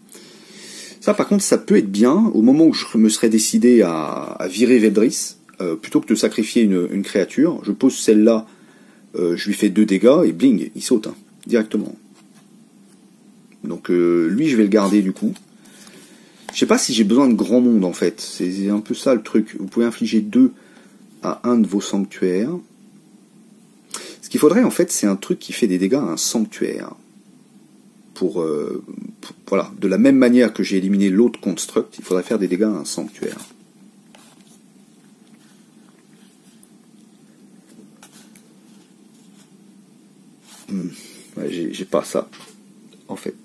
Ça, par contre, ça peut être bien, au moment où je me serais décidé à virer Veldris, plutôt que de sacrifier une créature, je pose celle-là, je lui fais 2 dégâts, et bling, il saute, hein, directement. Donc lui, je vais le garder du coup. Je sais pas si j'ai besoin de grand monde en fait. C'est un peu ça le truc. Vous pouvez infliger 2 à un de vos sanctuaires. Ce qu'il faudrait en fait, c'est un truc qui fait des dégâts à un sanctuaire. Pour voilà, de la même manière que j'ai éliminé l'autre construct, il faudrait faire des dégâts à un sanctuaire. Ouais, j'ai pas ça. En fait.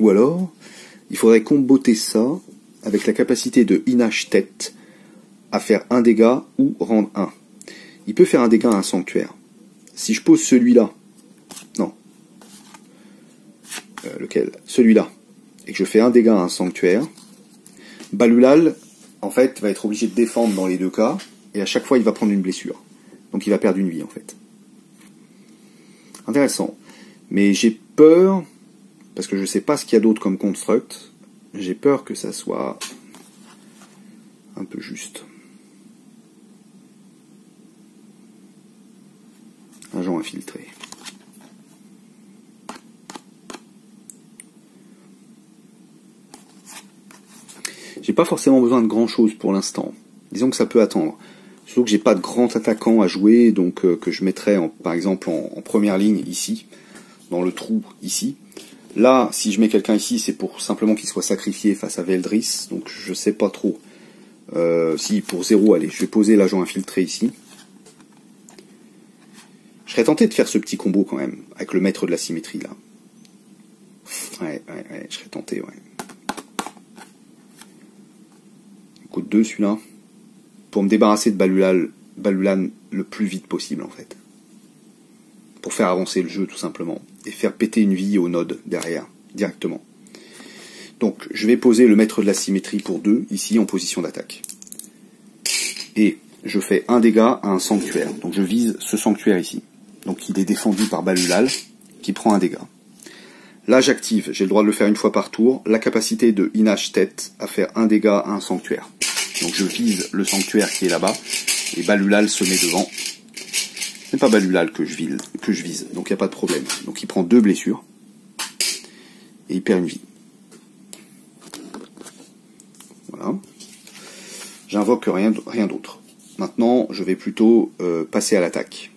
Ou alors, il faudrait comboter ça avec la capacité de Inashtet à faire un dégât ou rendre 1. Il peut faire un dégât à un sanctuaire. Si je pose celui-là, non, lequel? Celui-là, et que je fais un dégât à un sanctuaire, Balulan, en fait, va être obligé de défendre dans les 2 cas. Et à chaque fois, il va prendre une blessure. Donc il va perdre une vie, en fait. Intéressant. Mais j'ai peur, parce que je ne sais pas ce qu'il y a d'autre comme construct. j'ai peur que ça soit un peu juste. Agent infiltré. J'ai pas forcément besoin de grand chose pour l'instant. Disons que ça peut attendre. Surtout que j'ai pas de grand attaquant à jouer, donc que je mettrais par exemple en première ligne ici, dans le trou ici. Là, si je mets quelqu'un ici, c'est pour simplement qu'il soit sacrifié face à Veldris, donc je sais pas trop. Si pour 0, allez, je vais poser l'agent infiltré ici. Je serais tenté de faire ce petit combo quand même, avec le maître de la symétrie là. Ouais, je serais tenté, ouais. Coûte 2 celui-là, pour me débarrasser de Balulan le plus vite possible en fait. Pour faire avancer le jeu tout simplement, et faire péter une vie au node derrière, directement. Donc je vais poser le maître de la symétrie pour 2, ici en position d'attaque. Et je fais un dégât à un sanctuaire, donc je vise ce sanctuaire ici. Donc il est défendu par Balulan, qui prend un dégât. Là j'active, j'ai le droit de le faire une fois par tour, la capacité de Inashtet à faire un dégât à un sanctuaire. Donc je vise le sanctuaire qui est là-bas, et Balulan se met devant. C'est pas Balulan que je vise, donc il n'y a pas de problème. Donc il prend 2 blessures, et il perd une vie. Voilà. J'invoque rien d'autre. Maintenant, je vais plutôt passer à l'attaque.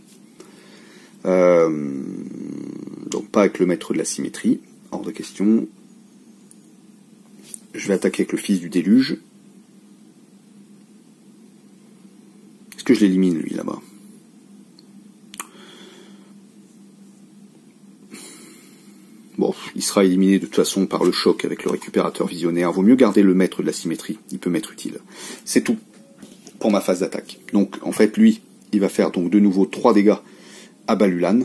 Donc pas avec le maître de la symétrie, hors de question. Je vais attaquer avec le fils du déluge. Est-ce que je l'élimine lui là-bas? Bon, il sera éliminé de toute façon par le choc avec le récupérateur visionnaire. Vaut mieux garder le maître de la symétrie, il peut m'être utile. C'est tout pour ma phase d'attaque. Donc en fait lui, il va faire donc de nouveau 3 dégâts à Balulan.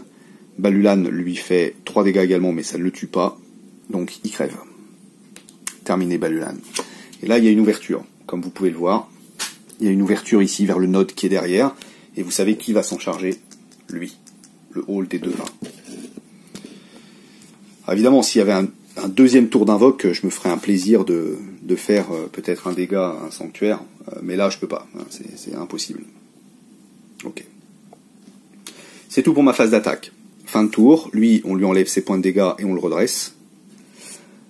Balulan lui fait 3 dégâts également, mais ça ne le tue pas, donc il crève. Terminé Balulan. Et là, il y a une ouverture, comme vous pouvez le voir. Il y a une ouverture ici vers le node qui est derrière, et vous savez qui va s'en charger? Lui, le hall des devins. Alors évidemment, s'il y avait un deuxième tour d'invoque, je me ferais un plaisir de faire peut-être un dégât à un sanctuaire, mais là, je peux pas, hein, c'est impossible. Ok. C'est tout pour ma phase d'attaque. Fin de tour, lui, on lui enlève ses points de dégâts et on le redresse.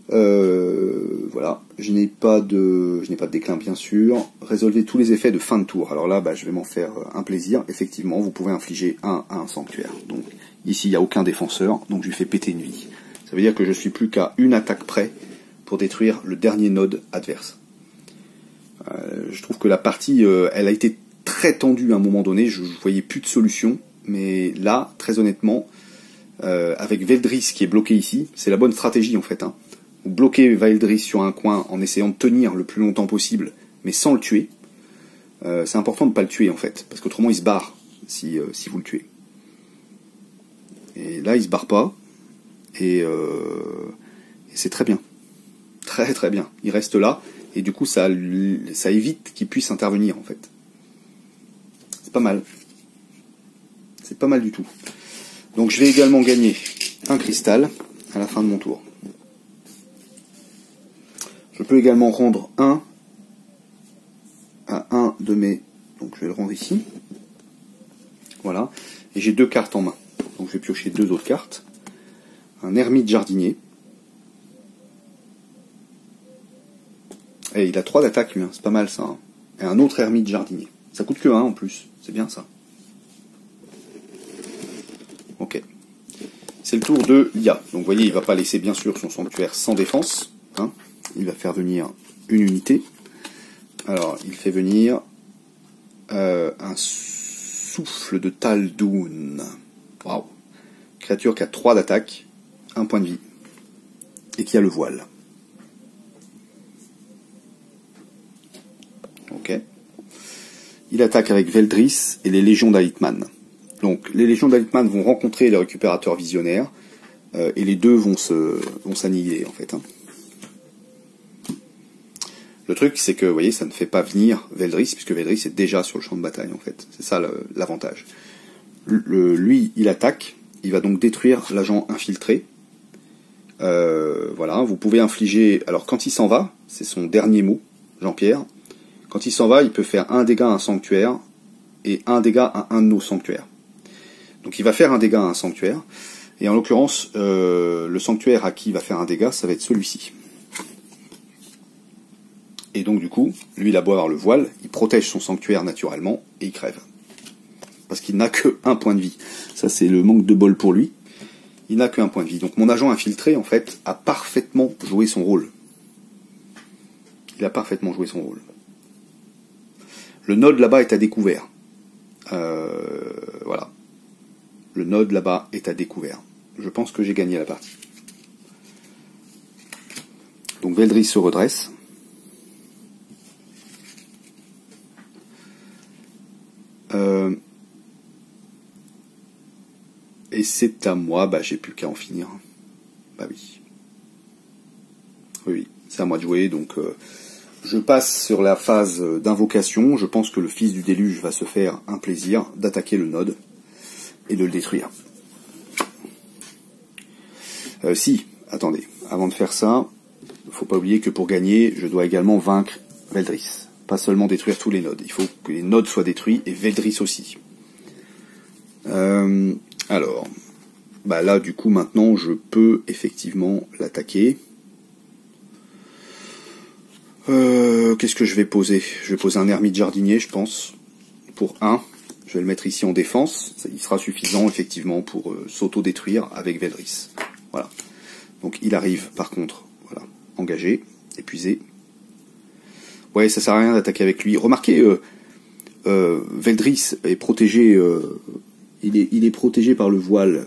Voilà, je n'ai pas de déclin bien sûr. Résolvez tous les effets de fin de tour. Alors là, bah, je vais m'en faire un plaisir. Effectivement, vous pouvez infliger 1 à un sanctuaire. Donc ici, il n'y a aucun défenseur, donc je lui fais péter une vie. Ça veut dire que je suis plus qu'à une attaque près pour détruire le dernier node adverse. Je trouve que la partie, elle a été très tendue à un moment donné. Je ne voyais plus de solution, mais là, très honnêtement, avec Veldris qui est bloqué ici, c'est la bonne stratégie en fait, hein. Vous bloquez Veldris sur un coin en essayant de tenir le plus longtemps possible, mais sans le tuer. C'est important de ne pas le tuer en fait, parce qu'autrement il se barre si vous le tuez. Et là il se barre pas, et c'est très bien. Très très bien. Il reste là, et du coup ça évite qu'il puisse intervenir en fait. C'est pas mal. C'est pas mal du tout. Donc je vais également gagner un cristal à la fin de mon tour. Je peux également rendre 1 à 1 de mes... Donc je vais le rendre ici. Voilà. Et j'ai 2 cartes en main. Donc je vais piocher 2 autres cartes. Un ermite jardinier. Et il a 3 d'attaque lui, hein. C'est pas mal ça. Hein. Et un autre ermite jardinier. Ça coûte que 1 en plus. C'est bien ça. Ok. C'est le tour de l'IA. Donc vous voyez, il ne va pas laisser bien sûr son sanctuaire sans défense. Hein. Il va faire venir une unité. Alors, il fait venir un souffle de Taldoun. Waouh. Créature qui a 3 d'attaque, 1 point de vie. Et qui a le voile. Ok. Il attaque avec Veldris et les légions d'Alitman. Donc, les légions d'Alitman vont rencontrer les récupérateurs visionnaires, et les deux vont s'annihiler, en fait. Hein. Le truc, c'est que, vous voyez, ça ne fait pas venir Veldris, puisque Veldris est déjà sur le champ de bataille, en fait. C'est ça, l'avantage. Lui, il attaque, il va donc détruire l'agent infiltré, Voilà, vous pouvez infliger... Alors, quand il s'en va, c'est son dernier mot, Jean-Pierre. Quand il s'en va, il peut faire un dégât à un sanctuaire et un dégât à un de nos sanctuaires. Donc, il va faire un dégât à un sanctuaire. Et en l'occurrence, le sanctuaire à qui il va faire un dégât, ça va être celui-ci. Et donc, du coup, lui, il a beau avoir le voile, il protège son sanctuaire naturellement et il crève. Parce qu'il n'a que un point de vie. Ça, c'est le manque de bol pour lui. Il n'a qu'un point de vie. Donc, mon agent infiltré, en fait, a parfaitement joué son rôle. Il a parfaitement joué son rôle. Le node, là-bas, est à découvert. Voilà. Le node, là-bas, est à découvert. Je pense que j'ai gagné la partie. Donc, Veldris se redresse. Et c'est à moi, bah j'ai plus qu'à en finir. Bah oui. Oui, c'est à moi de jouer, donc je passe sur la phase d'invocation. Je pense que le fils du déluge va se faire un plaisir d'attaquer le node et de le détruire. Si, attendez, avant de faire ça, faut pas oublier que pour gagner, je dois également vaincre Veldris. Pas seulement détruire tous les nodes, il faut que les nodes soient détruits et Veldris aussi. Alors, bah là du coup maintenant je peux effectivement l'attaquer. Qu'est-ce que je vais poser? Je vais poser un ermite jardinier je pense, pour 1. Je vais le mettre ici en défense, il sera suffisant effectivement pour s'auto-détruire avec Veldris. Voilà. Donc il arrive par contre, voilà, engagé, épuisé. Ouais, ça sert à rien d'attaquer avec lui. Remarquez, Veldris est protégé... Il est protégé par le voile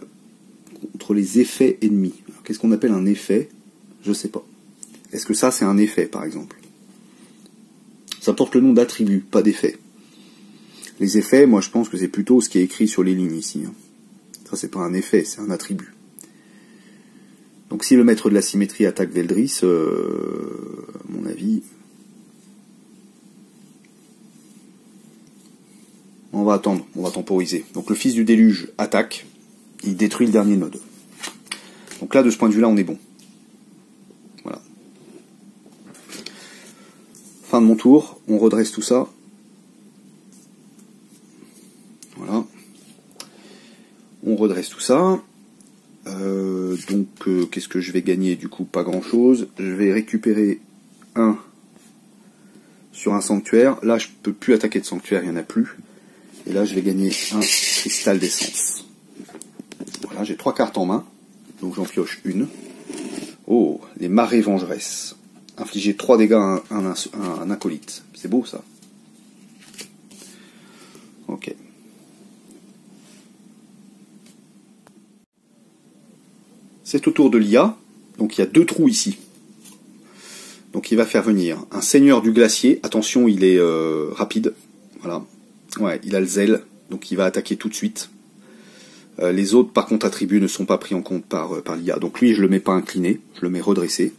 contre les effets ennemis. Qu'est-ce qu'on appelle un effet? Je sais pas. Est-ce que ça, c'est un effet, par exemple? Ça porte le nom d'attribut, pas d'effet. Les effets, moi, je pense que c'est plutôt ce qui est écrit sur les lignes, ici. Ça, c'est pas un effet, c'est un attribut. Donc, si le maître de la symétrie attaque Veldris, à mon avis... On va attendre, on va temporiser. Donc le fils du déluge attaque, il détruit le dernier node. Donc là, de ce point de vue-là, on est bon. Voilà. Fin de mon tour, on redresse tout ça. Voilà. On redresse tout ça. Donc, qu'est-ce que je vais gagner? Du coup, pas grand-chose. Je vais récupérer un sur un sanctuaire. Là, je peux plus attaquer de sanctuaire, il n'y en a plus. Et là, je vais gagner un cristal d'essence. Voilà, j'ai 3 cartes en main. Donc j'en pioche une. Oh, les marées vengeresses. Infliger 3 dégâts à un acolyte. C'est beau, ça. Ok. C'est au tour de l'IA. Donc il y a 2 trous ici. Donc il va faire venir un seigneur du glacier. Attention, il est rapide. Voilà. Ouais, il a le zèle, donc il va attaquer tout de suite. Les autres, par contre, attributs ne sont pas pris en compte par l'IA. Donc lui, je le mets pas incliné, je le mets redressé.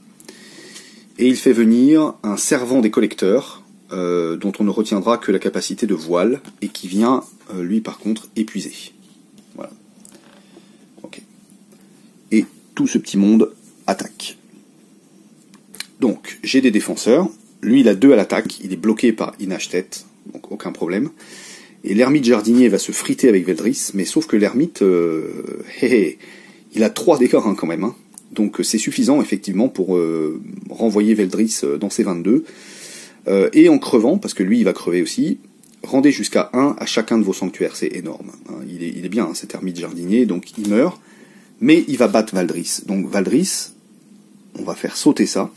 Et il fait venir un servant des collecteurs, dont on ne retiendra que la capacité de voile, et qui vient, lui, par contre, épuisé. Voilà. Ok. Et tout ce petit monde attaque. Donc, j'ai des défenseurs. Lui, il a 2 à l'attaque, il est bloqué par Inashtet. Donc aucun problème. Et l'ermite jardinier va se friter avec Veldris, mais sauf que l'ermite, il a 3 dégâts hein, quand même. Hein. Donc c'est suffisant effectivement pour renvoyer Veldris dans ses 22. Et en crevant, parce que lui il va crever aussi, rendez jusqu'à 1 à chacun de vos sanctuaires, c'est énorme. Hein. Il est bien hein, cet ermite jardinier, donc il meurt, mais il va battre Veldris. Donc Veldris, on va faire sauter ça.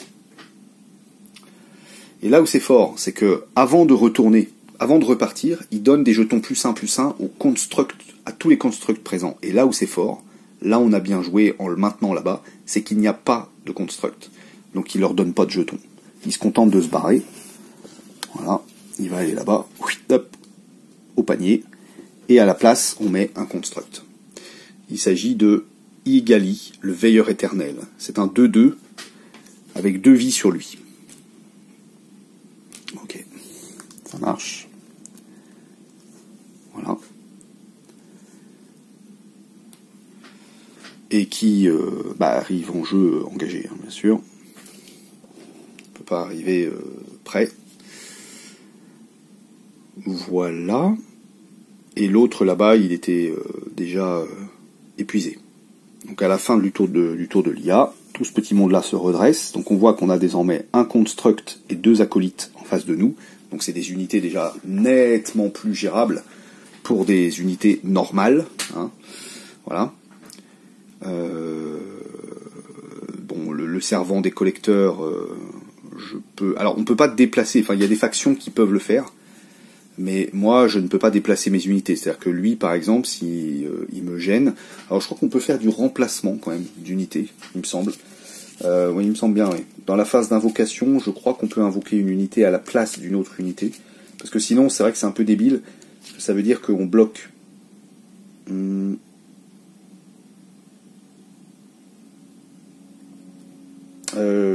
Et là où c'est fort, c'est que avant de retourner, avant de repartir, il donne des jetons +1/+1 au construct, à tous les constructs présents. Et là où c'est fort, là on a bien joué en le maintenant là-bas, c'est qu'il n'y a pas de construct. Donc il leur donne pas de jetons. Il se contente de se barrer. Voilà, il va aller là-bas, hop, au panier. Et à la place, on met un construct. Il s'agit de Igali, le veilleur éternel. C'est un 2-2 avec 2 vies sur lui. Ok, ça marche. Voilà. et qui arrive en jeu engagé, hein, bien sûr. On peut pas arriver prêt. Voilà. Et l'autre là-bas, il était déjà épuisé. Donc à la fin du tour de l'IA, tout ce petit monde-là se redresse. Donc on voit qu'on a désormais un construct et deux acolytes en face de nous. Donc c'est des unités déjà nettement plus gérables pour des unités normales. Hein. Voilà. Le servant des collecteurs, Alors on peut pas déplacer, enfin il y a des factions qui peuvent le faire. Mais moi, je ne peux pas déplacer mes unités. C'est-à-dire que lui, par exemple, si il me gêne... Alors, je crois qu'on peut faire du remplacement, quand même, d'unités, il me semble. Oui, il me semble bien, oui. Dans la phase d'invocation, je crois qu'on peut invoquer une unité à la place d'une autre unité. Parce que sinon, c'est vrai que c'est un peu débile. Ça veut dire qu'on bloque...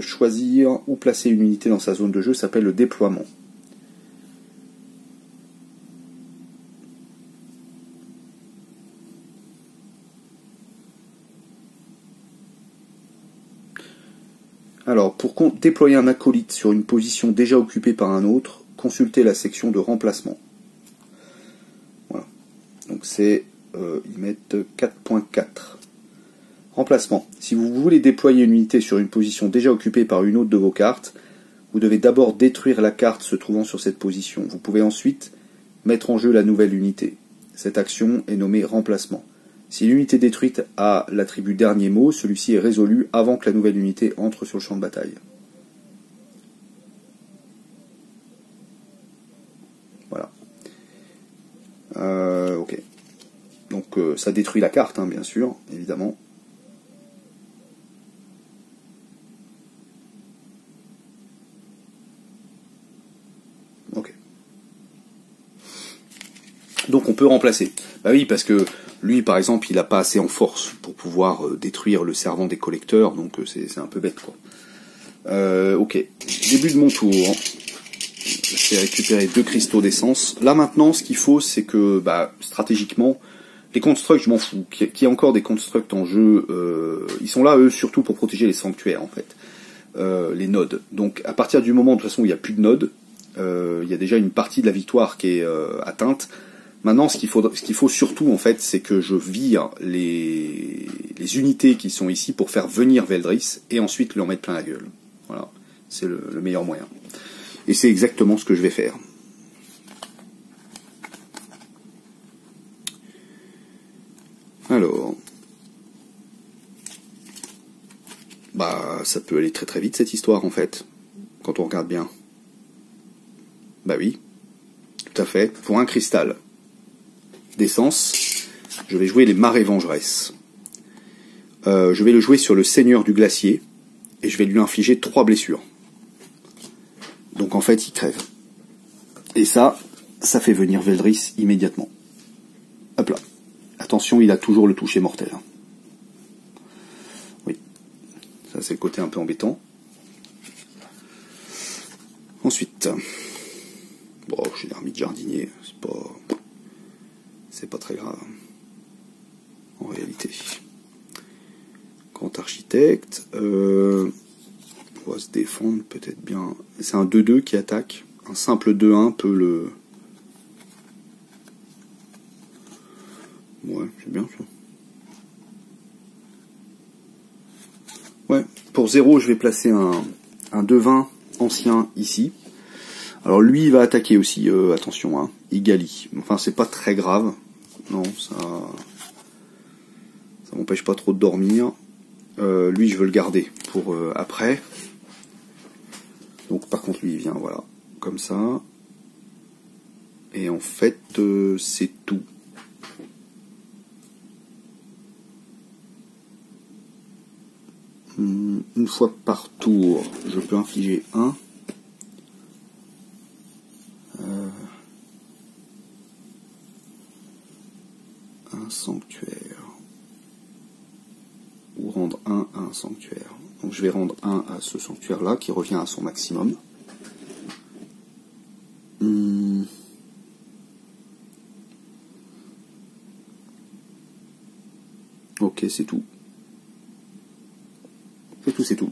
choisir ou placer une unité dans sa zone de jeu s'appelle le déploiement. Alors, pour déployer un acolyte sur une position déjà occupée par un autre, consultez la section de remplacement. Voilà. Donc c'est... ils mettent 4.4. Remplacement. Si vous voulez déployer une unité sur une position déjà occupée par une autre de vos cartes, vous devez d'abord détruire la carte se trouvant sur cette position. Vous pouvez ensuite mettre en jeu la nouvelle unité. Cette action est nommée remplacement. Si l'unité détruite a l'attribut dernier mot, celui-ci est résolu avant que la nouvelle unité entre sur le champ de bataille. Voilà. Ok. Donc ça détruit la carte, hein, bien sûr, évidemment. Ok. Donc on peut remplacer. Bah oui, parce que... Lui, par exemple, il n'a pas assez en force pour pouvoir détruire le servant des collecteurs, donc c'est un peu bête, quoi. Ok, début de mon tour. J'ai récupéré 2 cristaux d'essence. Là, maintenant, ce qu'il faut, c'est que, stratégiquement, les constructs, je m'en fous. Qu'il y ait encore des constructs en jeu, ils sont là, eux, surtout pour protéger les sanctuaires, en fait. Les nodes. Donc, à partir du moment, de toute façon, où il n'y a plus de nodes, il y a déjà une partie de la victoire qui est atteinte. Maintenant, ce qu'il faut surtout, en fait, c'est que je vire les unités qui sont ici pour faire venir Veldris et ensuite leur mettre plein la gueule. Voilà, c'est le meilleur moyen. Et c'est exactement ce que je vais faire. Alors... ça peut aller très très vite, cette histoire, en fait, quand on regarde bien. Bah oui, tout à fait, pour un cristal d'essence, je vais jouer les marées vengeresses. Je vais le jouer sur le seigneur du glacier et je vais lui infliger 3 blessures. Donc en fait, il crève. Et ça fait venir Veldris immédiatement. Hop là. Attention, il a toujours le toucher mortel. Oui. Ça, c'est le côté un peu embêtant. Ensuite. Bon, je suis l'ermite jardinier. C'est pas très grave, en réalité. Quant architecte, on va se défendre peut-être bien. C'est un 2-2 qui attaque. Un simple 2-1 peut le... Ouais, c'est bien ça. Ouais, pour 0, je vais placer un 2-20 ancien ici. Alors lui, il va attaquer aussi, attention, hein, Igali. Enfin, c'est pas très grave. Non, ça m'empêche pas trop de dormir. Lui, je veux le garder pour après. Donc, par contre, lui, il vient, voilà, comme ça. Et en fait, c'est tout. Une fois par tour, je peux infliger 1. Un sanctuaire. Ou rendre 1 à un sanctuaire. Donc je vais rendre 1 à ce sanctuaire-là, qui revient à son maximum. Ok, c'est tout. tout, c'est tout.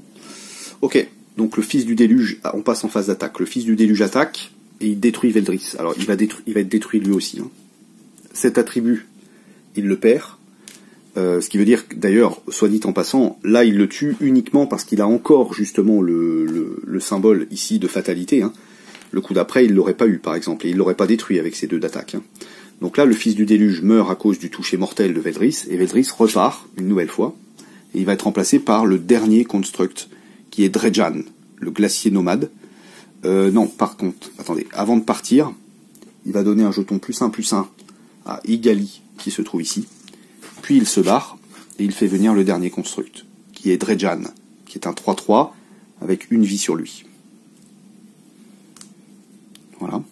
Ok, donc le fils du déluge, on passe en phase d'attaque. Le fils du déluge attaque, et il détruit Veldris. Alors il va être détruit lui aussi. Hein. Cet attribut, il le perd. Ce qui veut dire, d'ailleurs, soit dit en passant, là il le tue uniquement parce qu'il a encore justement le symbole ici de fatalité. Hein. Le coup d'après, il l'aurait pas eu par exemple, et il l'aurait pas détruit avec ces deux d'attaque. Hein. Donc là, le fils du déluge meurt à cause du toucher mortel de Veldris, et Veldris repart une nouvelle fois, et il va être remplacé par le dernier construct, qui est Drejan, le glacier nomade. Non, par contre, attendez, avant de partir, il va donner un jeton +1/+1 à Igali, qui se trouve ici. Puis il se barre, et il fait venir le dernier construct, qui est Drejan, qui est un 3/3, avec une vie sur lui. Voilà.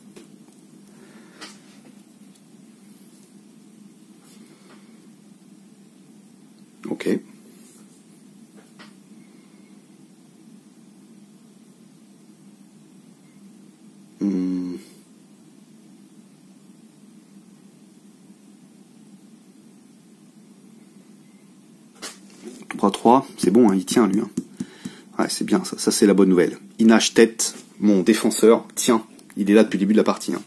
Ok. Bras 3, c'est bon, hein, il tient lui. Hein. Ouais, c'est bien, ça c'est la bonne nouvelle. Inashtet, mon défenseur, tient. Il est là depuis le début de la partie. Hein.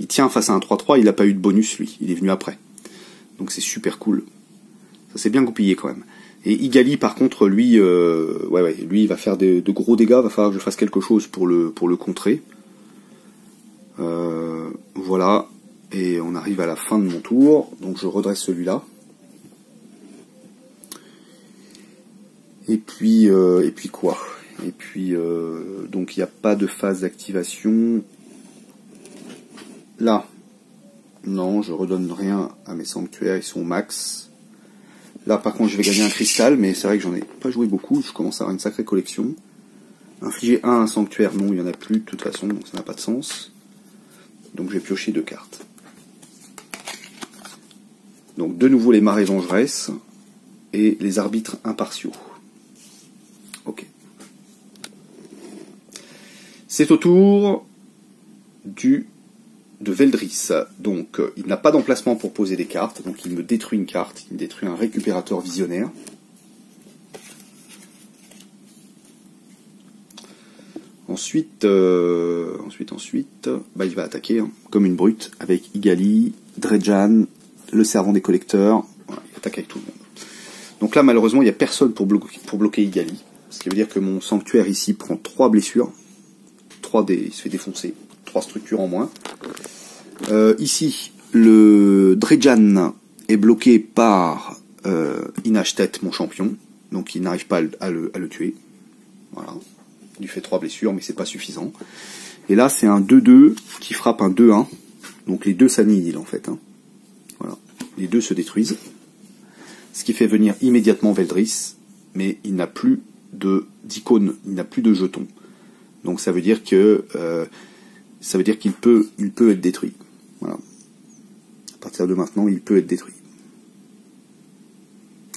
Il tient face à un 3/3, il n'a pas eu de bonus lui, il est venu après. Donc c'est super cool. Ça c'est bien goupillé quand même. Et Igali par contre, lui, lui il va faire de gros dégâts, va falloir que je fasse quelque chose pour le contrer. Voilà, et on arrive à la fin de mon tour, donc je redresse celui-là. Et puis quoi? Et puis donc il n'y a pas de phase d'activation. Là, non, je redonne rien à mes sanctuaires, ils sont au max. Là par contre je vais gagner un cristal, mais c'est vrai que j'en ai pas joué beaucoup, je commence à avoir une sacrée collection. Infliger un sanctuaire, non, il n'y en a plus de toute façon, donc ça n'a pas de sens. Donc je vais piocher 2 cartes. Donc de nouveau les marées vengeresses et les arbitres impartiaux. Ok. C'est au tour de Veldris. Donc il n'a pas d'emplacement pour poser des cartes, donc il me détruit une carte, il me détruit un récupérateur visionnaire. Ensuite, il va attaquer, hein, comme une brute, avec Igali, Drejan, le servant des collecteurs, voilà, il attaque avec tout le monde. Donc là, malheureusement, il n'y a personne pour bloquer Igali, ce qui veut dire que mon sanctuaire ici prend 3 blessures, 3 il se fait défoncer, 3 structures en moins. Ici, le Drejan est bloqué par Inashtet, mon champion, donc il n'arrive pas à le tuer, voilà. Il lui fait 3 blessures, mais c'est pas suffisant. Et là, c'est un 2-2 qui frappe un 2-1. Donc les deux s'annihilent en fait. Hein. Voilà. Les deux se détruisent. Ce qui fait venir immédiatement Veldris, mais il n'a plus d'icône, il n'a plus de jeton. Donc ça veut dire que il peut être détruit. Voilà. À partir de maintenant, il peut être détruit.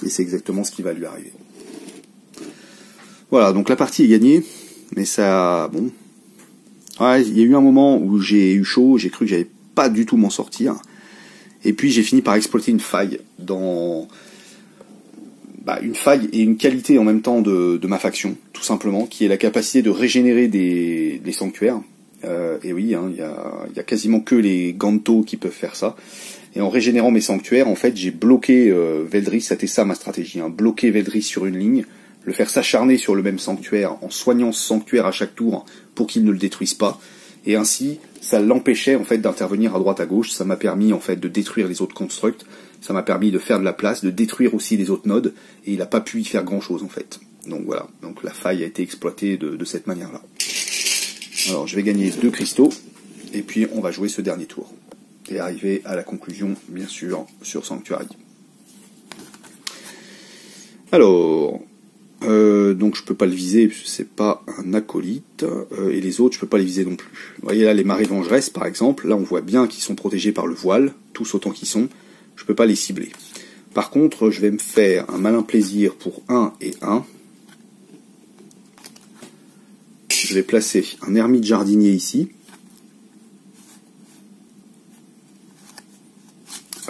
Et c'est exactement ce qui va lui arriver. Voilà, donc la partie est gagnée. Mais ça, bon... Ouais, il y a eu un moment où j'ai eu chaud, j'ai cru que j'allais pas du tout m'en sortir. Et puis j'ai fini par exploiter une faille dans... Bah, une faille et une qualité en même temps de ma faction, tout simplement, qui est la capacité de régénérer des sanctuaires. Et oui, hein, y a quasiment que les Gantos qui peuvent faire ça. Et en régénérant mes sanctuaires, en fait, j'ai bloqué Veldris, c'était ça ma stratégie, hein, bloquer Veldris sur une ligne, le faire s'acharner sur le même sanctuaire, en soignant ce sanctuaire à chaque tour, pour qu'il ne le détruise pas, et ainsi, ça l'empêchait en fait d'intervenir à droite à gauche, ça m'a permis en fait de détruire les autres constructs, ça m'a permis de faire de la place, de détruire aussi les autres nodes, et il n'a pas pu y faire grand chose en fait. Donc voilà, donc la faille a été exploitée de cette manière-là. Alors je vais gagner 2 cristaux, et puis on va jouer ce dernier tour, et arriver à la conclusion, bien sûr, sur Sanctuary. Alors... donc je peux pas le viser parce que c'est pas un acolyte, et les autres je peux pas les viser non plus. Vous voyez là les marées vengeresses par exemple, là on voit bien qu'ils sont protégés par le voile, tous autant qu'ils sont, je peux pas les cibler. Par contre je vais me faire un malin plaisir pour 1 et 1. Je vais placer un ermite jardinier ici.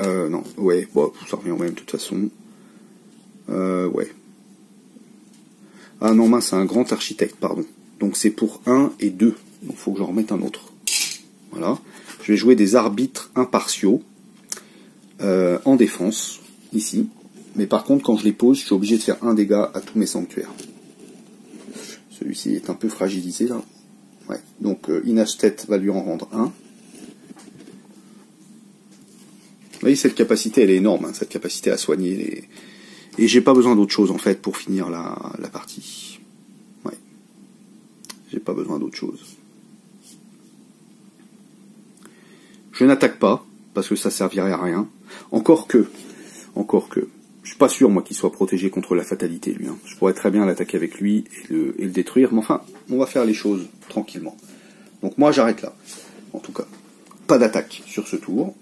Non, ouais, bon, ça revient au même de toute façon. Ouais. Ah non, mince, c'est un grand architecte, pardon. Donc c'est pour 1 et 2. Donc il faut que j'en remette un autre. Voilà. Je vais jouer des arbitres impartiaux en défense, ici. Mais par contre, quand je les pose, je suis obligé de faire un dégât à tous mes sanctuaires. Celui-ci est un peu fragilisé, là. Ouais. Donc Inashtet va lui en rendre 1. Vous voyez, cette capacité, elle est énorme, hein, cette capacité à soigner les... Et j'ai pas besoin d'autre chose, en fait, pour finir la partie. Ouais. J'ai pas besoin d'autre chose. Je n'attaque pas, parce que ça servirait à rien. Encore que. Je suis pas sûr, moi, qu'il soit protégé contre la fatalité, lui. Hein. Je pourrais très bien l'attaquer avec lui et le détruire, mais enfin, on va faire les choses tranquillement. Donc moi, j'arrête là. En tout cas, pas d'attaque sur ce tour.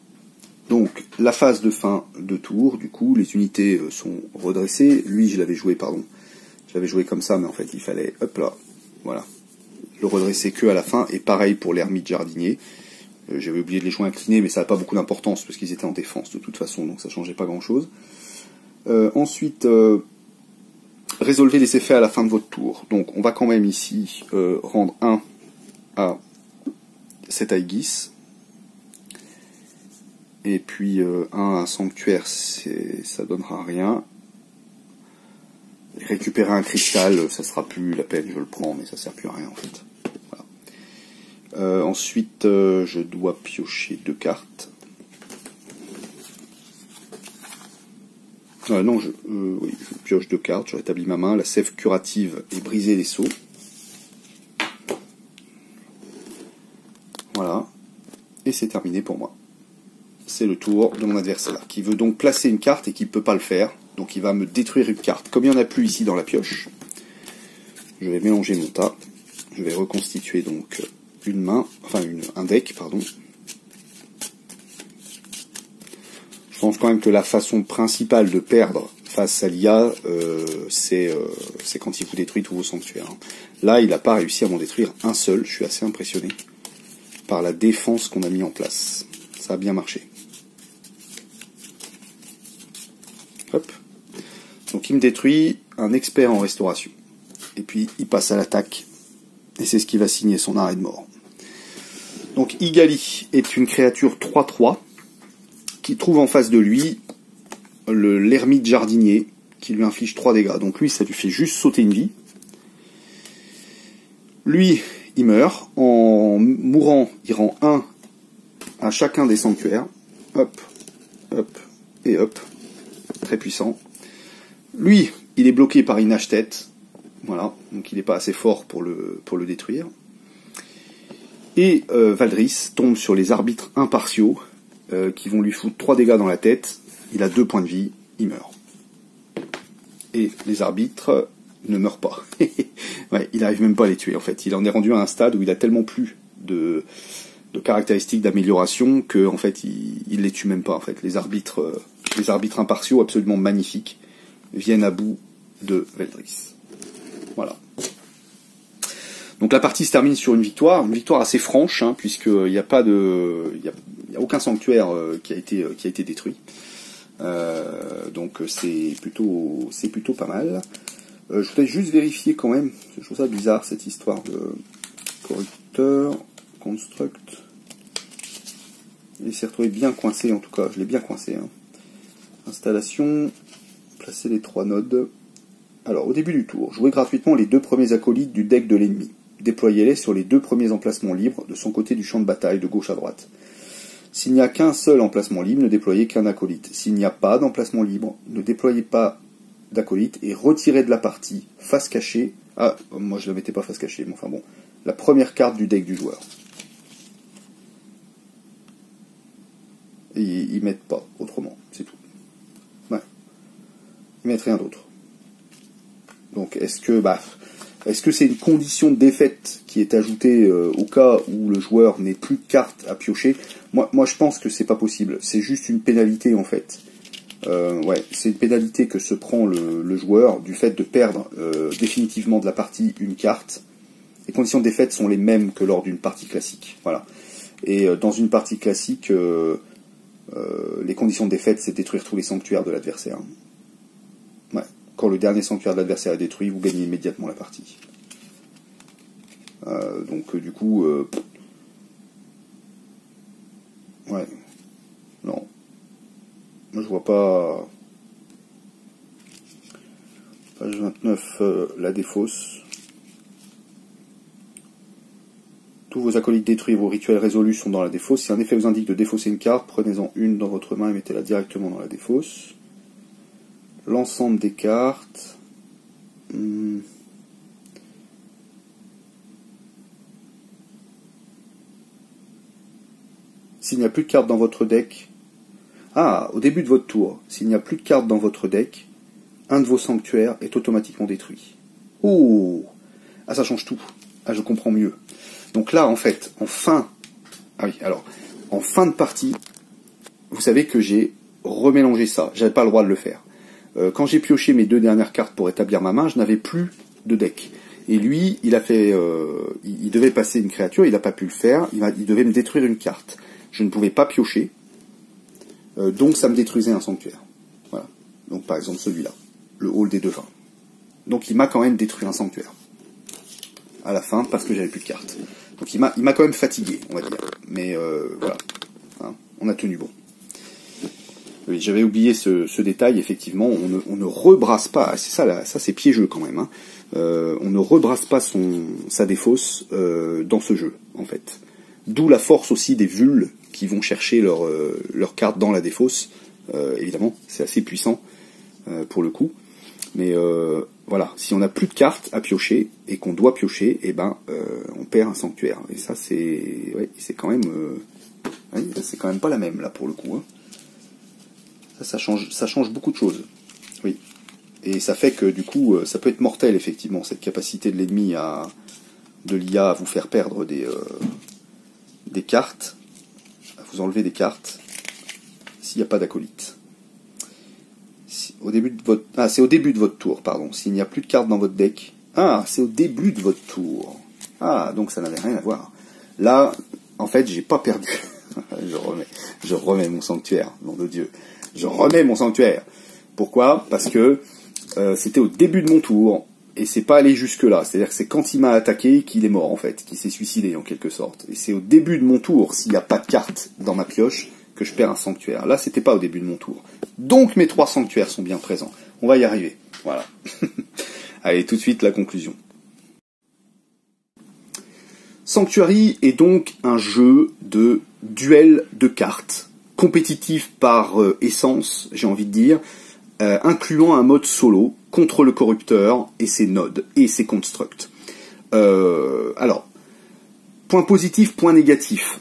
Donc, la phase de fin de tour, du coup, les unités sont redressées. Lui, je l'avais joué, pardon. Je l'avais joué comme ça, mais en fait, il fallait, hop là, voilà. Le redresser que à la fin, et pareil pour l'ermite jardinier. J'avais oublié de les jouer inclinés, mais ça n'a pas beaucoup d'importance, parce qu'ils étaient en défense, de toute façon, donc ça ne changeait pas grand-chose. Ensuite, résolvez les effets à la fin de votre tour. Donc, on va quand même ici rendre 1 à cet Aegis. Et puis un sanctuaire, ça donnera rien. Et récupérer un cristal, ça sera plus la peine, je le prends, mais ça sert plus à rien en fait. Voilà. Ensuite, je dois piocher 2 cartes. Oui, je pioche 2 cartes, je rétablis ma main, la sève curative et briser les sceaux. Voilà. Et c'est terminé pour moi. C'est le tour de mon adversaire, qui veut donc placer une carte et qui ne peut pas le faire. Donc il va me détruire une carte. Comme il n'y en a plus ici dans la pioche, je vais mélanger mon tas. Je vais reconstituer donc une main, enfin un deck, pardon. Je pense quand même que la façon principale de perdre face à l'IA, c'est quand il vous détruit tous vos sanctuaires. Là, il n'a pas réussi à m'en détruire un seul. Je suis assez impressionné par la défense qu'on a mis en place. Ça a bien marché. Hop. Donc il me détruit un expert en restauration. Et puis il passe à l'attaque. Et c'est ce qui va signer son arrêt de mort. Donc Igali est une créature 3-3 qui trouve en face de lui l'ermite jardinier qui lui inflige 3 dégâts. Donc lui, ça lui fait juste sauter une vie. Lui, il meurt. En mourant, il rend 1 à chacun des sanctuaires. Hop, hop et hop. Très puissant. Lui, il est bloqué par Inashtet. Voilà, donc il n'est pas assez fort pour le détruire. Et Veldris tombe sur les arbitres impartiaux qui vont lui foutre 3 dégâts dans la tête. Il a 2 points de vie, il meurt. Et les arbitres ne meurent pas. Ouais, il n'arrive même pas à les tuer en fait. Il en est rendu à un stade où il a tellement plus de caractéristiques d'amélioration que en fait il les tue même pas en fait. Les arbitres impartiaux absolument magnifiques viennent à bout de Veldris. Voilà. Donc la partie se termine sur une victoire assez franche hein, puisque il y a aucun sanctuaire qui a été détruit. Donc c'est plutôt pas mal. Je voulais juste vérifier quand même, je trouve ça bizarre cette histoire de corrupteur. Construct. Il s'est retrouvé bien coincé en tout cas. Je l'ai bien coincé. Hein. Installation. Placer les 3 nodes. Alors, au début du tour, jouez gratuitement les 2 premiers acolytes du deck de l'ennemi. Déployez-les sur les 2 premiers emplacements libres de son côté du champ de bataille, de gauche à droite. S'il n'y a qu'un seul emplacement libre, ne déployez qu'un acolyte. S'il n'y a pas d'emplacement libre, ne déployez pas d'acolyte et retirez de la partie face cachée. Ah, moi je ne la mettais pas face cachée, mais enfin bon. La première carte du deck du joueur. Et ils mettent pas autrement, c'est tout. Ouais. Ils mettent rien d'autre. Donc est-ce que c'est une condition de défaite qui est ajoutée au cas où le joueur n'ait plus de carte à piocher? Moi je pense que c'est pas possible. C'est juste une pénalité en fait. Ouais, c'est une pénalité que se prend le joueur du fait de perdre définitivement de la partie une carte. Les conditions de défaite sont les mêmes que lors d'une partie classique. Voilà. Et dans une partie classique, les conditions de défaite, c'est détruire tous les sanctuaires de l'adversaire. Ouais. Quand le dernier sanctuaire de l'adversaire est détruit, vous gagnez immédiatement la partie. Donc du coup... ouais. Non. Moi je vois pas... Page 29, la défausse. Tous vos acolytes détruits et vos rituels résolus sont dans la défausse. Si un effet vous indique de défausser une carte, prenez-en une dans votre main et mettez-la directement dans la défausse. L'ensemble des cartes... S'il n'y a plus de cartes dans votre deck... Ah, au début de votre tour, s'il n'y a plus de cartes dans votre deck... un de vos sanctuaires est automatiquement détruit. Oh! Ah, ça change tout. Ah, je comprends mieux. Donc là, en fait, en fin... Ah oui, alors, en fin de partie, vous savez que j'ai remélangé ça. J'avais pas le droit de le faire. Quand j'ai pioché mes deux dernières cartes pour établir ma main, je n'avais plus de deck. Et lui, il a fait... il devait passer une créature, il n'a pas pu le faire. Il devait me détruire une carte. Je ne pouvais pas piocher. Donc ça me détruisait un sanctuaire. Voilà. Donc par exemple celui-là. Le hall des devins. Donc il m'a quand même détruit un sanctuaire. À la fin, parce que j'avais plus de cartes. Donc il m'a quand même fatigué, on va dire. Mais voilà. Hein, on a tenu bon. Oui, j'avais oublié ce détail, effectivement. On ne rebrasse pas. C'est ça, ça c'est piégeux quand même. Hein. On ne rebrasse pas sa défausse dans ce jeu, en fait. D'où la force aussi des Vuls qui vont chercher leur carte dans la défausse. Évidemment, c'est assez puissant pour le coup. Mais voilà, si on n'a plus de cartes à piocher et qu'on doit piocher, et ben on perd un sanctuaire. Et ça c'est, ouais, c'est quand même, ouais, c'est quand même pas la même là pour le coup. Hein. Ça change beaucoup de choses. Oui. Et ça fait que du coup, ça peut être mortel effectivement cette capacité de l'ennemi de l'IA à vous faire perdre des cartes, à vous enlever des cartes s'il n'y a pas d'acolyte. C'est au début de votre tour, pardon. S'il n'y a plus de cartes dans votre deck... Ah, c'est au début de votre tour. Ah, donc ça n'avait rien à voir. Là, en fait, j'ai pas perdu. Je remets mon sanctuaire, nom de Dieu. Je remets mon sanctuaire. Pourquoi? Parce que c'était au début de mon tour, et c'est pas allé jusque-là. C'est-à-dire que c'est quand il m'a attaqué qu'il est mort, en fait, qu'il s'est suicidé, en quelque sorte. Et c'est au début de mon tour, s'il n'y a pas de cartes dans ma pioche, que je perds un sanctuaire. Là, c'était pas au début de mon tour. Donc, mes trois sanctuaires sont bien présents. On va y arriver. Voilà. Allez, tout de suite, la conclusion. Sanctuary est donc un jeu de duel de cartes, compétitif par essence, j'ai envie de dire, incluant un mode solo contre le corrupteur et ses nodes et ses constructs. Alors, point positif, point négatif.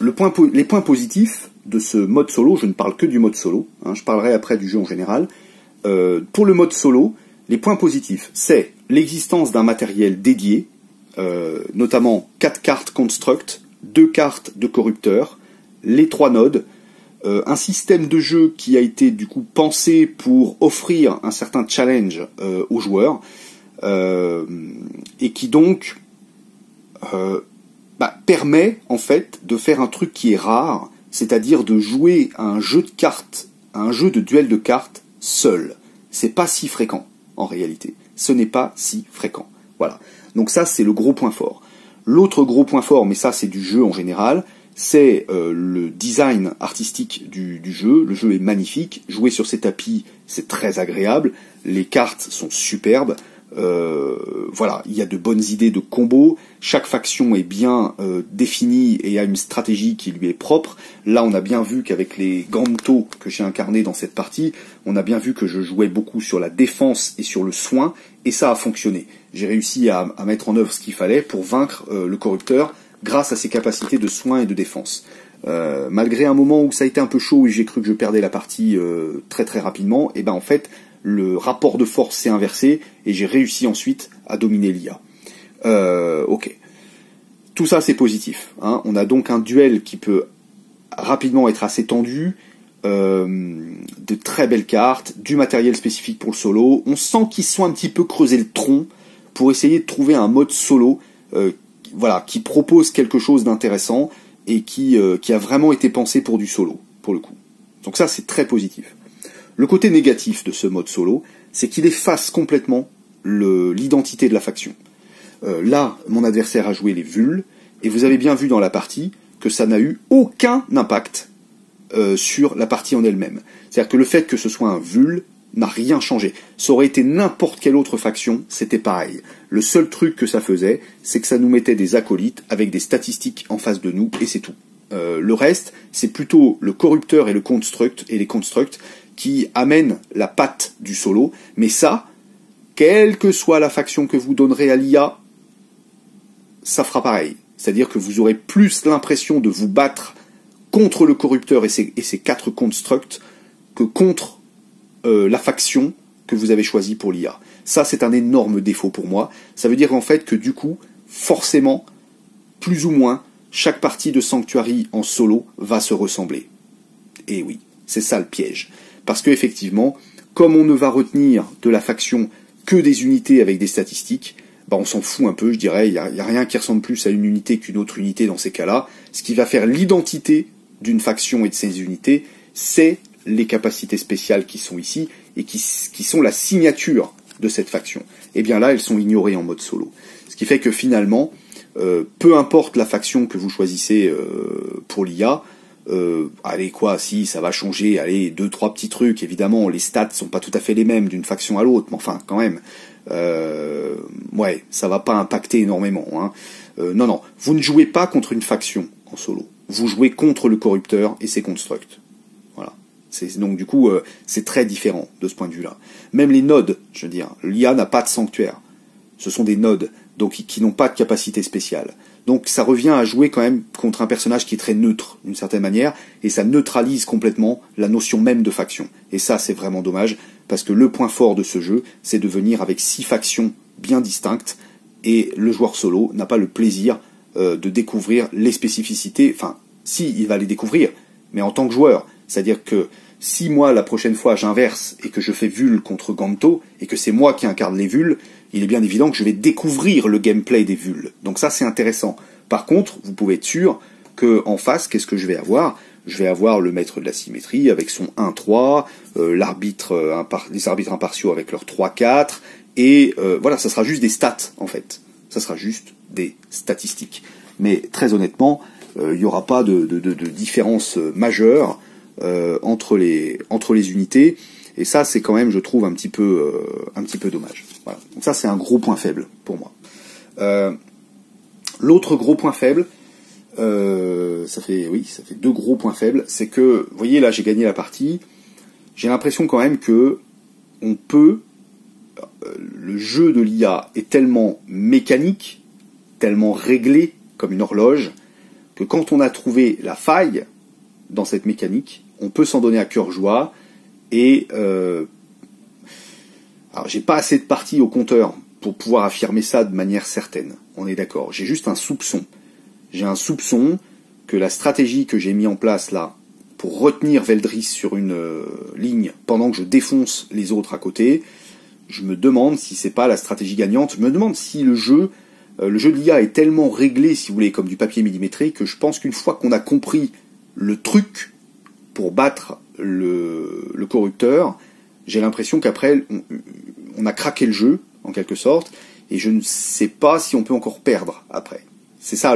Les points positifs de ce mode solo, je ne parle que du mode solo, hein, je parlerai après du jeu en général. Pour le mode solo, les points positifs, c'est l'existence d'un matériel dédié, notamment 4 cartes construct, 2 cartes de corrupteur, les 3 nodes, un système de jeu qui a été du coup pensé pour offrir un certain challenge aux joueurs, et qui donc permet en fait de faire un truc qui est rare, c'est-à-dire de jouer à un jeu de cartes, à un jeu de duel de cartes seul. C'est pas si fréquent, en réalité. Ce n'est pas si fréquent. Voilà. Donc ça, c'est le gros point fort. L'autre gros point fort, mais ça, c'est du jeu en général, c'est le design artistique du jeu. Le jeu est magnifique. Jouer sur ces tapis, c'est très agréable. Les cartes sont superbes. Voilà, il y a de bonnes idées de combos, chaque faction est bien définie et a une stratégie qui lui est propre. Là on a bien vu qu'avec les Gantos que j'ai incarné dans cette partie, on a bien vu que je jouais beaucoup sur la défense et sur le soin, et ça a fonctionné. J'ai réussi à mettre en œuvre ce qu'il fallait pour vaincre le corrupteur grâce à ses capacités de soin et de défense. Malgré un moment où ça a été un peu chaud et j'ai cru que je perdais la partie très très rapidement, et ben en fait le rapport de force s'est inversé et j'ai réussi ensuite à dominer l'IA. Ok. Tout ça, c'est positif. Hein. On a donc un duel qui peut rapidement être assez tendu, de très belles cartes, du matériel spécifique pour le solo. On sent qu'ils sont un petit peu creusés le tronc pour essayer de trouver un mode solo voilà, qui propose quelque chose d'intéressant et qui a vraiment été pensé pour du solo, pour le coup. Donc ça, c'est très positif. Le côté négatif de ce mode solo, c'est qu'il efface complètement l'identité de la faction. Là, mon adversaire a joué les Vuls, et vous avez bien vu dans la partie que ça n'a eu aucun impact sur la partie en elle-même. C'est-à-dire que le fait que ce soit un Vul n'a rien changé. Ça aurait été n'importe quelle autre faction, c'était pareil. Le seul truc que ça faisait, c'est que ça nous mettait des acolytes avec des statistiques en face de nous, et c'est tout. Le reste, c'est plutôt le corrupteur et le construct, et les constructs qui amènent la patte du solo, mais ça, quelle que soit la faction que vous donnerez à l'IA, ça fera pareil. C'est-à-dire que vous aurez plus l'impression de vous battre contre le corrupteur et ses quatre constructs que contre la faction que vous avez choisie pour l'IA. Ça, c'est un énorme défaut pour moi. Ça veut dire en fait que du coup, forcément, plus ou moins, chaque partie de Sanctuary en solo va se ressembler. Et oui, c'est ça le piège. Parce que effectivement, comme on ne va retenir de la faction que des unités avec des statistiques, bah on s'en fout un peu, je dirais, il n'y a rien qui ressemble plus à une unité qu'une autre unité dans ces cas-là. Ce qui va faire l'identité d'une faction et de ses unités, c'est les capacités spéciales qui sont ici, et qui sont la signature de cette faction. Et bien là, elles sont ignorées en mode solo. Ce qui fait que finalement, peu importe la faction que vous choisissez pour l'IA, allez quoi, si ça va changer, allez, 2-3 petits trucs, évidemment, les stats sont pas tout à fait les mêmes d'une faction à l'autre, mais enfin, quand même... ouais, ça va pas impacter énormément, hein. Non, non, vous ne jouez pas contre une faction en solo. Vous jouez contre le corrupteur et ses constructs. Voilà. Donc du coup, c'est très différent de ce point de vue-là. Même les nodes, je veux dire, l'IA n'a pas de sanctuaire. Ce sont des nodes, donc qui n'ont pas de capacité spéciale. Donc ça revient à jouer quand même contre un personnage qui est très neutre, d'une certaine manière, et ça neutralise complètement la notion même de faction. Et ça, c'est vraiment dommage, parce que le point fort de ce jeu, c'est de venir avec 6 factions bien distinctes, et le joueur solo n'a pas le plaisir de découvrir les spécificités, enfin, si, il va les découvrir, mais en tant que joueur. C'est-à-dire que si moi, la prochaine fois, j'inverse, et que je fais Vul contre Gantos, et que c'est moi qui incarne les Vuls, il est bien évident que je vais découvrir le gameplay des Vuls. Donc ça, c'est intéressant. Par contre, vous pouvez être sûr qu'en face, qu'est-ce que je vais avoir? Je vais avoir le maître de la symétrie avec son 1-3, les arbitres impartiaux avec leur 3-4, et voilà, ça sera juste des stats, en fait. Ça sera juste des statistiques. Mais très honnêtement, il n'y aura pas de différence majeure entre les unités. Et ça, c'est quand même, je trouve, un petit peu dommage. Voilà. Donc ça, c'est un gros point faible pour moi. L'autre gros point faible, ça fait 2 gros points faibles, c'est que, vous voyez, là, j'ai gagné la partie. J'ai l'impression quand même que on peut... le jeu de l'IA est tellement mécanique, tellement réglé, comme une horloge, que quand on a trouvé la faille dans cette mécanique, on peut s'en donner à cœur joie. Et alors j'ai pas assez de parties au compteur pour pouvoir affirmer ça de manière certaine, on est d'accord, j'ai juste un soupçon. J'ai un soupçon que la stratégie que j'ai mis en place là, pour retenir Veldris sur une ligne pendant que je défonce les autres à côté, je me demande si c'est pas la stratégie gagnante, je me demande si le jeu de l'IA est tellement réglé, si vous voulez, comme du papier millimétré, que je pense qu'une fois qu'on a compris le truc pour battre le corrupteur, j'ai l'impression qu'après on a craqué le jeu en quelque sorte, et je ne sais pas si on peut encore perdre après. C'est ça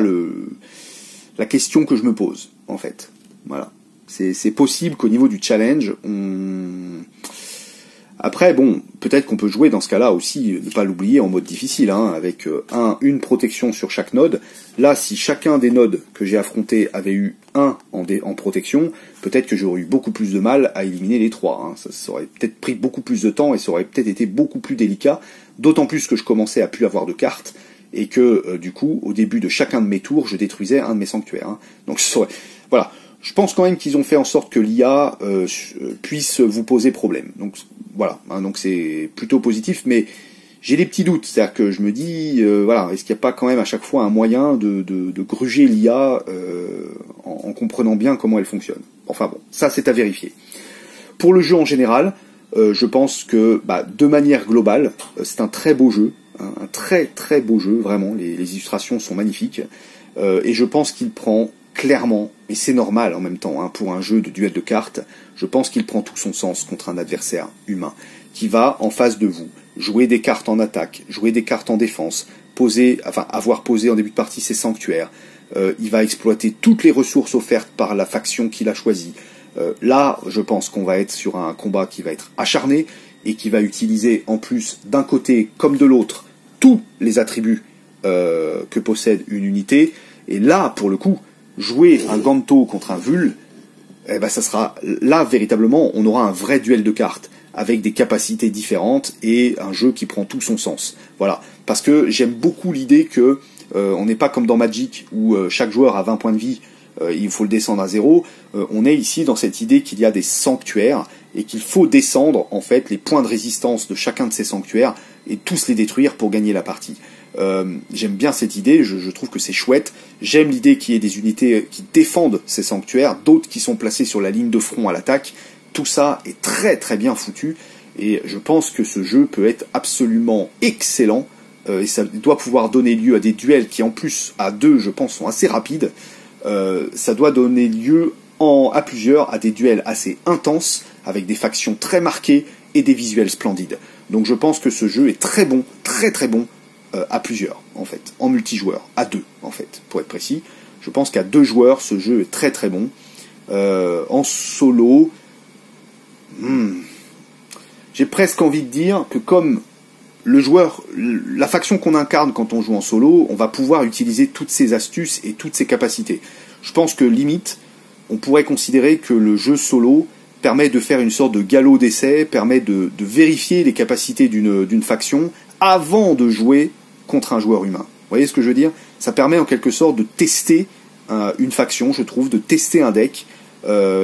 la question que je me pose en fait. Voilà, c'est possible qu'au niveau du challenge après, bon, peut-être qu'on peut jouer dans ce cas-là aussi, ne pas l'oublier, en mode difficile, hein, avec une protection sur chaque node. Là, si chacun des nodes que j'ai affrontés avait eu un en protection, peut-être que j'aurais eu beaucoup plus de mal à éliminer les 3. Hein. Ça aurait peut-être pris beaucoup plus de temps et ça aurait peut-être été beaucoup plus délicat, d'autant plus que je commençais à plus avoir de cartes et que, du coup, au début de chacun de mes tours, je détruisais un de mes sanctuaires. Hein. Donc, voilà. Je pense quand même qu'ils ont fait en sorte que l'IA puisse vous poser problème. Donc, voilà. Hein, donc, c'est plutôt positif, mais... j'ai des petits doutes, c'est-à-dire que je me dis, voilà, est-ce qu'il n'y a pas quand même à chaque fois un moyen de gruger l'IA en comprenant bien comment elle fonctionne? Enfin bon, ça c'est à vérifier. Pour le jeu en général, je pense que, bah, de manière globale, c'est un très beau jeu, hein, un très très beau jeu, vraiment, les illustrations sont magnifiques, et je pense qu'il prend clairement, et c'est normal en même temps, hein, pour un jeu de duel de cartes, je pense qu'il prend tout son sens contre un adversaire humain, qui va en face de vous, jouer des cartes en attaque, jouer des cartes en défense, poser, enfin avoir posé en début de partie ses sanctuaires, il va exploiter toutes les ressources offertes par la faction qu'il a choisie. Là, je pense qu'on va être sur un combat qui va être acharné, et qui va utiliser en plus d'un côté comme de l'autre tous les attributs que possède une unité. Et là, pour le coup, jouer un Ganto contre un Vuls, eh ben, ça sera là véritablement, on aura un vrai duel de cartes avec des capacités différentes et un jeu qui prend tout son sens. Voilà, parce que j'aime beaucoup l'idée que on n'est pas comme dans Magic où chaque joueur a 20 points de vie, il faut le descendre à 0. On est ici dans cette idée qu'il y a des sanctuaires et qu'il faut descendre en fait les points de résistance de chacun de ces sanctuaires et tous les détruire pour gagner la partie. J'aime bien cette idée, je trouve que c'est chouette. J'aime l'idée qu'il y ait des unités qui défendent ces sanctuaires, d'autres qui sont placées sur la ligne de front à l'attaque. Tout ça est très très bien foutu et je pense que ce jeu peut être absolument excellent et ça doit pouvoir donner lieu à des duels qui en plus à deux je pense sont assez rapides. Ça doit donner lieu à plusieurs, à des duels assez intenses, avec des factions très marquées et des visuels splendides. Donc je pense que ce jeu est très bon, très très bon, à plusieurs, en fait, en multijoueur, à deux, en fait, pour être précis. Je pense qu'à deux joueurs, ce jeu est très très bon. En solo, j'ai presque envie de dire que comme le joueur, la faction qu'on incarne quand on joue en solo, on va pouvoir utiliser toutes ses astuces et toutes ses capacités. Je pense que limite, on pourrait considérer que le jeu solo permet de faire une sorte de galop d'essai, permet de vérifier les capacités d'une faction avant de jouer contre un joueur humain. Vous voyez ce que je veux dire? Ça permet en quelque sorte de tester une faction, je trouve, de tester un deck,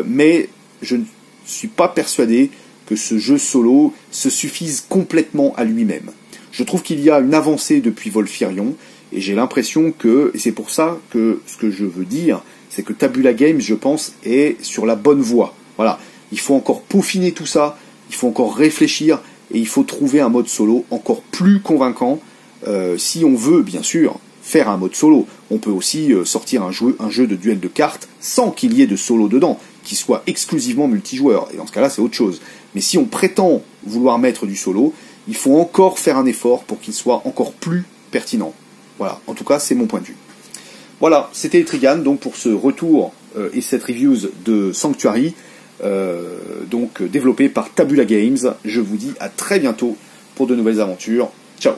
mais je ne suis pas persuadé que ce jeu solo se suffise complètement à lui-même. Je trouve qu'il y a une avancée depuis Volfirion, et j'ai l'impression que, et c'est pour ça que ce que je veux dire, c'est que Tabula Games, je pense, est sur la bonne voie. Voilà, il faut encore peaufiner tout ça, il faut encore réfléchir, et il faut trouver un mode solo encore plus convaincant, si on veut, bien sûr, faire un mode solo. On peut aussi sortir un jeu de duel de cartes sans qu'il y ait de solo dedans, qui soit exclusivement multijoueur, et dans ce cas-là, c'est autre chose. Mais si on prétend vouloir mettre du solo, il faut encore faire un effort pour qu'il soit encore plus pertinent. Voilà, en tout cas, c'est mon point de vue. Voilà, c'était Etrigan, donc pour ce retour et cette reviews de Sanctuary, donc développé par Tabula Games. Je vous dis à très bientôt pour de nouvelles aventures. Ciao!